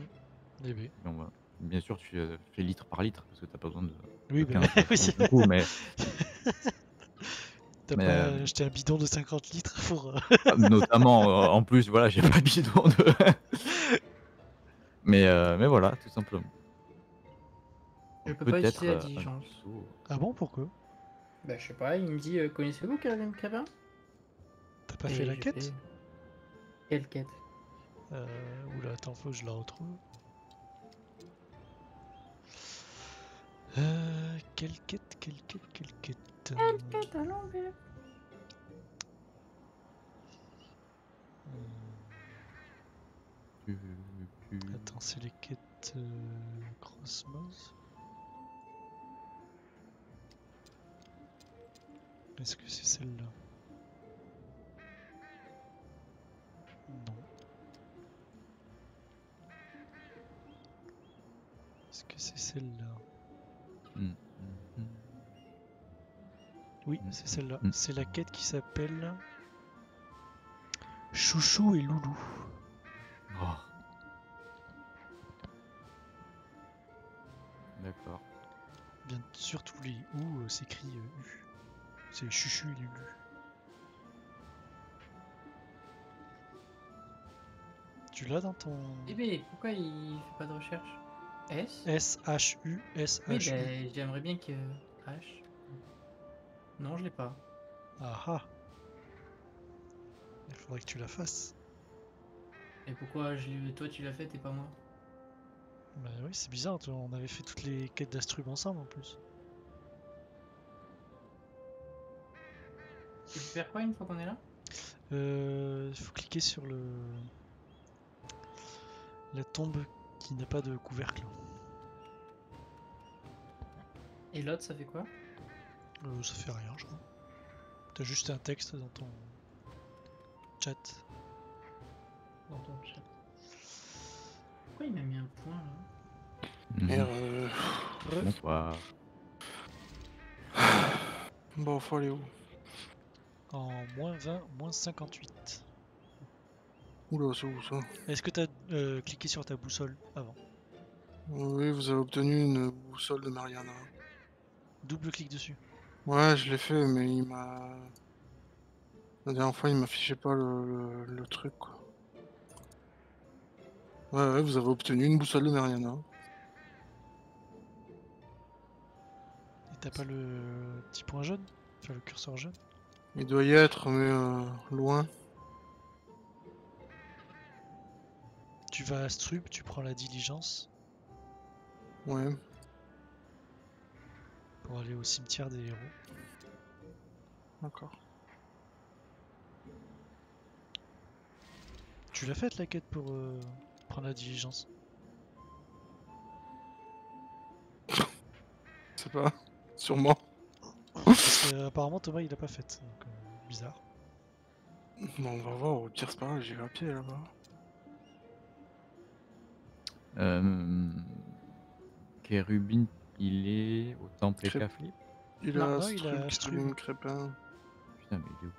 Oui. Bon, bah, bien sûr, tu euh, fais litre par litre parce que t'as pas besoin de. Oui, de quinze, bah, oui. Du coup, mais. T'as pas euh... acheté un bidon de cinquante litres pour. Euh... Notamment, euh, en plus, voilà, j'ai pas de bidon de. mais, euh, mais voilà, tout simplement. Je peux pas utiliser la diligence. Euh, ah bon, pourquoi? Bah, je sais pas, il me dit euh, connaissez-vous Karim Cabin? T'as pas Et fait la quête fais... Quelle quête? Euh. Oula, attends, faut que je la retrouve. Euh, quelle quête, quelle quête, quelle quête. Quelle quête à l'envers. Attends, c'est les quêtes euh, Crossmouth. Est-ce que c'est celle-là? Non. Est-ce que c'est celle-là? Oui, c'est celle-là. C'est la quête qui s'appelle Chouchou et Loulou. Oh. D'accord. Bien sûr, tous les ou euh, s'écrit euh, U. C'est Chouchou et Loulou. Tu l'as dans ton. Eh bien, pourquoi il fait pas de recherche? S S-H-U, S-H-U. Oui, ben, j'aimerais bien que H. Non, je l'ai pas. Ah ah. Il faudrait que tu la fasses. Et pourquoi je... toi tu l'as faite et pas moi? Bah oui, c'est bizarre, toi. On avait fait toutes les quêtes d'astrub ensemble en plus. Tu peux faire quoi une fois qu'on est là? Euh... Faut cliquer sur le... La tombe qui n'a pas de couvercle. Et l'autre, ça fait quoi? euh, Ça fait rien, je crois. T'as juste un texte dans ton chat. Dans ton chat. Pourquoi il m'a mis un point là? Merde. Mmh. Euh... Bon, faut aller où? En moins vingt, moins cinquante-huit. Oula, c'est où ça? Est-ce que t'as euh, cliqué sur ta boussole avant? Oui, vous avez obtenu une boussole de Mariana. Double clic dessus. Ouais, je l'ai fait, mais il m'a... La dernière fois, il m'affichait pas le, le, le truc, quoi. Ouais, ouais, vous avez obtenu une boussole de Mariana. Et t'as pas le petit point jaune? Enfin, le curseur jaune? Il doit y être, mais euh, loin. Tu vas à Strub, tu prends la diligence. Ouais. Pour aller au cimetière des héros. D'accord. Tu l'as faite la quête pour euh, prendre la diligence? C'est pas, sûrement. Parce que, apparemment Thomas il l'a pas faite, donc euh, bizarre. Bon, on va voir, au pire c'est pas grave, j'ai un pied là-bas. Euh... Kerubim, il est au temple Cré... Cafli. Il a, non, non, il a Strub, Crépin. Putain, mais il est où?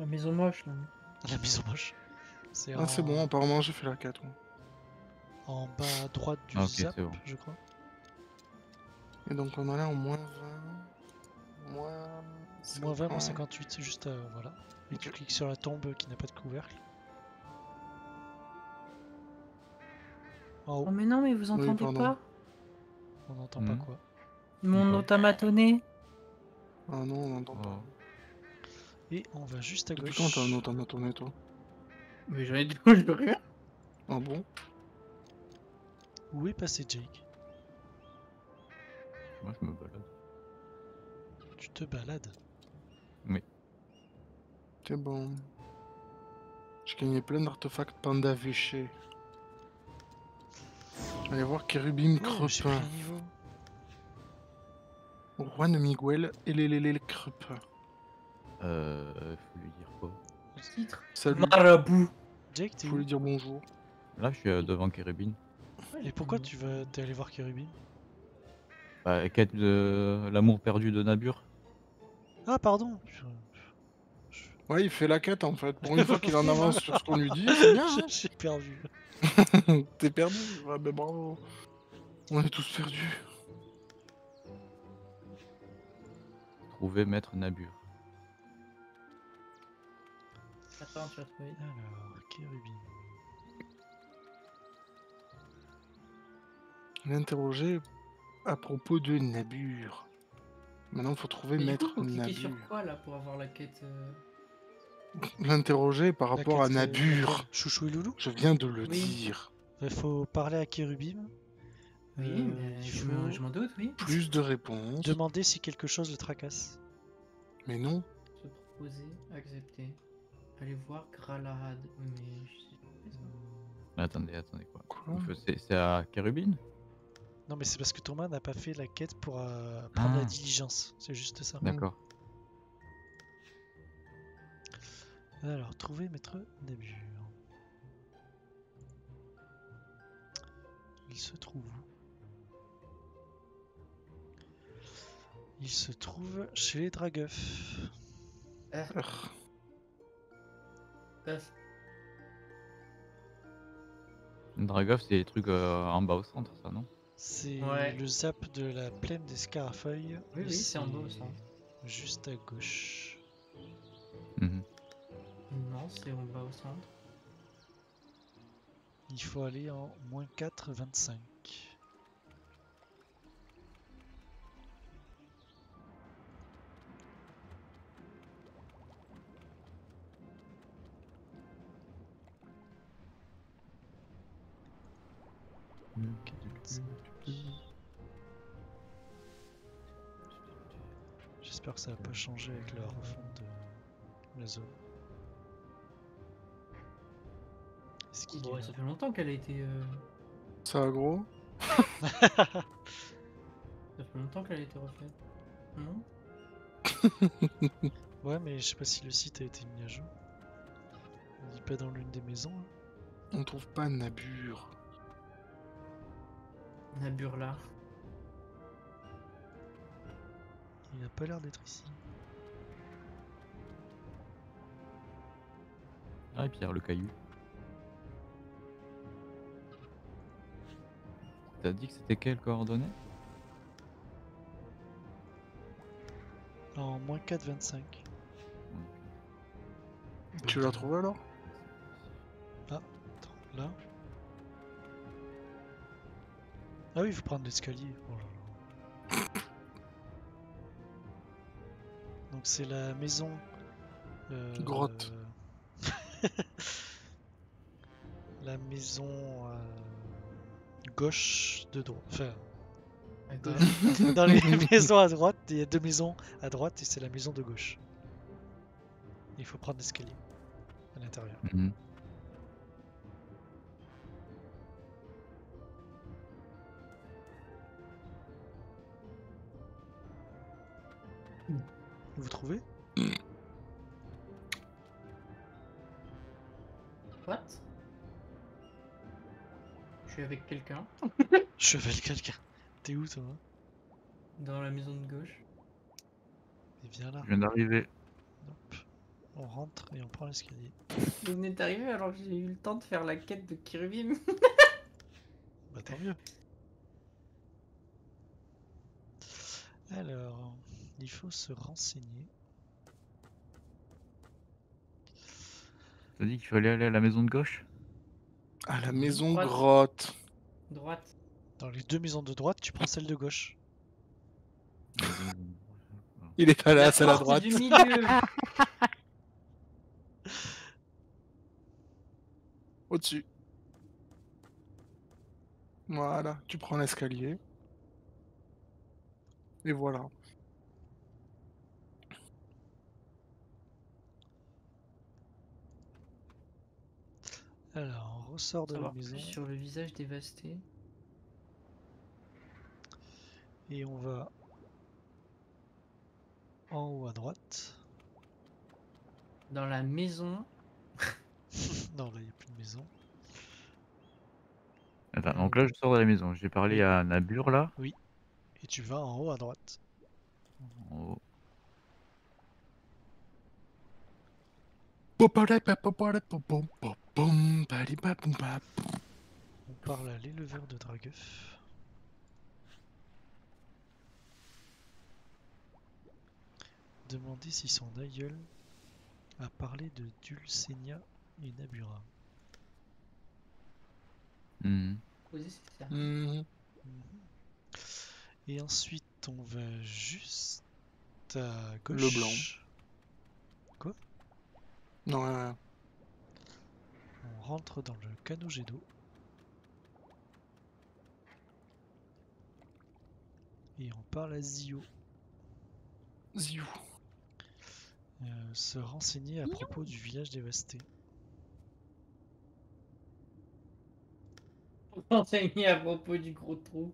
La maison moche là. La maison moche. C'est ah, en... c'est bon, apparemment j'ai fait la quête. En bas à droite du ah, okay, zap, bon. Je crois. Et donc on en a en moins vingt, moins... moins vingt, moins cinquante-huit, c'est juste euh, voilà. Et okay. Tu cliques sur la tombe qui n'a pas de couvercle. Oh mais non, mais vous entendez oui, pas? On n'entend mmh. pas quoi? Mon automatonné. Ah non, on n'entend oh. pas. Et on va juste à gauche. Depuis quand t'as un automatonné toi? Mais j'en ai dit où je veux rien. Ah bon? Où est passé Jake? Moi je me balade. Tu te balades? Oui. C'est bon. J'ai gagné plein d'artefacts panda vichés. Allez voir Kerubim Crepin. Juan Miguel et Lelele Crepin. Euh. Faut lui dire quoi? Le titre? Salut. Marabout. Jake, t'es où? Faut lui dire bonjour. Là, je suis devant Kerubim. Ouais, et pourquoi tu vas. T'es allé voir Kerubim? Bah, quête de l'amour perdu de Nabur. Ah, pardon. Je... Je... Ouais, il fait la quête en fait. Pour une fois qu'il en avance sur ce qu'on lui dit, c'est bien. Hein. J'ai perdu. T'es perdu? Ouais, mais bravo. On est tous perdus. Trouver Maître Nabur. Attends, tu vas trouver. Alors, Kerubim. L'interroger à propos de Nabur. Maintenant, faut trouver mais Maître coup, Nabur. Sur quoi là pour avoir la quête euh... L'interroger par rapport à Nabur. Chouchou et Loulou. Je viens de le oui. dire. Il faut parler à Kerubim. Oui, euh, mais je, me... je m'en doute, oui. Plus de réponses. Demander si quelque chose le tracasse. Mais non. Se proposer, accepter. Aller voir Gralahad. Mais je sais pas. Attendez, attendez quoi, quoi? C'est à Kerubim? Non, mais c'est parce que Thomas n'a pas fait la quête pour euh, prendre ah. la diligence. C'est juste ça. D'accord. Mmh. Alors, trouver Maître Nabur. Il se trouve où? Il se trouve chez les Dragueufs. Euh. Euh. Dragueuf, c'est les trucs euh, en bas au centre, ça, non? C'est ouais. le zap de la plaine des Scarafeuilles. Oui, oui, c'est en bas au centre. Juste à gauche. Mmh. Non, c'est on va au centre. Il faut aller en moins quatre, vingt-cinq. J'espère que ça n'a pas changé avec la refonte de la zone. Bon, ouais, ça fait longtemps qu'elle a été. Euh... Ça a gros. Ça fait longtemps qu'elle a été refaite. Non? Ouais, mais je sais pas si le site a été mis à jour. On n'est pas dans l'une des maisons. Hein. On trouve pas Nabur. Nabur là. Il n'a pas l'air d'être ici. Ah, et Pierre le caillou. T'as dit que c'était quelle coordonnée? En moins quatre virgule vingt-cinq. Okay. Tu l'as trouvé alors? Là, attends, là. Ah oui, il faut prendre l'escalier. Oh là là. Donc c'est la maison. Euh, Grotte. Euh... la maison. Euh... gauche de droite, enfin, dans, dans les maisons à droite, il y a deux maisons à droite et c'est la maison de gauche. Il faut prendre l'escalier à l'intérieur. Mmh. Vous trouvez? What? Je suis avec quelqu'un. Je suis avec quelqu'un. T'es où toi? Dans la maison de gauche. Et viens là. Je viens d'arriver. On rentre et on prend l'escalier. Vous venez d'arriver alors que j'ai eu le temps de faire la quête de Kerubim. Bah tant mieux. Alors, il faut se renseigner. T'as dit qu'il fallait aller à la maison de gauche? À la maison droite. Grotte. Droite. Dans les deux maisons de droite, tu prends celle de gauche. Il est allé à celle à droite. Du milieu. Au-dessus. Voilà, tu prends l'escalier. Et voilà. Alors, on ressort de la maison. Sur le visage dévasté. Et on va en haut à droite. Dans la maison. Non, là, il n'y a plus de maison. Attends, donc là, je sors de la maison. J'ai parlé à Nabur, là. Oui. Et tu vas en haut à droite. En haut. On parle à l'éleveur de Dragueuf. Demandez si son aïeul a parlé de Dulcenia et Nabura. Mmh. Mmh. Et ensuite on va juste à gauche. Le blanc. Quoi? Non, non, non. On rentre dans le canot jet d'eau. Et on parle à Zio. Zio. Euh, se renseigner à propos du village dévasté. Se renseigner à propos du gros trou.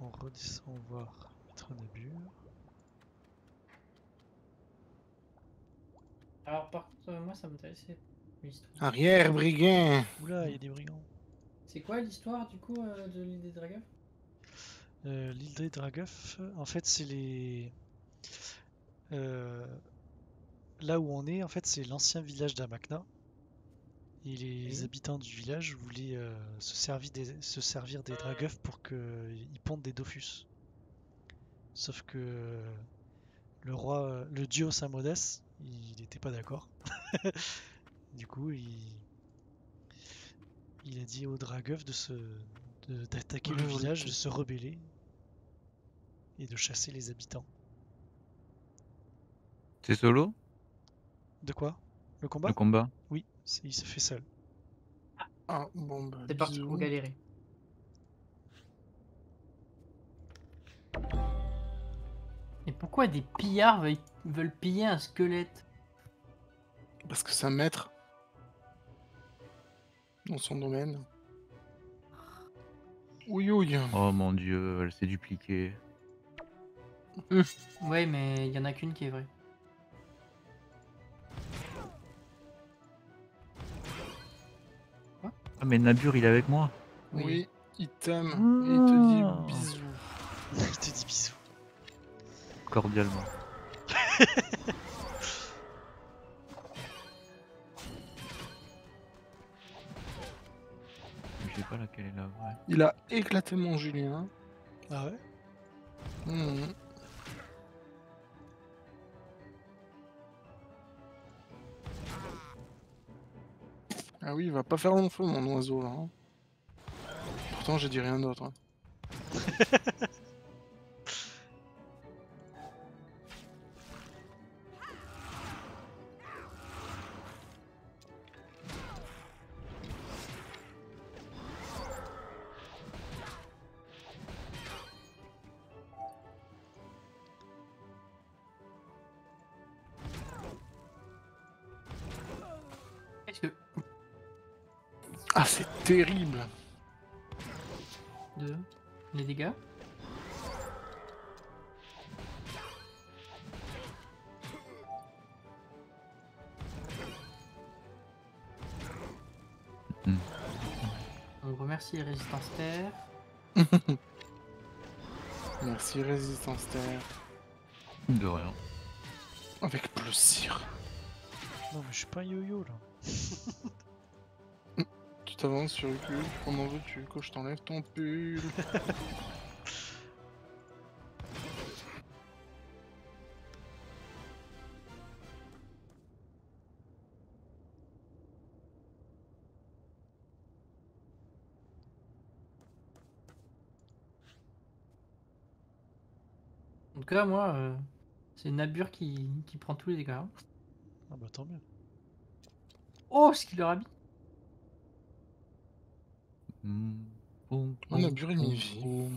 On redescend voir notre Nabur. Alors par contre, euh, moi ça m'intéressait l'histoire. Arrière brigand. Oula, il y a des brigands. C'est quoi l'histoire du coup euh, de l'île des Dragueuf? euh, L'île des Dragueuf, en fait c'est les... Euh... Là où on est, en fait c'est l'ancien village d'Amakna. Et les habitants du village voulaient euh, se, servir des, se servir des Dragueuf pour qu'ils pondent des Dofus. Sauf que euh, le roi, le dieu Saint-Modeste, il n'était pas d'accord. Du coup, il, il a dit aux Dragueuf de d'attaquer le village, de se rebeller et de chasser les habitants. C'est solo? De quoi? Le combat? Le combat. Oui. Il se fait seul. Ah bon bah. C'est parti pour galérer. Et pourquoi des pillards veulent veulent piller un squelette. Parce que c'est un maître. Dans son domaine. Oui, oui. Oh mon dieu, elle s'est dupliquée. Mmh. Ouais, mais il y en a qu'une qui est vraie. Quoi? Ah, mais Nabur, il est avec moi. Oui, oui, il t'aime. Ah. Et il te dit bisous. Il te dit bisous. Cordialement. Je sais pas laquelle est la vraie. Il a éclaté mon Julien. Ah ouais? Mmh. Ah oui, il va pas faire long feu mon oiseau là. Hein. Pourtant j'ai dit rien d'autre. Hein. Ah, c'est terrible. Deux. Les dégâts. Mmh. On remercie Résistance Terre. Merci Résistance Terre. De rien. Avec plaisir. Non mais je suis pas un yo-yo là. T'avances sur le cul, comment veux-tu que je t'enlève ton pull? En tout cas, moi, euh, c'est Nabur qui, qui prend tous les dégâts. Hein. Ah bah tant mieux. Oh, ce qu'il leur habite. Mmh. Boum, boum, on a duré une vie.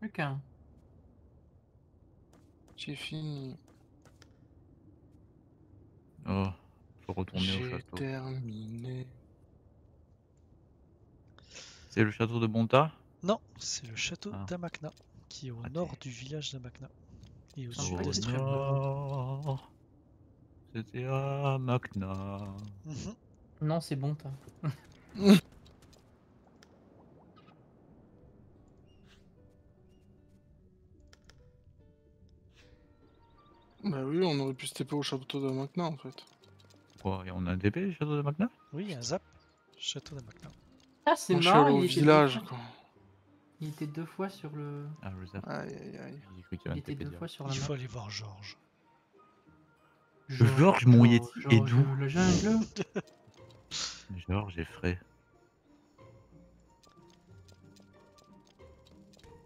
Plus qu'un. J'ai fini. Oh, faut retourner au château. J'ai terminé. C'est le château de Bonta? Non, c'est le château ah. d'Amakna, qui est au okay. nord du village d'Amakna. Et au oh sud-est. C'était Amakna. Mmh. Non, c'est bon, t'as. Bah oui, on aurait pu se taper au château de Makna en fait. Quoi, on a un D P au château de Makna? Oui, il y a un zap. Château de Makna. Ah, c'est marrant, il était village, quoi. Il était deux fois sur le. Ah, le zap. Aïe aïe aïe. Il était deux fois sur la map. Il faut aller voir Georges. Georges, mon Yeti est doux. Le jungle. Genre j'ai frais.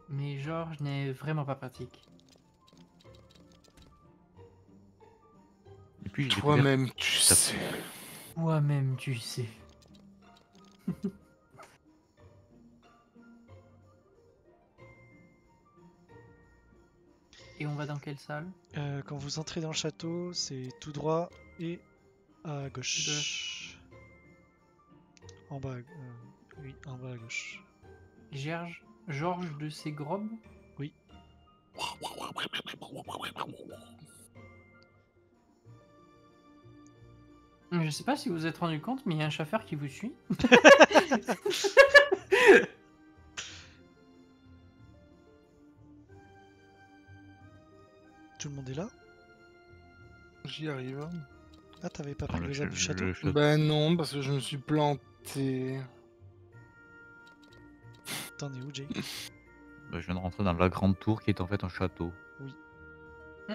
Mais Georges n'est vraiment pas pratique. Et puis toi-même tu sais. Toi-même tu sais. Et on va dans quelle salle? euh, Quand vous entrez dans le château, c'est tout droit et à gauche. De... En bas, euh, oui, en bas à gauche. Gerge, Georges de ses grobes. Oui. Je sais pas si vous vous êtes rendu compte, mais il y a un chauffeur qui vous suit. Tout le monde est là? J'y arrive. Ah, t'avais pas pris le zap du château? Bah non, parce que je me suis planté. T'en es où, Jake? Bah, je viens de rentrer dans la grande tour qui est en fait un château. Oui. Mmh.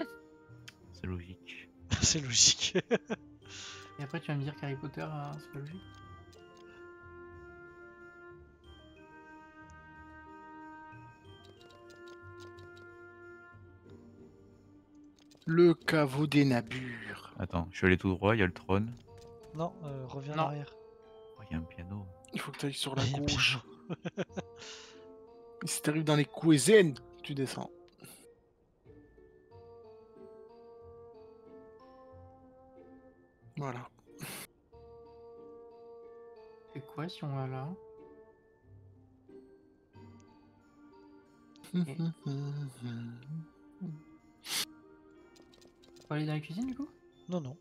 C'est logique. C'est logique. Et après, tu vas me dire qu'Harry Potter, hein, c'est pas logique. Le caveau des Nabur. Attends, je suis allé tout droit, il y a le trône. Non, euh, reviens en arrière. Il y a un piano. Il faut que tu ailles sur la gauche. Si t'arrives dans les cuisines, tu descends. Voilà. C'est quoi si on va là? Okay. Faut aller dans la cuisine du coup? Non, non.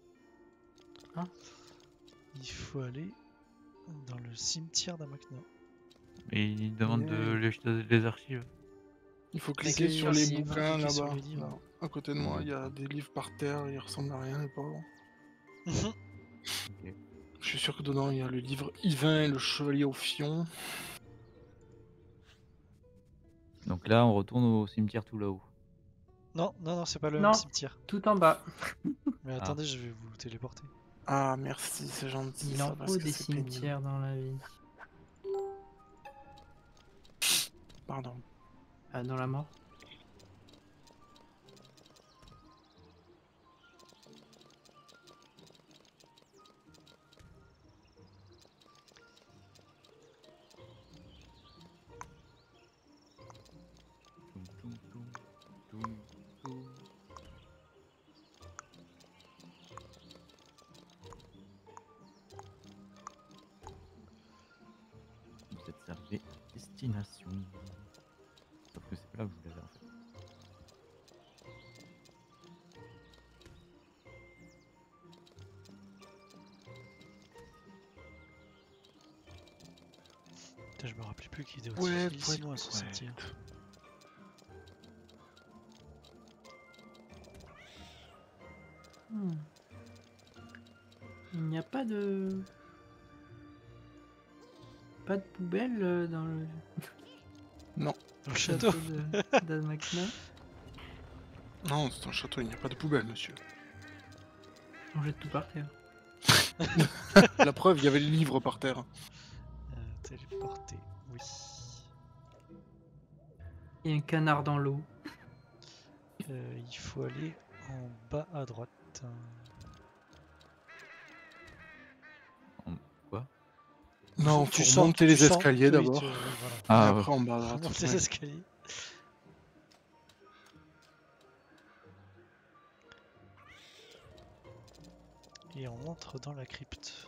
Hein? Il faut aller dans le cimetière d'Amakna. Et il demande euh... de... les archives. Il faut cliquer les sur les bouquins là-bas. Là à côté de moi, il y a des livres par terre, ils ressemblent à rien, les pauvres. Okay. Je suis sûr que dedans il y a le livre Yvain et le chevalier au fion. Donc là, on retourne au cimetière tout là-haut. Non, non, non, c'est pas le non, même cimetière. Tout en bas. Mais attendez, ah. je vais vous téléporter. Ah, merci, c'est gentil. Il en faut des cimetières pénible. Dans la vie. Pardon. Ah, dans la mort. Destination. Sauf que c'est pas là où je l'avais en fait. Putain, je me rappelais plus qu'il était au ouais, ouais, loin à se sentir. Hmm. Il n'y a pas de... Pas de poubelle dans le... Non, dans le château d'Almacna. Non, c'est dans le château, il n'y a pas de poubelle, monsieur. On jette tout par terre. La preuve, il y avait le livre par terre. Euh, téléporté, oui. Il y a un canard dans l'eau. Euh, il faut aller en bas à droite. Non, faut tu monter les escaliers d'abord. Oui, voilà. Ah, après, ouais. on va monter les escaliers. Et on entre dans la crypte.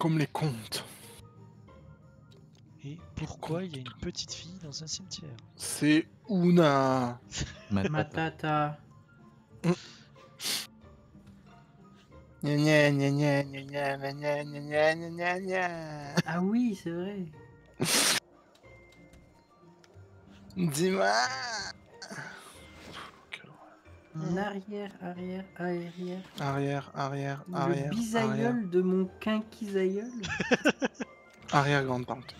Comme les contes. Et pourquoi il y a une petite fille dans un cimetière? C'est Una Matata. mm. Ah oui, c'est vrai. Dis-moi. En arrière, arrière, arrière. Arrière, arrière, arrière. Le bisaïeul de mon quinquisaïeul. Arrière grande tante.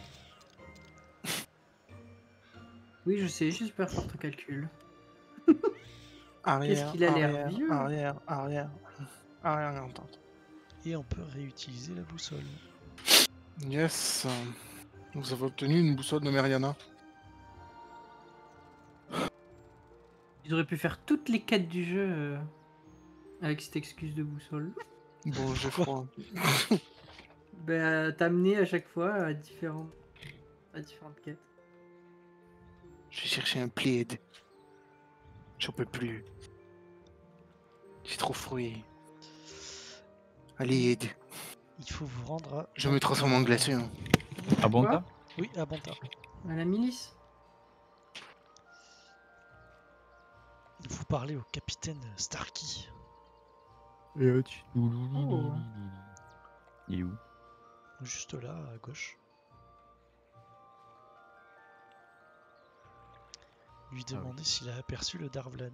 Oui, je sais, je suis super fort en calcul. Arrière, qu'est-ce qu'il a l'air vieux. Arrière, arrière. Ah, rien à entendre. Et on peut réutiliser la boussole. Yes. Nous avons obtenu une boussole de Meriana. Ils auraient pu faire toutes les quêtes du jeu avec cette excuse de boussole. Bon, j'ai froid. Bah, t'amener à chaque fois à différentes, à différentes quêtes. J'ai cherché un plaid. J'en peux plus. J'ai trop fouillé. Allez, aide. Il faut vous rendre à... Je me transforme en glacé. Hein. À Bonta ? Oui, à Bonta. À la milice. Vous parlez au capitaine Starky. Et tu... oh. Il est où ? Juste là, à gauche. Lui demander ah oui. s'il a aperçu le Darvlad.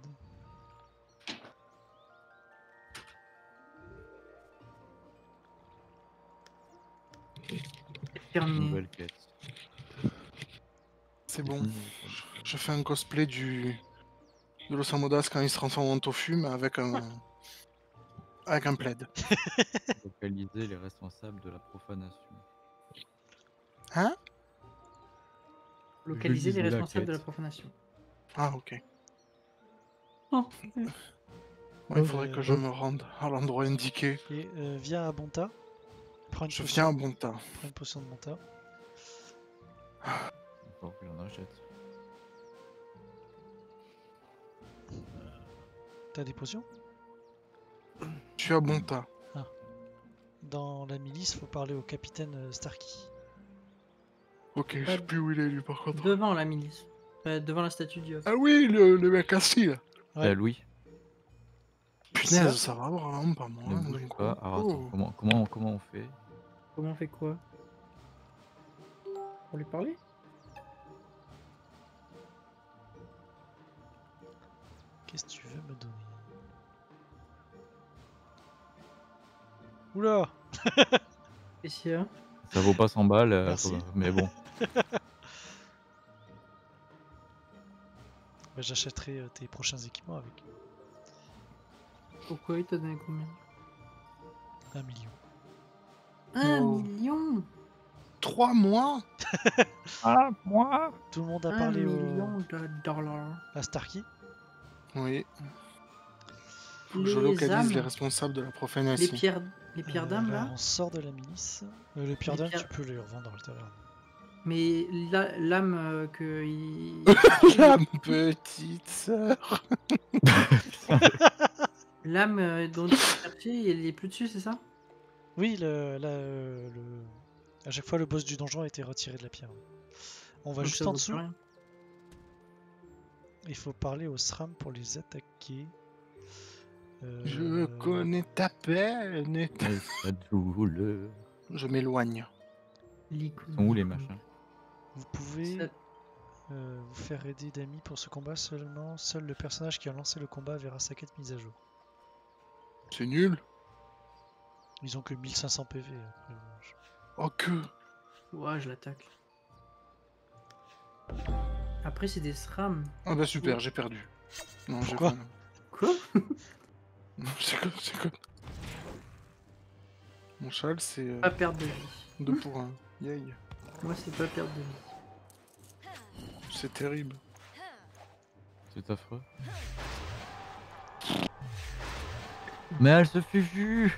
C'est bon, je fais un cosplay du de Los Amodas quand il se transforme en tofu mais avec un avec un plaid. Localiser les responsables de la profanation. Hein? Localiser les responsables de la profanation. Ah ok. Oh. Ouais, il faudrait euh, que je me rende à l'endroit indiqué. Et euh, viens à Bonta. Je viens à Bonta. Prends une potion de Bonta. Bon, puis on achète. T'as des potions? Je suis à Bonta. Ah. Dans la milice, faut parler au capitaine Starky. Ok, je sais plus où il est lui par contre. Devant la milice. Euh, devant la statue du... Ah oui, le, le mec assis là. Ouais. Euh, Louis. Putain, ça va vraiment pas moi. Ne bouge pas. Coup. Alors attends, oh. comment, comment, comment on fait Comment on fait quoi Pour lui parler Qu'est-ce que tu veux me donner Oula Qu'est-ce qu'il y a? Ça vaut pas cent balles, euh, mais bon. Bah, j'achèterai euh, tes prochains équipements avec. Pourquoi il t'a donné combien? Un million. Un oh. million Trois mois Ah, moi Tout le monde a parlé au... un million de dollars. La Starkey. Oui. Faut que je localise les responsables de la profanation. Les pierres, les pierres d'âme euh, là, là on sort de la milice. Euh, les pierres d'âme, pierres... tu peux les revendre dans le taverne. Mais l'âme euh, que il... L'âme petite sœur. L'âme euh, dont tu as cherché, il est plus dessus, c'est ça? Oui, le, la, le... à chaque fois le boss du donjon a été retiré de la pierre. On va Donc juste en dessous. Il faut parler aux Sram pour les attaquer. Euh... Je connais ta peine et ta douleur. Je m'éloigne. Ils sont où les machins? Vous pouvez euh, vous faire aider d'amis pour ce combat seulement. Seul le personnage qui a lancé le combat verra sa quête mise à jour. C'est nul. Ils ont que mille cinq cents P V. Après. Oh que Ouais, je l'attaque. Après, c'est des SRAM. Ah bah super, j'ai perdu. Non, j'ai pas... Quoi Non, c'est quoi, c'est quoi Mon châle, c'est... Euh... Pas perdre de vie. deux pour un. Yay. Moi, c'est pas perdre de vie. C'est terrible. C'est affreux. Mais elle se fait vue.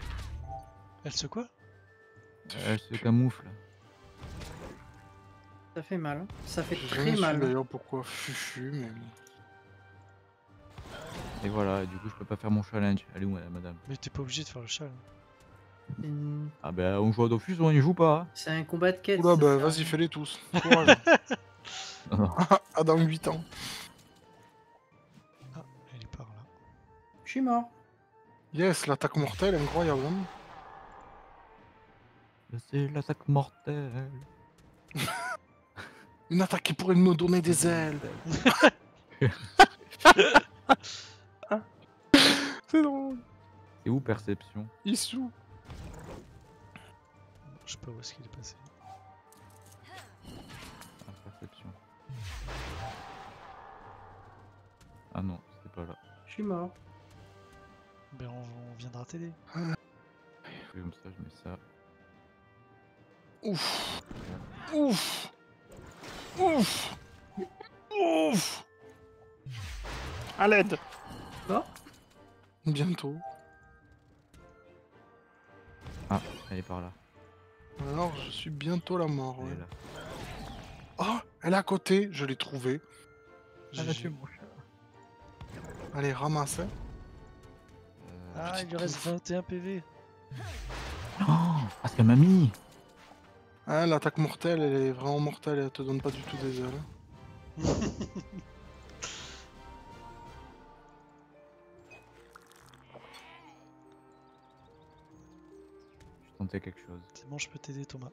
Elle se quoi? Elle se camoufle. Ça fait mal, hein. Ça fait très mal. D'ailleurs, pourquoi fufu, mais... Et voilà, du coup, je peux pas faire mon challenge. Elle est où, madame? Mais t'es pas obligé de faire le challenge. Une... Ah bah, on joue à Dofus ou on y joue pas hein. C'est un combat de quête. Oula, bah, vas-y, fais-les tous. Courage. Ah, dans huit ans. Ah, elle est par là. Je suis mort. Yes, l'attaque mortelle, incroyable. C'est l'attaque mortelle. Une attaque qui pourrait me donner des ailes. C'est drôle. C'est où Perception? Issou. Je sais pas où est-ce qu'il est passé. Ah, Perception. Ah non, c'était pas là. Je suis mort. Ben on, on viendra t'aider. Comme ça, je mets ça. Ouf. Ouf. Ouf. Ouf. À l'aide. Oh. Bientôt. Ah, elle est par là. Alors, je suis bientôt la mort. Elle ouais. est là. Oh, elle est à côté. Je l'ai trouvée. Elle est mon chat. Allez, ramasse. Euh, ah, il lui reste vingt et un P V. Oh, parce qu'elle m'a mis. Ah, l'attaque mortelle, elle est vraiment mortelle, elle te donne pas du tout des ailes. Je tentais quelque chose. C'est bon, je peux t'aider, Thomas.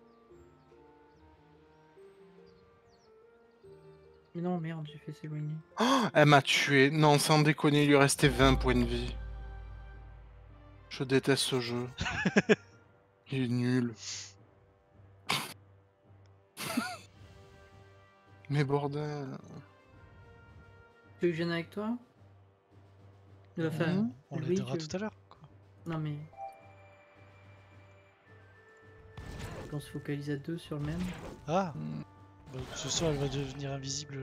Mais non, merde, j'ai fait s'éloigner. Oh, elle m'a tué. Non, sans déconner, il lui restait vingt points de vie. Je déteste ce jeu. Il est nul. Mais bordel. Tu veux que je vienne avec toi? De enfin, mmh, on l'aidera que... tout à l'heure. Non mais... On se focalise à deux sur le même. Ah mmh. Bah, ce soir elle va devenir invisible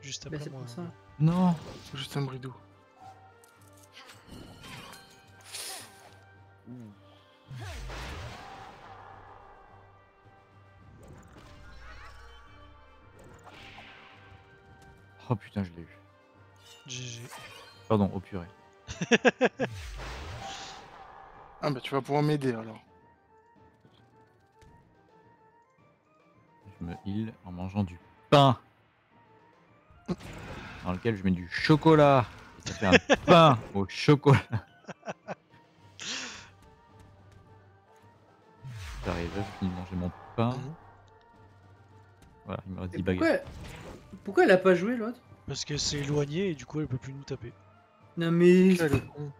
juste après bah, moi. Pour ça. Non, c'est juste un bridou. Mmh. Oh putain, je l'ai eu. G G. Pardon, oh purée. Ah bah tu vas pouvoir m'aider alors. Je me heal en mangeant du pain. Dans lequel je mets du chocolat. Et ça fait un pain au chocolat. J'arrive là, je finis de manger mon pain. Mmh. Voilà, il me reste dix baguettes. Pourquoi, pourquoi elle a pas joué l'autre? Parce qu'elle s'est éloignée et du coup elle peut plus nous taper. Non mais... Quel con.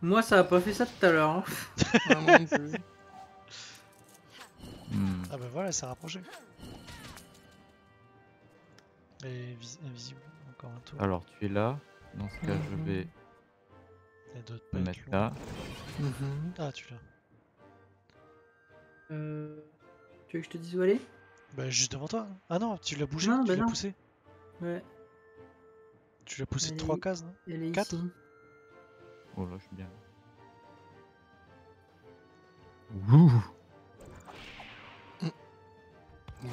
Moi ça a pas fait ça tout à l'heure. Hein. Vraiment, hmm. Ah bah voilà, ça a rapproché. Et invisible, encore un tour. Alors tu es là, dans ce cas mmh. je vais... me mettre là. Mmh. Ah tu l'as. Euh... Tu veux que je te dise où aller? Bah juste devant toi. Ah non, tu l'as bougé, non, tu bah l'as poussé. Ouais. Tu l'as poussé de trois cases, non? Quatre. Oh là, je suis bien. Ouh. C'est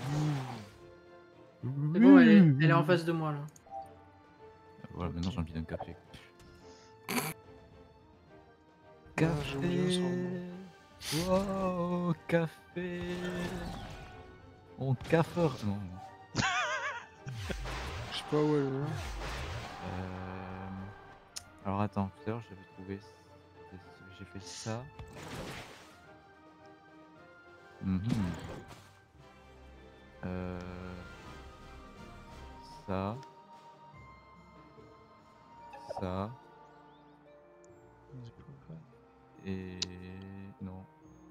bon, elle est, elle est en face de moi là. Voilà, maintenant j'ai envie d'un café. Café. Wow, café. On cafeur. Non. Je sais pas où elle est. Euh... Alors attends, tout à l'heure j'avais trouvé... J'ai fait ça. Mmh. Euh... Ça. Ça. Et... Non.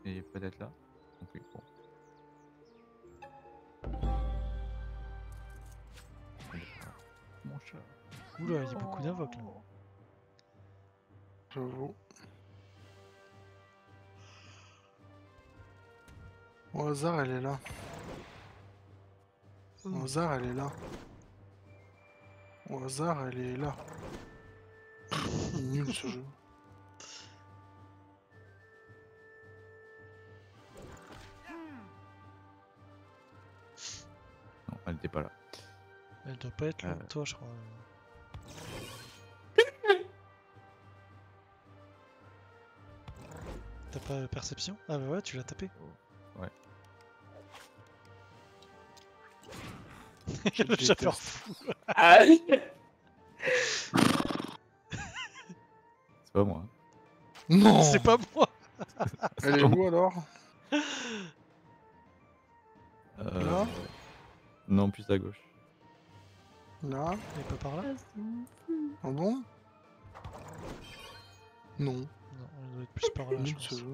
Et peut-être là. Donc, bon. Mon chat. Oula, il y a beaucoup d'invoques là. J'avoue. Au hasard, elle est là. Au hasard, elle est là. Au hasard, elle est là. Il est nul ce jeu. Non, elle n'était pas là. Elle doit pas être là, euh... toi je crois. T'as pas perception? Ah bah ouais, tu l'as tapé. Ouais. Le chauffeur fou. C'est pas moi. Non. C'est pas moi. Elle est où alors? euh... Là. Non, plus à gauche. Là, elle est pas par là. Ah bon? Non. Non, elle doit être plus par là, je pense.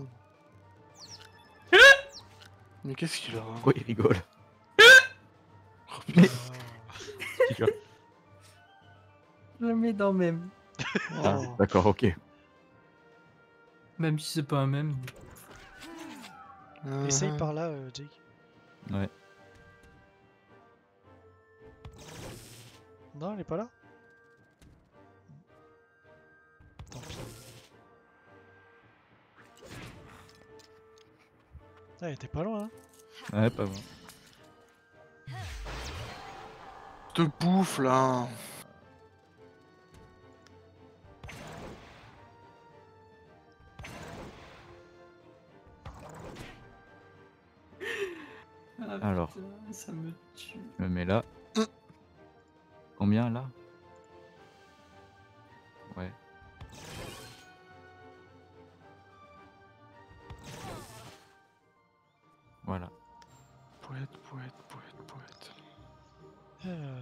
Mais qu'est-ce qu'il a? Pourquoi il rigole? Oh putain. Je le mets dans même. Ah, oh. D'accord, ok. Même si c'est pas un même. Euh... Essaye par là, euh, Jake. Ouais. Non, elle est pas là. Tant pis. Ah, elle était pas loin, hein. Ouais, pas loin. Te bouffe, là. Ah, alors, putain, ça me tue. Je me mets là. Combien là? Ouais. Voilà. Poète, poète, poète, poète. Alors...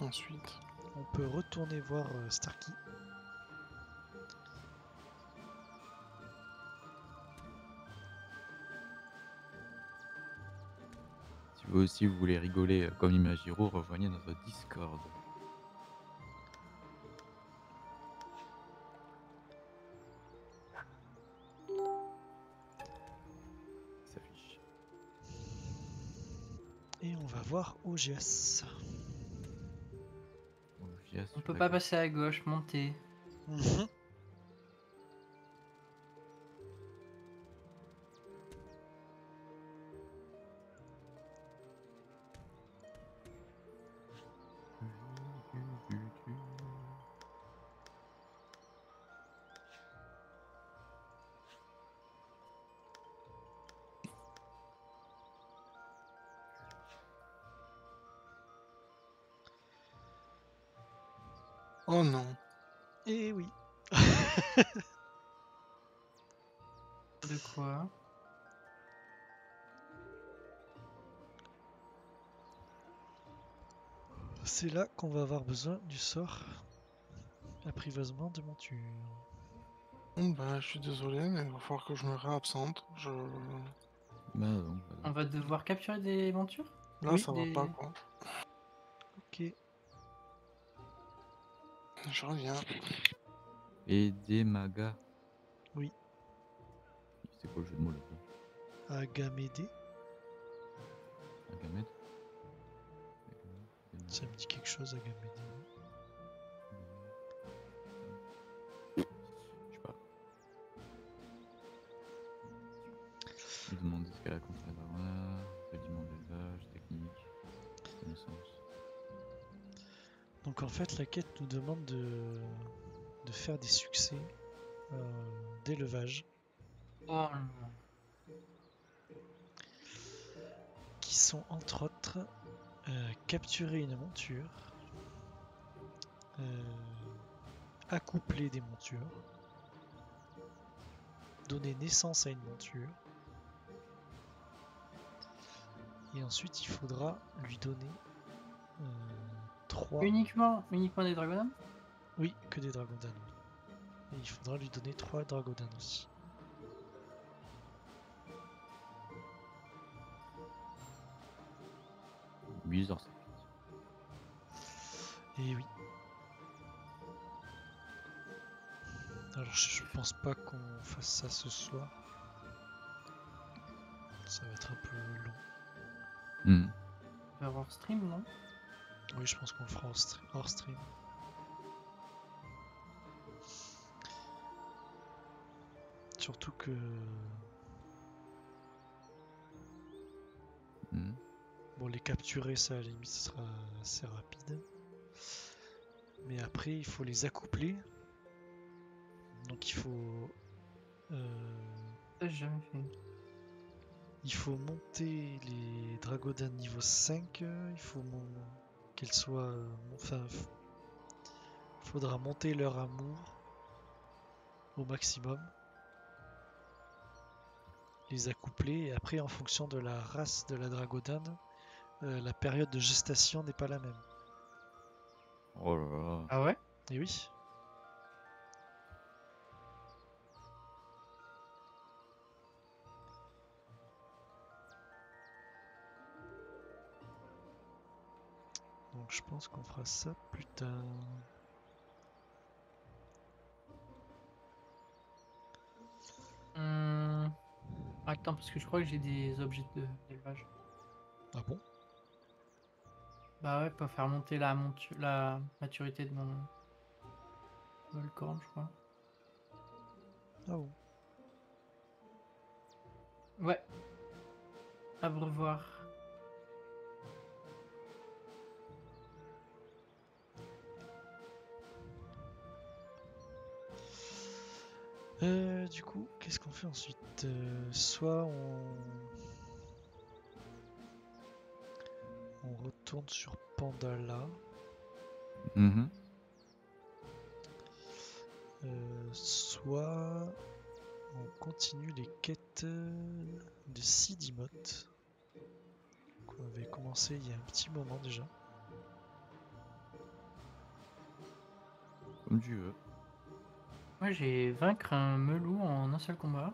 Ensuite... On peut retourner voir euh, Starky. Si vous aussi vous voulez rigoler comme Imagiro, rejoignez notre Discord. Ça fiche. Et on va voir O G S. O G S on peut pas passer à gauche, monter. Mm-hmm. Oh non. Eh oui. De quoi? C'est là qu'on va avoir besoin du sort apprivoisement de monture. Bon bah je suis désolé mais il va falloir que je me réabsente. Je... Bah non. Bah... On va devoir capturer des montures? Là oui, ça des... va pas quoi. Ok. Je reviens. Et des magas. Oui. C'est quoi le jeu de mots là-bas? Agamédé. Agamédé. Ça me dit quelque chose, Agamédé. Je sais pas. Je me demande ce qu'elle a contre la barre. Rudiment d'élevage, technique, connaissance. Donc en fait, la quête nous demande de, de faire des succès euh, d'élevage. Oh. Qui sont entre autres. Euh, capturer une monture, euh, accoupler des montures, donner naissance à une monture, et ensuite il faudra lui donner euh, trois... Uniquement, uniquement des dragons? Oui, que des dragons d'âne. Et il faudra lui donner trois dragons d'âne aussi. Bizarre ça. Et oui. Alors je, je pense pas qu'on fasse ça ce soir. Ça va être un peu long. Mmh. On va avoir stream non? Oui je pense qu'on le fera hors stream. Hors stream. Surtout que... Mmh. Bon, les capturer, ça à la limite sera assez rapide. Mais après, il faut les accoupler. Donc, il faut. Euh, ça, j'ai jamais fait. Il faut monter les Dragodans niveau cinq. Il faut mon... qu'elles soient. Enfin. Il faudra monter leur amour au maximum. Les accoupler. Et après, en fonction de la race de la Dragodane. Euh, la période de gestation n'est pas la même. Oh là là. Ah ouais? Et oui. Donc je pense qu'on fera ça plus tard. Hum... Attends, parce que je crois que j'ai des objets d'élevage. Ah bon? Bah ouais, pour faire monter la, la maturité de mon Volcorn, je crois. Ah bon. Ouais. À vous revoir. Euh, du coup, qu'est-ce qu'on fait ensuite? euh, Soit on... On retourne sur Pandala. Mmh. Euh, soit on continue les quêtes de Sidimoth qu'on avait commencé il y a un petit moment déjà. Comme tu veux. Moi j'ai vaincre un melou en un seul combat.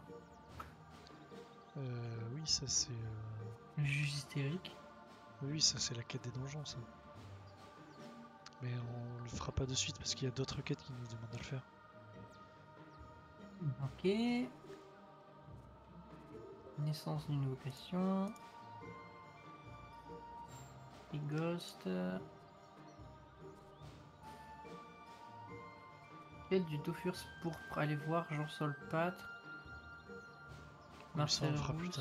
Euh, oui ça c'est... Euh... Juge hystérique. Oui, ça c'est la quête des donjons, ça. Mais on le fera pas de suite parce qu'il y a d'autres quêtes qui nous demandent de le faire. Ok. Naissance d'une vocation. Et Ghost. Quête du Dofus pour aller voir Jean-Sol Patre. Marcel Proust.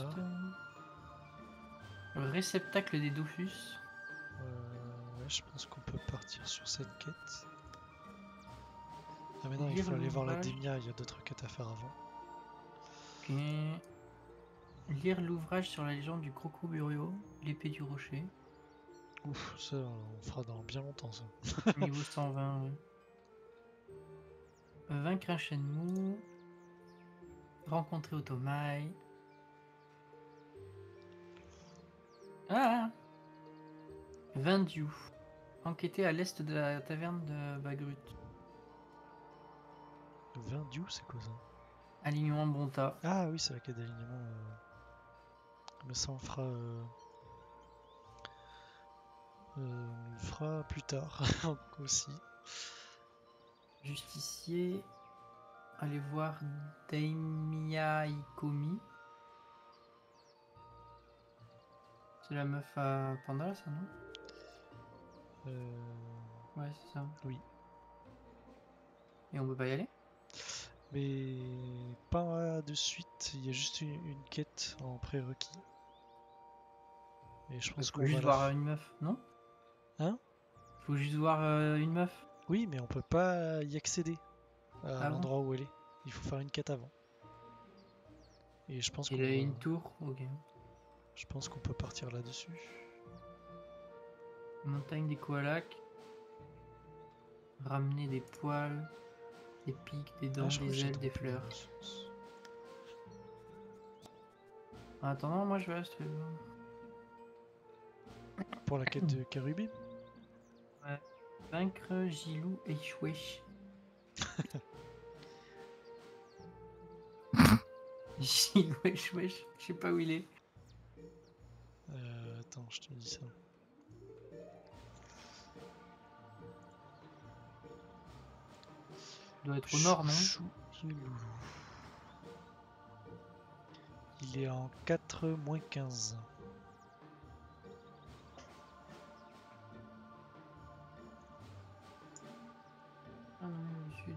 Le réceptacle des Dofus. Euh, ouais, je pense qu'on peut partir sur cette quête. Ah mais non, il faut aller voir la Démia, il y a d'autres quêtes à faire avant. Ok. Lire l'ouvrage sur la légende du Crocoburio, l'épée du rocher. Ouf, ça on fera dans bien longtemps ça. Niveau cent vingt, oui. Vaincre un Shenmue. Rencontrer Otomai. Ah Vindiou. Enquêter à l'est de la taverne de Bagrut. Vindiou, c'est quoi ça? Alignement Bonta. Ah oui, c'est la quête d'alignement. Euh... Mais ça, on fera. Euh... Euh, on le fera plus tard aussi. Justicier. Allez voir Daimia Ikomi. C'est la meuf à Pandala, ça, non? Euh... Ouais, c'est ça. Oui. Et on peut pas y aller? Mais pas de suite, il y a juste une, une quête en prérequis. Et je pense qu'on va juste voir une meuf, non? Hein? Faut juste voir euh, une meuf. Oui, mais on peut pas y accéder à ah l'endroit bon où elle est. Il faut faire une quête avant. Et je pense qu'il y a une tour, ok. Je pense qu'on peut partir là-dessus. Montagne des Koalacs. Ramener des poils, des pics, des dents, ah, des ailes, des fleurs. En attendant, moi je vais rester. Pour la quête de Kerubim. Ouais. Vaincre Gilou et Ichwech. Gilou et Ichwech, je sais pas où il est. Euh, attends, je te dis ça. Il doit être au nord, non? Il est en quatre moins quinze. Ah non, du sud.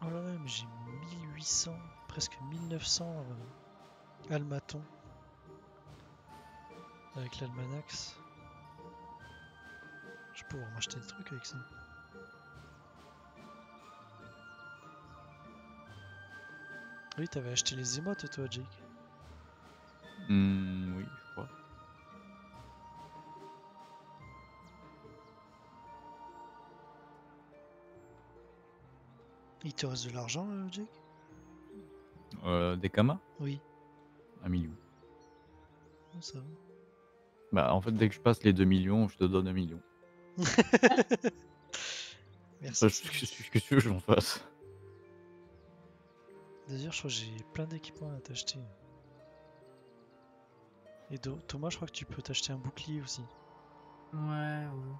Oh là là, mais j'ai mille huit cents, presque mille neuf cents euh, almatons. Avec l'almanax, je pourrais m'acheter des trucs avec ça. Oui, t'avais acheté les émotes toi, Jake. Mmh, oui, je crois. Il te reste de l'argent, Jake? Euh, des kamas? Oui. Un million. Oh, ça va. Bah, en fait, dès que je passe les deux millions, je te donne un million. Merci. Qu'est-ce que tu veux que j'en fasse? D'ailleurs, je crois que j'ai plein d'équipements à t'acheter. Et do Thomas, je crois que tu peux t'acheter un bouclier aussi. Ouais, ouais.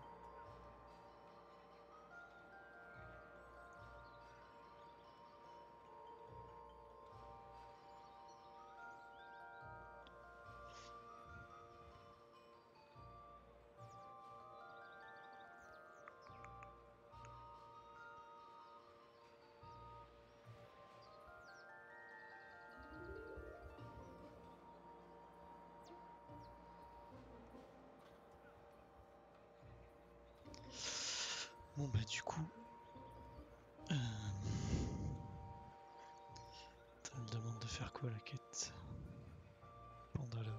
Bon bah du coup, euh... ça me demande de faire quoi la quête Pandala.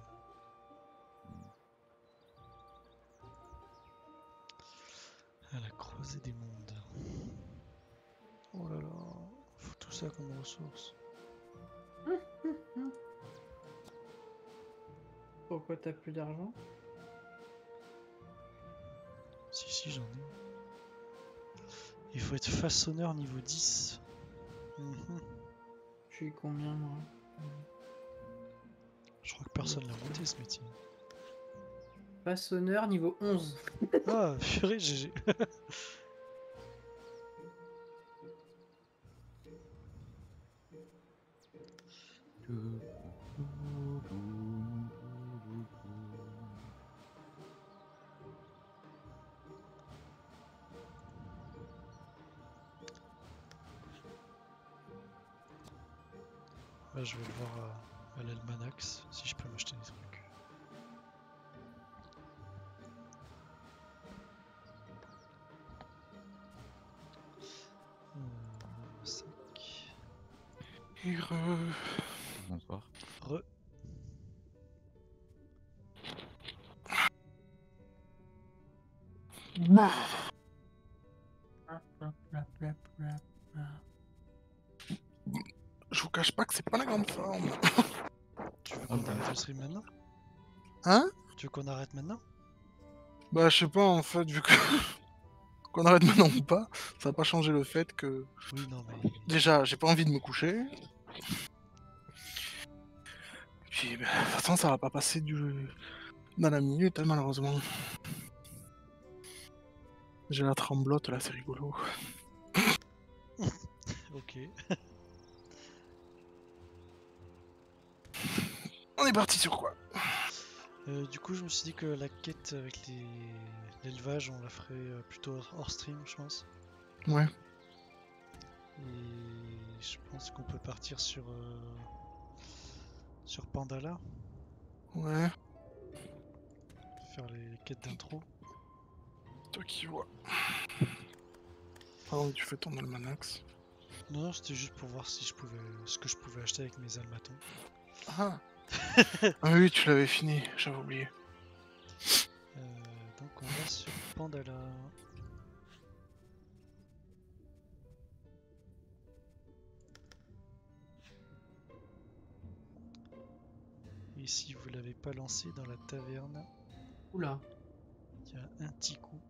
À la croisée des mondes. Oh là là, faut tout ça comme ressource. Pourquoi t'as plus d'argent? Si si j'en ai. Il faut être façonneur niveau dix. Mmh. Je suis combien moi? Je crois que personne l'a monté ce métier. Façonneur niveau onze. Ah, purée, G G. Je vais le voir à, à l'almanax si je peux m'acheter des trucs. Hum, sac. Et re. Bonsoir. Re. Je vous cache pas que c'est pas la grande forme. Tu veux qu'on arrête le stream maintenant? Hein? Tu veux qu'on arrête maintenant? Bah je sais pas en fait, vu que... qu'on arrête maintenant ou pas, ça va pas changer le fait que... Oui, non, mais... Déjà, j'ai pas envie de me coucher. Et puis, bah, de toute façon, ça va pas passer du... dans la minute, hein, malheureusement. J'ai la tremblote, là, c'est rigolo. Ok. On est parti sur quoi? Euh, du coup, je me suis dit que la quête avec l'élevage, les... on la ferait plutôt hors stream, je pense. Ouais. Et je pense qu'on peut partir sur euh... sur Pandala. Ouais. Faire les quêtes d'intro. Toi qui vois. Pardon, tu fais ton almanax. Non, c'était juste pour voir si je pouvais, ce que je pouvais acheter avec mes almatons. Ah. Ah oui, tu l'avais fini, j'avais oublié. Euh, donc on va sur Pandala. Et si vous l'avez pas lancé dans la taverne, oula, il y a un petit coup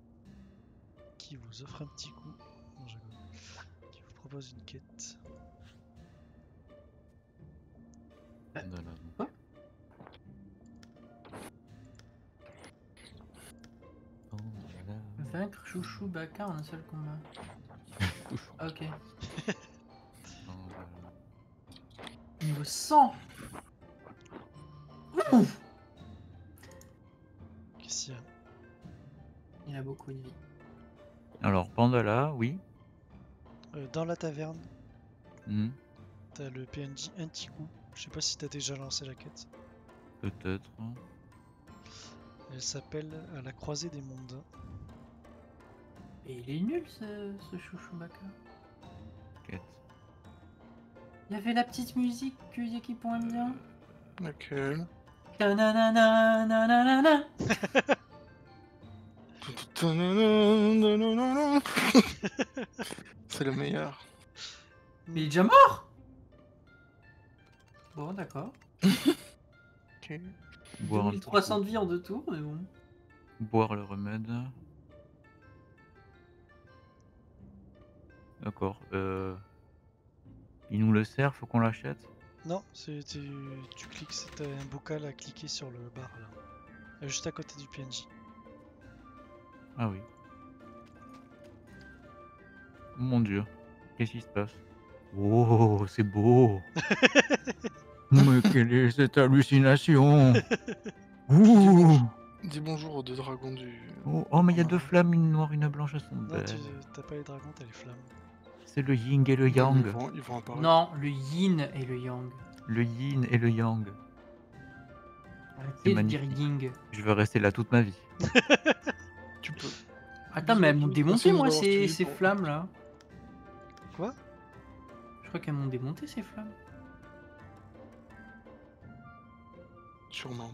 qui vous offre un petit coup, non, qui vous propose une quête. Pandala. Hein? Vaincre Chouchou Baka en un seul combat. Ok. Niveau cent. Ouf. Qu'est-ce qu'il y a? Il a beaucoup de vie. Alors Pandala, oui. Euh, dans la taverne. Mm. T'as le P N J un petit coup. Je sais pas si t'as déjà lancé la quête. Peut-être. Elle s'appelle À la croisée des mondes. Et il est nul ce, ce chouchoubaka. Quête. Il y avait la petite musique que Yakipon aime bien. Laquelle? Tananananananana. C'est le meilleur. Mais il est déjà mort. Bon, d'accord. Ok. Boire deux mille trois cents de vie en deux tours, mais bon. Boire le remède. D'accord. Euh... Il nous le sert, faut qu'on l'achète? Non, c'est tu, tu cliques, c'est un bocal à cliquer sur le bar là. Juste à côté du P N J. Ah oui. Mon dieu, qu'est-ce qui se passe? Oh, c'est beau. Mais quelle est cette hallucination? Ouh. Dis bonjour aux deux dragons du... Oh, oh mais il y a deux flammes, une noire, une blanche, elles sont belles. Non, t'as pas les dragons, t'as les flammes. C'est le yin et le yang. Ils vont, ils vont apparaître. Non, le yin et le yang. Le yin et le yang. Arrêtez de dire yin. Je veux rester là toute ma vie. Tu peux. Attends, mais elles m'ont démonté, moi, ces, ces flammes, là. Quoi? Je crois qu'elles m'ont démonté, ces flammes. Sûrement.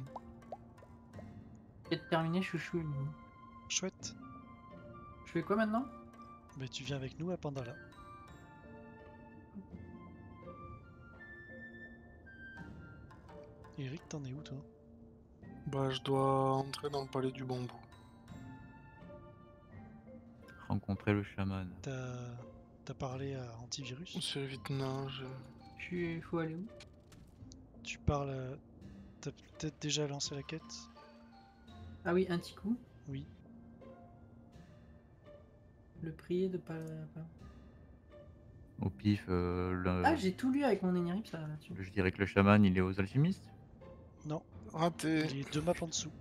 Peut-être terminé, chouchou. Chouette. Je fais quoi maintenant? Mais tu viens avec nous à Pandala. Eric, t'en es où toi? Bah, je dois entrer dans le palais du bambou. Rencontrer le chaman. T'as t'as parlé à Antivirus? C'est vite, non, je. Tu faut aller où? Tu parles. À... T'as peut-être déjà lancé la quête? Ah oui, un petit coup. Oui. Le prier de pas... Au pif, euh, le... Ah, j'ai tout lu avec mon énirip, là, là-dessus. Je dirais que le chaman, il est aux alchimistes? Non. Raté. Il est deux maps en dessous.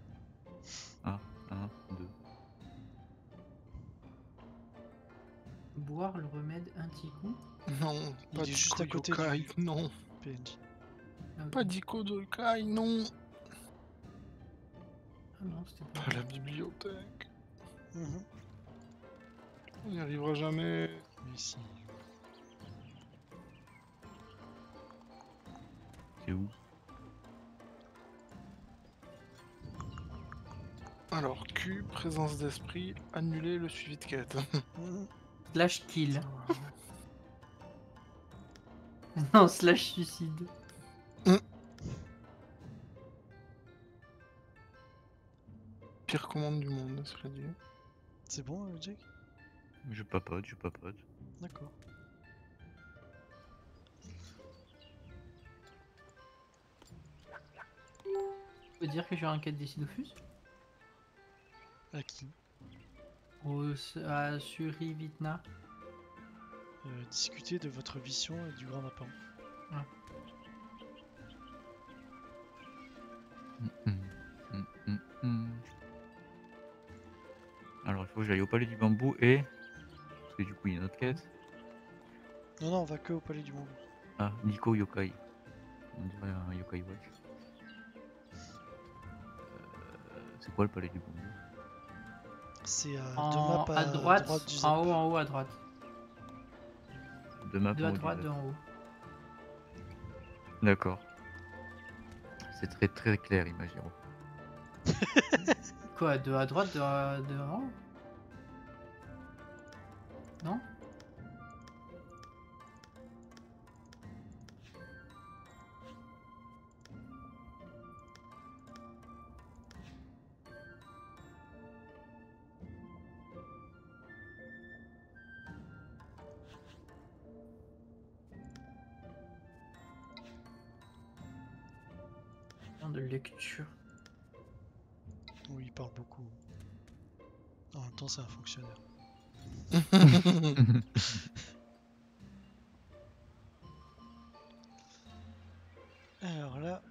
Ah, un, deux. Boire le remède un petit coup? Non, pas il est juste à côté yokai, du... non. P N J. Ah, okay. Pas d'Ico de Yokai, non. Ah non, c'était pas... la bibliothèque. Mmh. On n'y arrivera jamais. Ici. C'est où? Alors, Q, présence d'esprit, annuler le suivi de quête. Slash kill. Non, slash suicide. Mm. Pire commande du monde, cela dit. C'est bon, euh, Jake? Je papote, je papote. D'accord. Tu veux dire que j'ai un quête d'ici Dofus? À qui? Au, à Surivitna. Euh, discuter de votre vision et du grand lapin. Ah. Mm-mm. Mm-mm. Alors il faut que j'aille au palais du bambou et... Parce que du coup il y a notre quête. Non, non, on va que au palais du bambou. Ah, Nico Yokai. On dirait un Yokai Watch. Euh, C'est quoi le palais du bambou? C'est euh, en... à, à droite, droite du en haut, en haut à droite. De, de à droite, d'en haut. D'accord. C'est très très clair, Imagiro. Quoi, de à droite, de à... de en haut? Non? De lecture. Oui, il parle beaucoup. En même temps, c'est un fonctionnaire. Alors là,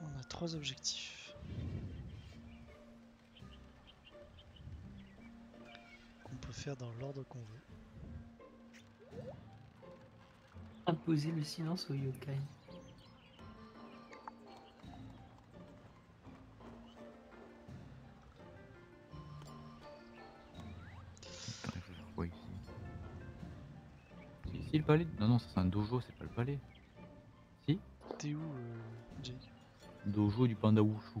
on a trois objectifs. Qu'on peut faire dans l'ordre qu'on veut. Imposer le silence au yokai. Le palais? Non, non, c'est un dojo, c'est pas le palais. Si? T'es où, euh, Jake? Dojo du panda Wushu.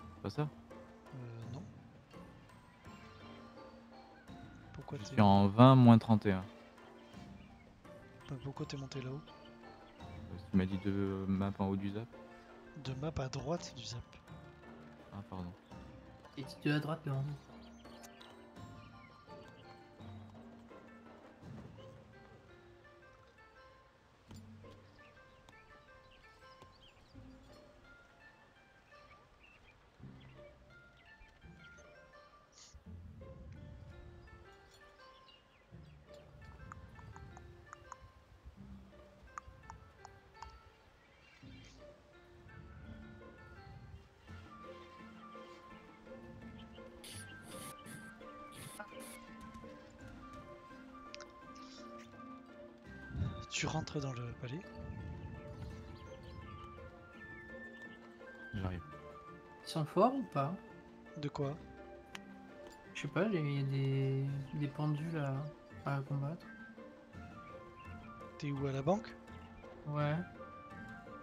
C'est pas ça? Euh, non. Pourquoi t'es... Je suis en vingt moins trente et un. Bah, pourquoi t'es monté là-haut? Parce que tu m'as dit de map en haut du zap. De map à droite du zap. Ah, pardon. Et tu es à droite, non? Tu rentres dans le palais. J'arrive. Ils sont forts ou pas? De quoi? Je sais pas, il y a des, des pendules à, à combattre. T'es où, à la banque? Ouais.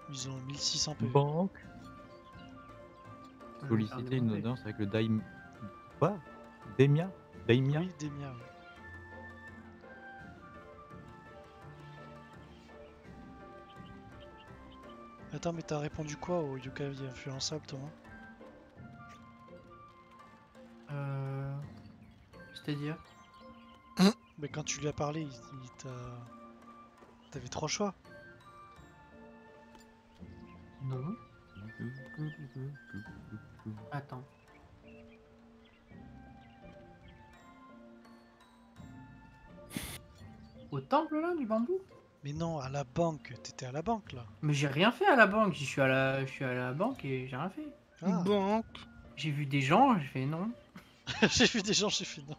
Ils ont mille six cents P V. Banque. Solliciter une audience avec le Daim... Quoi? Daimia? Daimia? Oui, Daimia, oui. Attends, mais t'as répondu quoi au yokai influençable, toi? Euh... C'est-à-dire? Mais quand tu lui as parlé, il, il t'a... T'avais trois choix? Non. Attends. Au temple, là, du bambou? Mais non, à la banque, t'étais à la banque là. Mais j'ai rien fait à la banque, je suis à la, je suis à la banque et j'ai rien fait. Ah. Banque. J'ai vu des gens, j'ai fait non. J'ai vu des gens, j'ai fait non.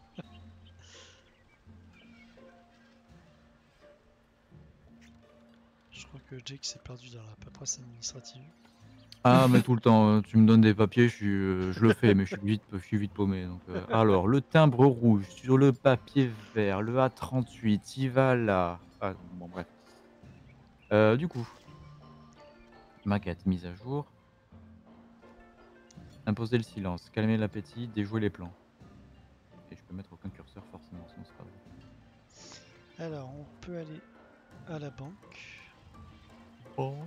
Je crois que Jake s'est perdu dans la paperasse administrative. Ah mais tout le temps, tu me donnes des papiers, je, suis, je le fais, mais je suis vite, je suis vite paumé. Donc, euh, alors, le timbre rouge sur le papier vert, le A trente-huit, il va là. Ah, bon, bref. Euh, du coup, maquette mise à jour. Imposer le silence, calmer l'appétit, déjouer les plans. Et je peux mettre aucun curseur forcément, sinon c'est pas bon. Alors on peut aller à la banque. Banque.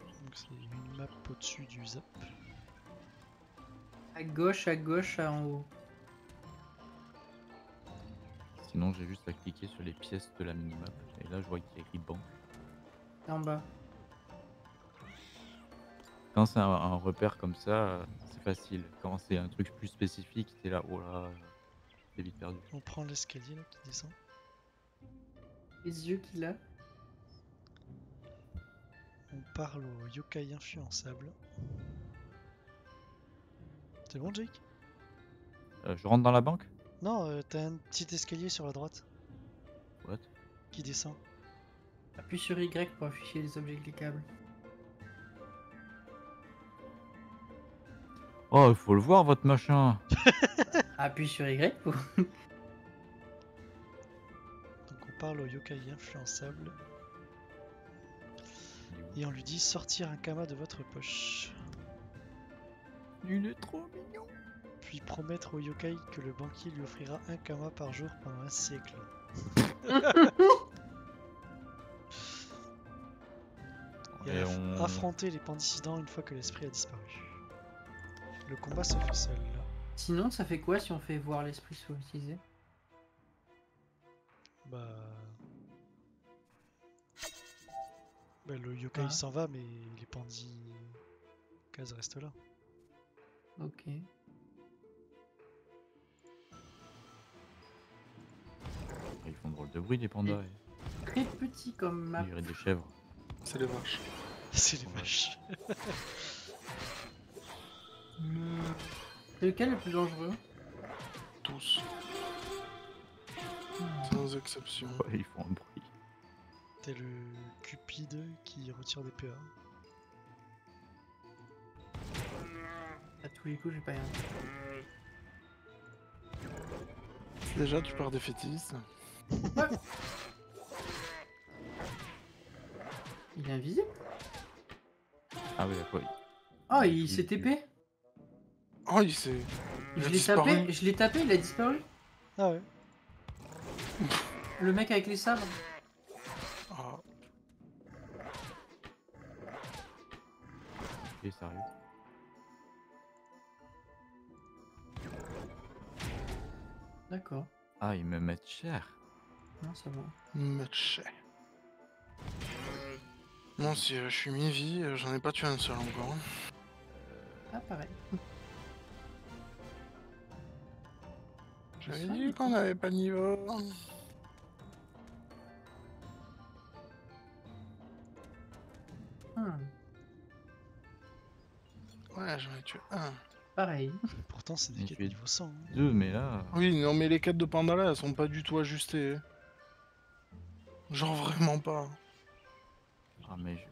Donc c'est une map au-dessus du zap. À gauche, à gauche, en haut. Sinon j'ai juste à cliquer sur les pièces de la minimap. Et là je vois qu'il y a écrit banque. En bas. Quand c'est un, un repère comme ça, c'est facile. Quand c'est un truc plus spécifique, t'es là, oh là, t'es vite perdu. On prend l'escalier là qui descend. Les yeux qu'il a. On parle au yokai influençable. C'est bon, Jake? euh, Je rentre dans la banque? Non, euh, t'as un petit escalier sur la droite. What? Qui descend. Appuie sur Y pour afficher les objets cliquables. Oh, il faut le voir, votre machin. Appuie sur Y pour... Donc on parle au yokai influençable. Et on lui dit sortir un kama de votre poche. Il est trop mignon. Puis promettre au yokai que le banquier lui offrira un kama par jour pendant un siècle. Et, Et aff on... affronter les pendicidants une fois que l'esprit a disparu. Le combat se fait seul. Sinon, ça fait quoi si on fait voir l'esprit se utiliser? Bah... bah... le yokai ah. s'en va, mais les pandis... Kaz reste là. Ok. Ils font drôle de bruit, les pandas. Et... Très petit comme map. Il y aurait des chèvres. C'est les vaches. C'est les vaches. C'est lequel le plus dangereux? Tous. Hmm. Sans exception. Ouais, ils font un bruit. T'es le cupide qui retire des P A. À tous les coups, j'ai pas rien. Déjà, tu pars des fétises. Il est invisible? Ah oui, d'accord. Oh, il s'est T P? Oh, il s'est... Je l'ai tapé, je l'ai tapé, il a disparu. Ah ouais. Le mec avec les sabres. Oh. Ok, sérieux. D'accord. Ah, ils me mettent cher. Non, ça va. Ils me mettent cher. Non, si je suis mi-vie, j'en ai pas tué un seul encore. Ah, pareil. J'avais dit qu'on n'avait pas de niveau. Hmm. Ouais, j'en ai tué un. Pareil. Pourtant, c'est des quêtes de niveau cent. Hein. Deux, mais là. Oui, non, mais les quêtes de Pandala, elles sont pas du tout ajustées. Genre vraiment pas. Ah, mais je...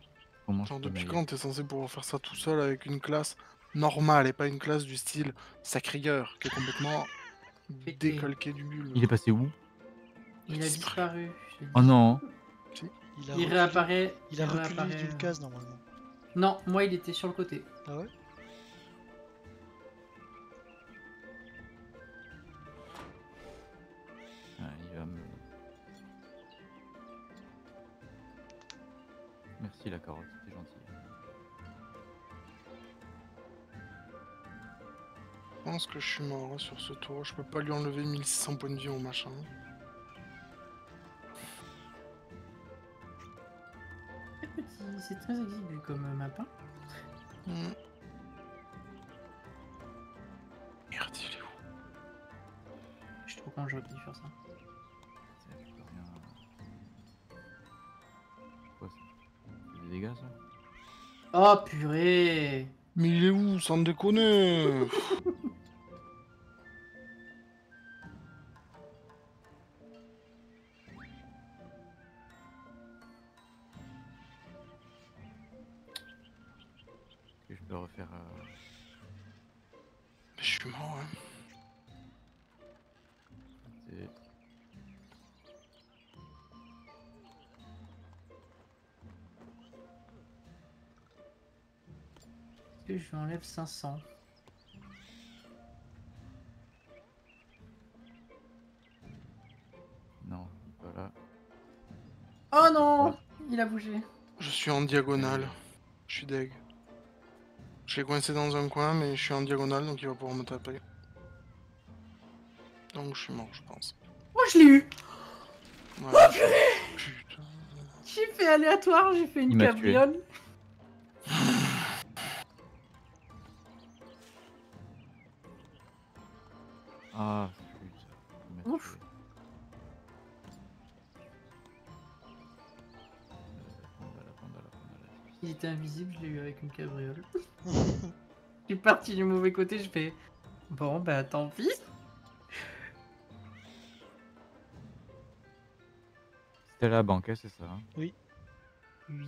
Comment genre, depuis quand t'es censé pouvoir faire ça tout seul avec une classe normale et pas une classe du style Sacrigueur qui est complètement. Décalqué du mule. Il est passé où? Il a disparu. Oh non. Il, a il réapparaît. Il a reculé d'une case normalement. Non, moi il était sur le côté. Ah ouais. Ah, il va me... Merci la carotte, c'était gentil. Je pense que je suis mort là, sur ce tour, je peux pas lui enlever mille six cents points de vie au machin. C'est très exigu comme map. Mmh. Merde, il est où? Je trouve quand j'aurais dû faire ça. Ça fait rien. Quoi ça? C'est des dégâts ça? Oh purée! Mais il est où? Sans déconner! Je lui enlève cinq cents. Oh non, il a bougé. Je suis en diagonale. Je suis deg. Je l'ai coincé dans un coin, mais je suis en diagonale, donc il va pouvoir me taper. Donc je suis mort, je pense. Moi oh, je l'ai eu. Ouais, oh purée. Putain. J'ai fait aléatoire, j'ai fait une cabriole. Ah, putain. Ouf. Il était invisible, je l'ai eu avec une cabriole. Je suis parti du mauvais côté, je fais... Bon, bah tant pis. C'était la banque, c'est ça hein? Oui. Oui.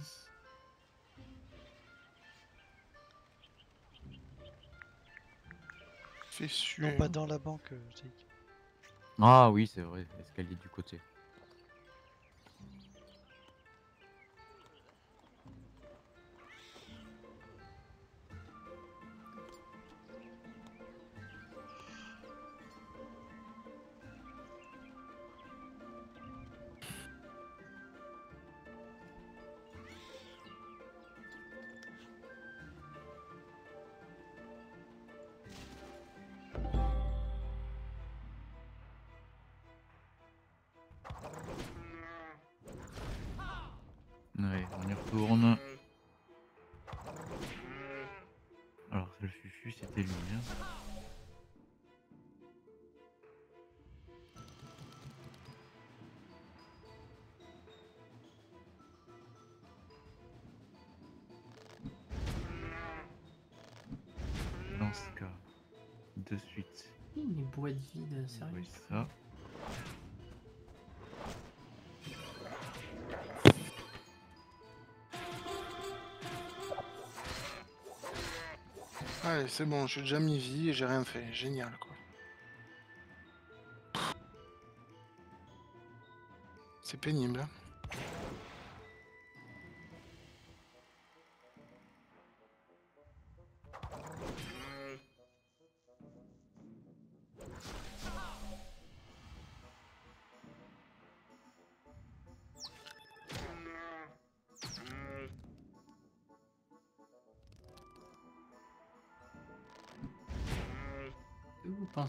Fais sûr. Non, pas dans la banque, Jake. Ah oui, c'est vrai, l'escalier du côté. Ouais, on y retourne. Alors, le fufu, c'était lui. Lance-ca. De suite. Une boîte vide, sérieux. Oui, ça. Allez, c'est bon, je suis déjà mi-vie et j'ai rien fait. Génial, quoi. C'est pénible, hein.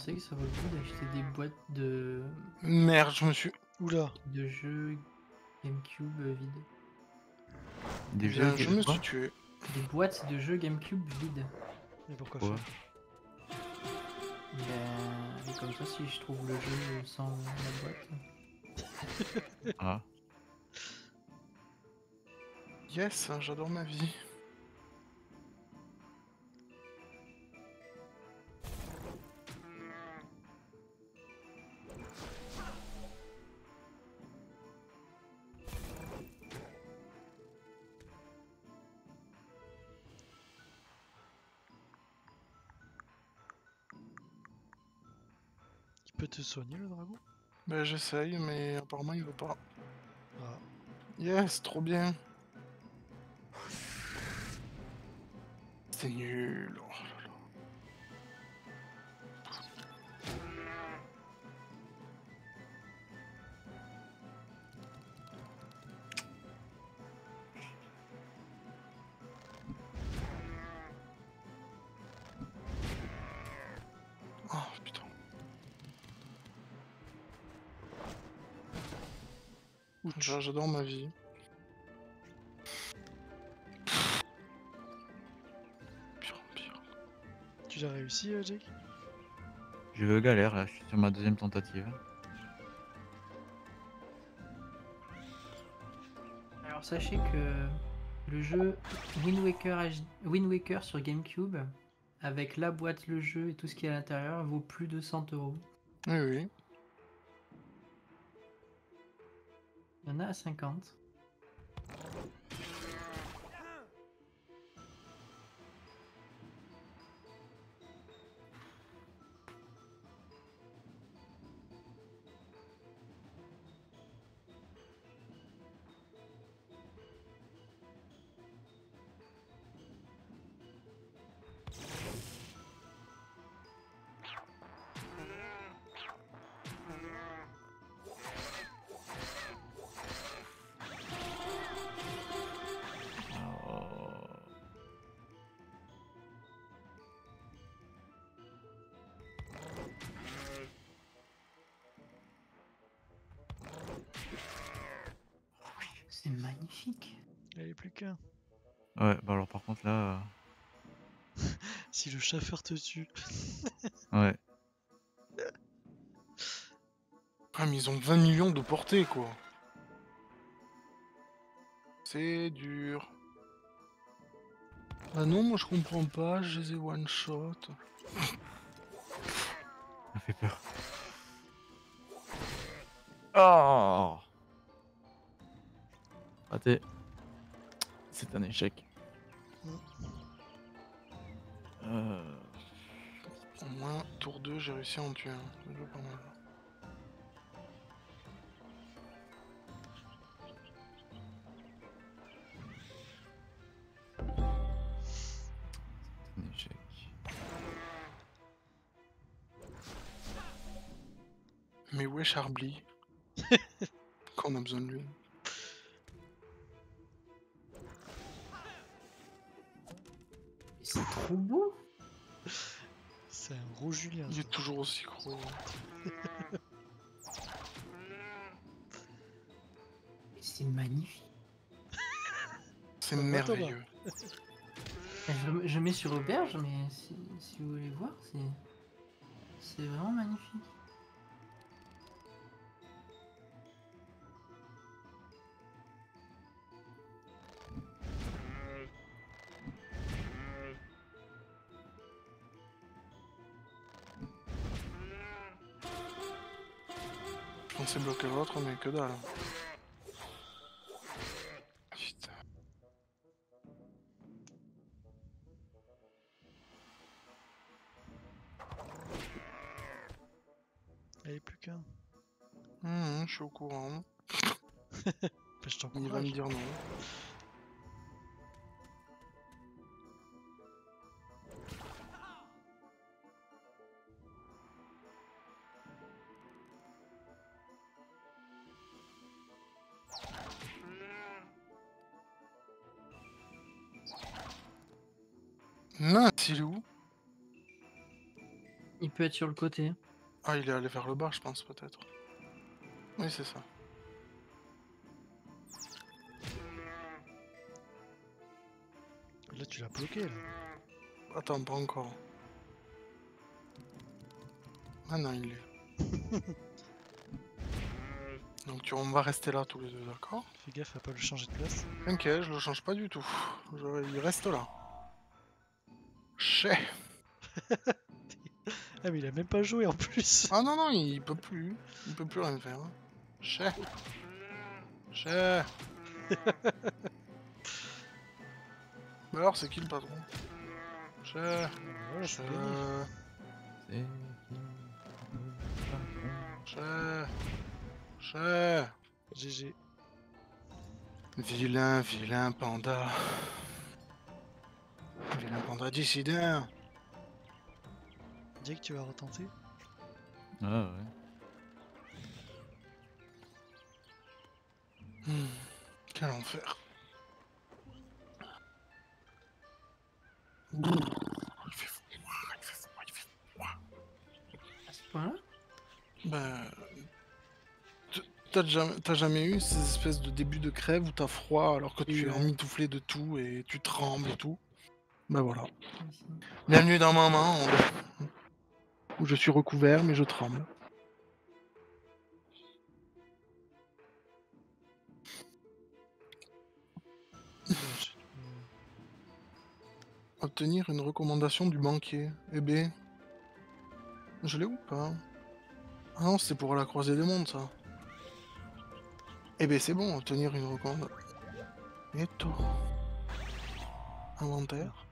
Que ça vaut le coup d'acheter des boîtes de... Merde, je me suis... Oula. De jeux Gamecube vides. Des jeux je me suis tué. Des boîtes de jeux Gamecube vides. Mais pourquoi ouais. ça ben... Comme ça, si je trouve le jeu sans la boîte... Ah. Yes, j'adore ma vie. Te soigner le dragon? Bah j'essaye mais apparemment il veut pas. Ah. Yes, trop bien. C'est nul. Oh là là. Oh putain. J'adore ma vie. Pire, pire. Tu l'as réussi, euh, Jake? Je galère là, je suis sur ma deuxième tentative. Alors sachez que le jeu Wind Waker, Wind Waker sur Gamecube, avec la boîte, le jeu et tout ce qui est à l'intérieur, vaut plus de cent euros. Oui, oui. Il y en a à cinquante. magnifique. Il n'y avait plus qu'un. Ouais, bah alors par contre là... Euh... si le chauffeur te tue. Ouais. Ah mais ils ont vingt millions de portée quoi. C'est dur. Ah non, moi je comprends pas, je les ai one shot. Ça fait peur. Oh! Raté. C'est un échec. Euh... Au moins, tour deux, j'ai réussi à en tuer un. C'est déjà pas mal. Mais où est Charbly? Quand on a besoin de lui. C'est trop beau. C'est un gros Julien. Il est toujours aussi gros. C'est magnifique. C'est merveilleux. Je, je mets sur auberge, mais si, si vous voulez voir, c'est... C'est vraiment magnifique. C'est bloqué l'autre mais que dalle. Putain. Il n'y avait plus qu'un. Mmh, je suis au courant. Bah, je t'en prie, il va me dire non. Peut être sur le côté. Ah, il est allé vers le bas, je pense, peut-être. Oui, c'est ça. Là, tu l'as bloqué, là. Attends, pas encore. Ah non, il est. Donc, tu... on va rester là tous les deux, d'accord? Fais gaffe à pas le changer de place. T'inquiète, je le change pas du tout. Je... Il reste là. Chef. Ah mais il a même pas joué en plus. Ah non non, il peut plus, il peut plus rien faire. Chè. Chè. Mais alors c'est qui le patron? Chè. Chè. Chè. Chè. G G. Vilain, vilain panda. Vilain panda dissident. Jake, tu vas retenter? Ah ouais. Mmh, quel enfer. Il fait froid, il fait froid, il fait froid. À ce point-là? Bah... T'as jamais, jamais eu ces espèces de débuts de crève où t'as froid alors que tu es emmitouflé de tout et tu trembles et tout? Bah voilà. Bienvenue dans ma main. On... où je suis recouvert mais je tremble. Obtenir une recommandation du banquier. Eh ben, je l'ai ou pas? Ah non, c'est pour la croisée des mondes ça. Eh ben c'est bon, obtenir une recommandation. Et toi? Inventaire.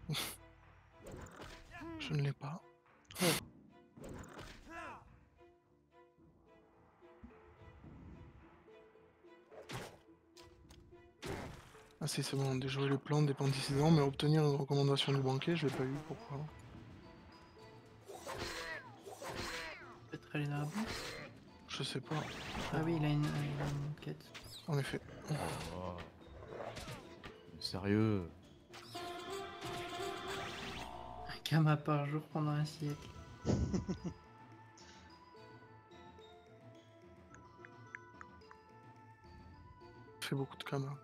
Je ne l'ai pas. Oh. Ah si, c'est bon, on a déjoué le plan des pandécidents, mais obtenir une recommandation du banquier, je l'ai pas eu, pourquoi? Peut-être aller dans la banque? Je sais pas. Ah oui, il a une, il a une quête. En effet. Oh. Sérieux? Un gamma par jour pendant un siècle. Fait beaucoup de gamma.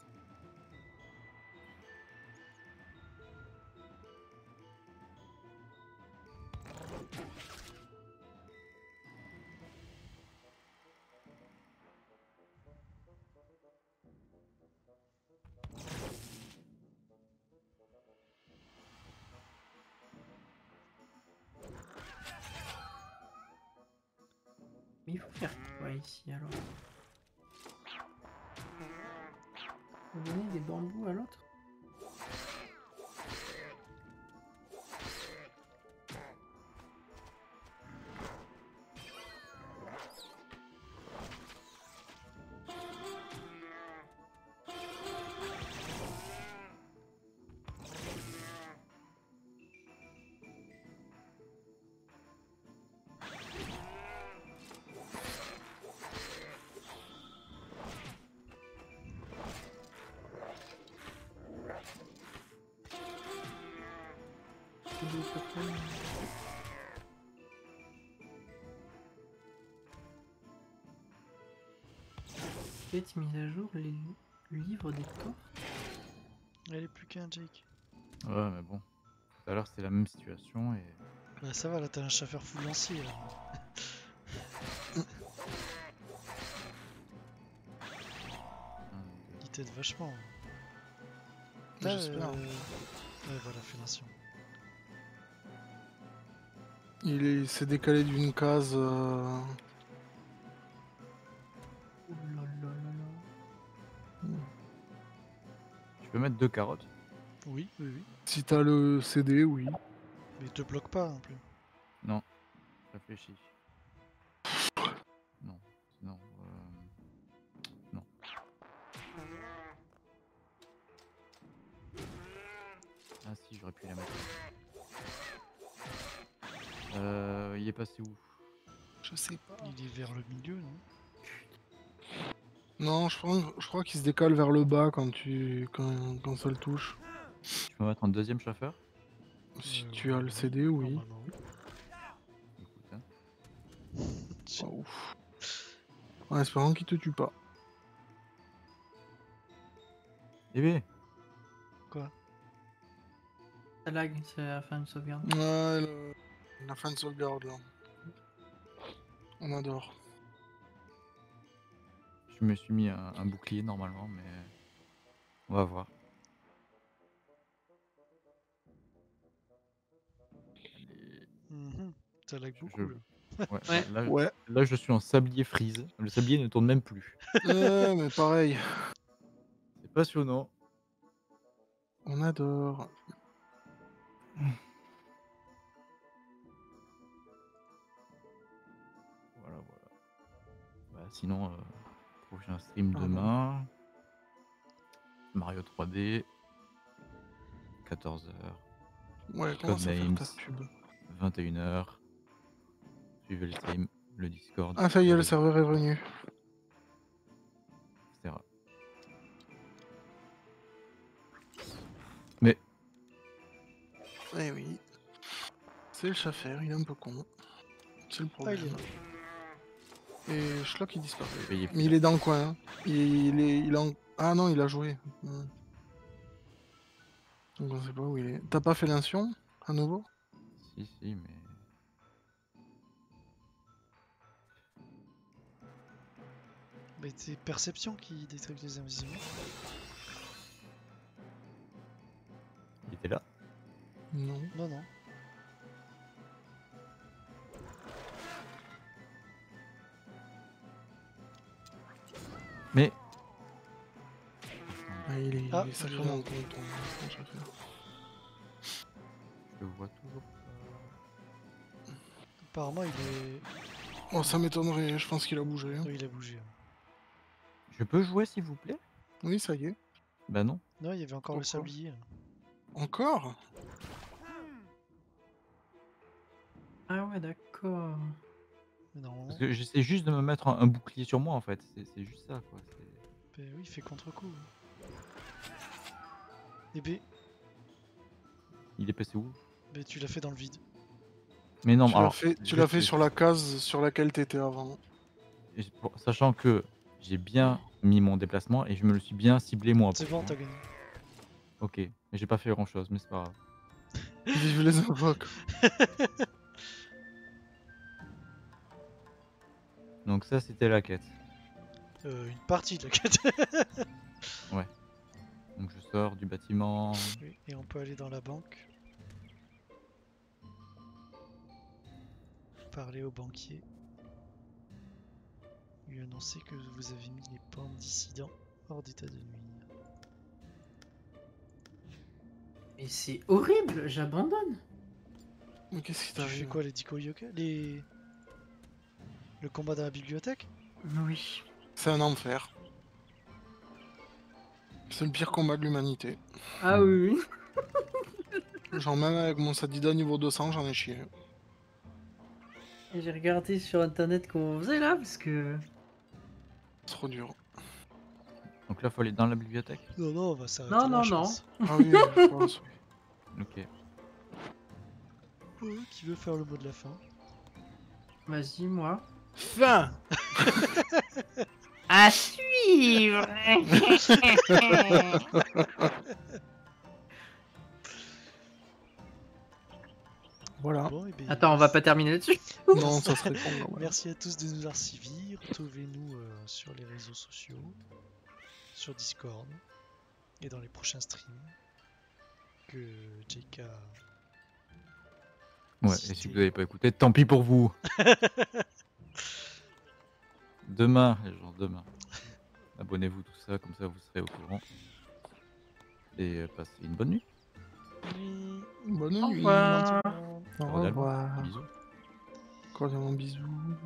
Mais il faut faire quoi ici alors? On va donner des bambous à l'autre. Faites mise à jour les livres des corps. Elle est plus qu'un Jake. Ouais mais bon. Tout à l'heure c'était la même situation et. Bah ça va là t'as un chauffeur full lancier là. Il t'aide vachement. Là, euh... ouais voilà fellation. Il s'est décalé d'une case. Euh... Tu peux mettre deux carottes? Oui, oui, oui. Si t'as le C D, oui. Mais il te bloque pas non plus. Non. Réfléchis. Non. Non. Euh... Non. Ah si, j'aurais pu la mettre. Euh, il est passé où? Je sais pas. Il est vers le milieu, non? Non, je crois, je crois qu'il se décale vers le bas quand tu quand, quand ça le touche. Tu peux mettre un deuxième chauffeur? Si euh, tu as le C D, oui. Normalement, oui. Écoute, hein. Oh, ouf. En espérant qu'il te tue pas. Bébé. Quoi? Ça lag, c'est la fin de sauvegarde. Ouais, le... la fin de sauvegarde là. On adore. Je me suis mis un, un bouclier normalement, mais on va voir. Mmh, ça lag beaucoup. Je... Ouais, ouais. Là, ouais. Là, je suis en sablier freeze. Le sablier ne tourne même plus. Euh, mais pareil. C'est passionnant. On adore. Voilà, voilà. Bah, sinon... Euh... Prochain stream ah demain. Bon. Mario trois D. quatorze heures. Ouais, comment ça fait pas de pub. vingt et une heures. Suivez le stream, le Discord. Ah ça y est, le serveur est revenu. et cetera. Mais. Eh oui. C'est le chauffeur, il est un peu con. C'est le problème. Ah, et Schlock il disparaît. Mais il est dans le coin. Hein. Il est, il est en... Ah non, il a joué. Donc on sait pas où il est. T'as pas fait l'insion à nouveau? Si, si, mais. Mais c'est Perception qui détruit les invisibles. Il était là? Non. Non, non. Mais... Ah, il est, ah, il est sacrément content. Je le vois toujours. Apparemment il est... Oh ça m'étonnerait, je pense qu'il a bougé. Hein. Oui il a bougé. Je peux jouer s'il vous plaît? Oui ça y est. Bah non. Non il y avait encore Pourquoi le sablier. Encore? Ah ouais d'accord. Non. Parce que j'essaie juste de me mettre un, un bouclier sur moi en fait, c'est juste ça quoi. Bah oui, il fait contre-coup. Et B. Il est passé où? Bah tu l'as fait dans le vide. Mais non, tu alors. Fait, tu l'as fait sur la case sur laquelle t'étais avant. Et bon, sachant que j'ai bien mis mon déplacement et je me le suis bien ciblé moi. C'est bon, t'as gagné. Ok, mais j'ai pas fait grand-chose, mais c'est pas grave. Je les invoque. Donc ça c'était la quête. Euh, une partie de la quête. Ouais. Donc je sors du bâtiment. Oui, et on peut aller dans la banque. Parler au banquier. lui annoncer que vous avez mis les pans dissidents hors d'état de nuire. Mais c'est horrible, j'abandonne. Mais qu'est-ce qui t'arrive? Tu fais quoi, les Diko Yoka? Les... Le combat dans la bibliothèque? Oui. C'est un enfer. C'est le pire combat de l'humanité. Ah oui, oui. Genre même avec mon Sadida niveau deux cents, j'en ai chié. J'ai regardé sur internet comment on faisait là, parce que... C'est trop dur. Donc là, faut aller dans la bibliothèque? Non, non, on va s'arrêter. Non, non, non. Ah oui, je pense, oui. Ok. Oh, qui veut faire le mot de la fin? Vas-y, moi. Fin. À suivre. Voilà. Bon, ben, attends, on va pas terminer là-dessus. Non, ça serait con. Ouais. Merci à tous de nous avoir suivis. Retrouvez-nous euh, sur les réseaux sociaux, sur Discord et dans les prochains streams que Jake a... Ouais, et si vous n'avez pas écouté, tant pis pour vous. Demain, genre demain. Abonnez-vous, tout ça, comme ça vous serez au courant. Et euh, passez une bonne nuit. Oui. Bonne nuit. Au revoir. Au revoir. Bisous. Cordialement bisous.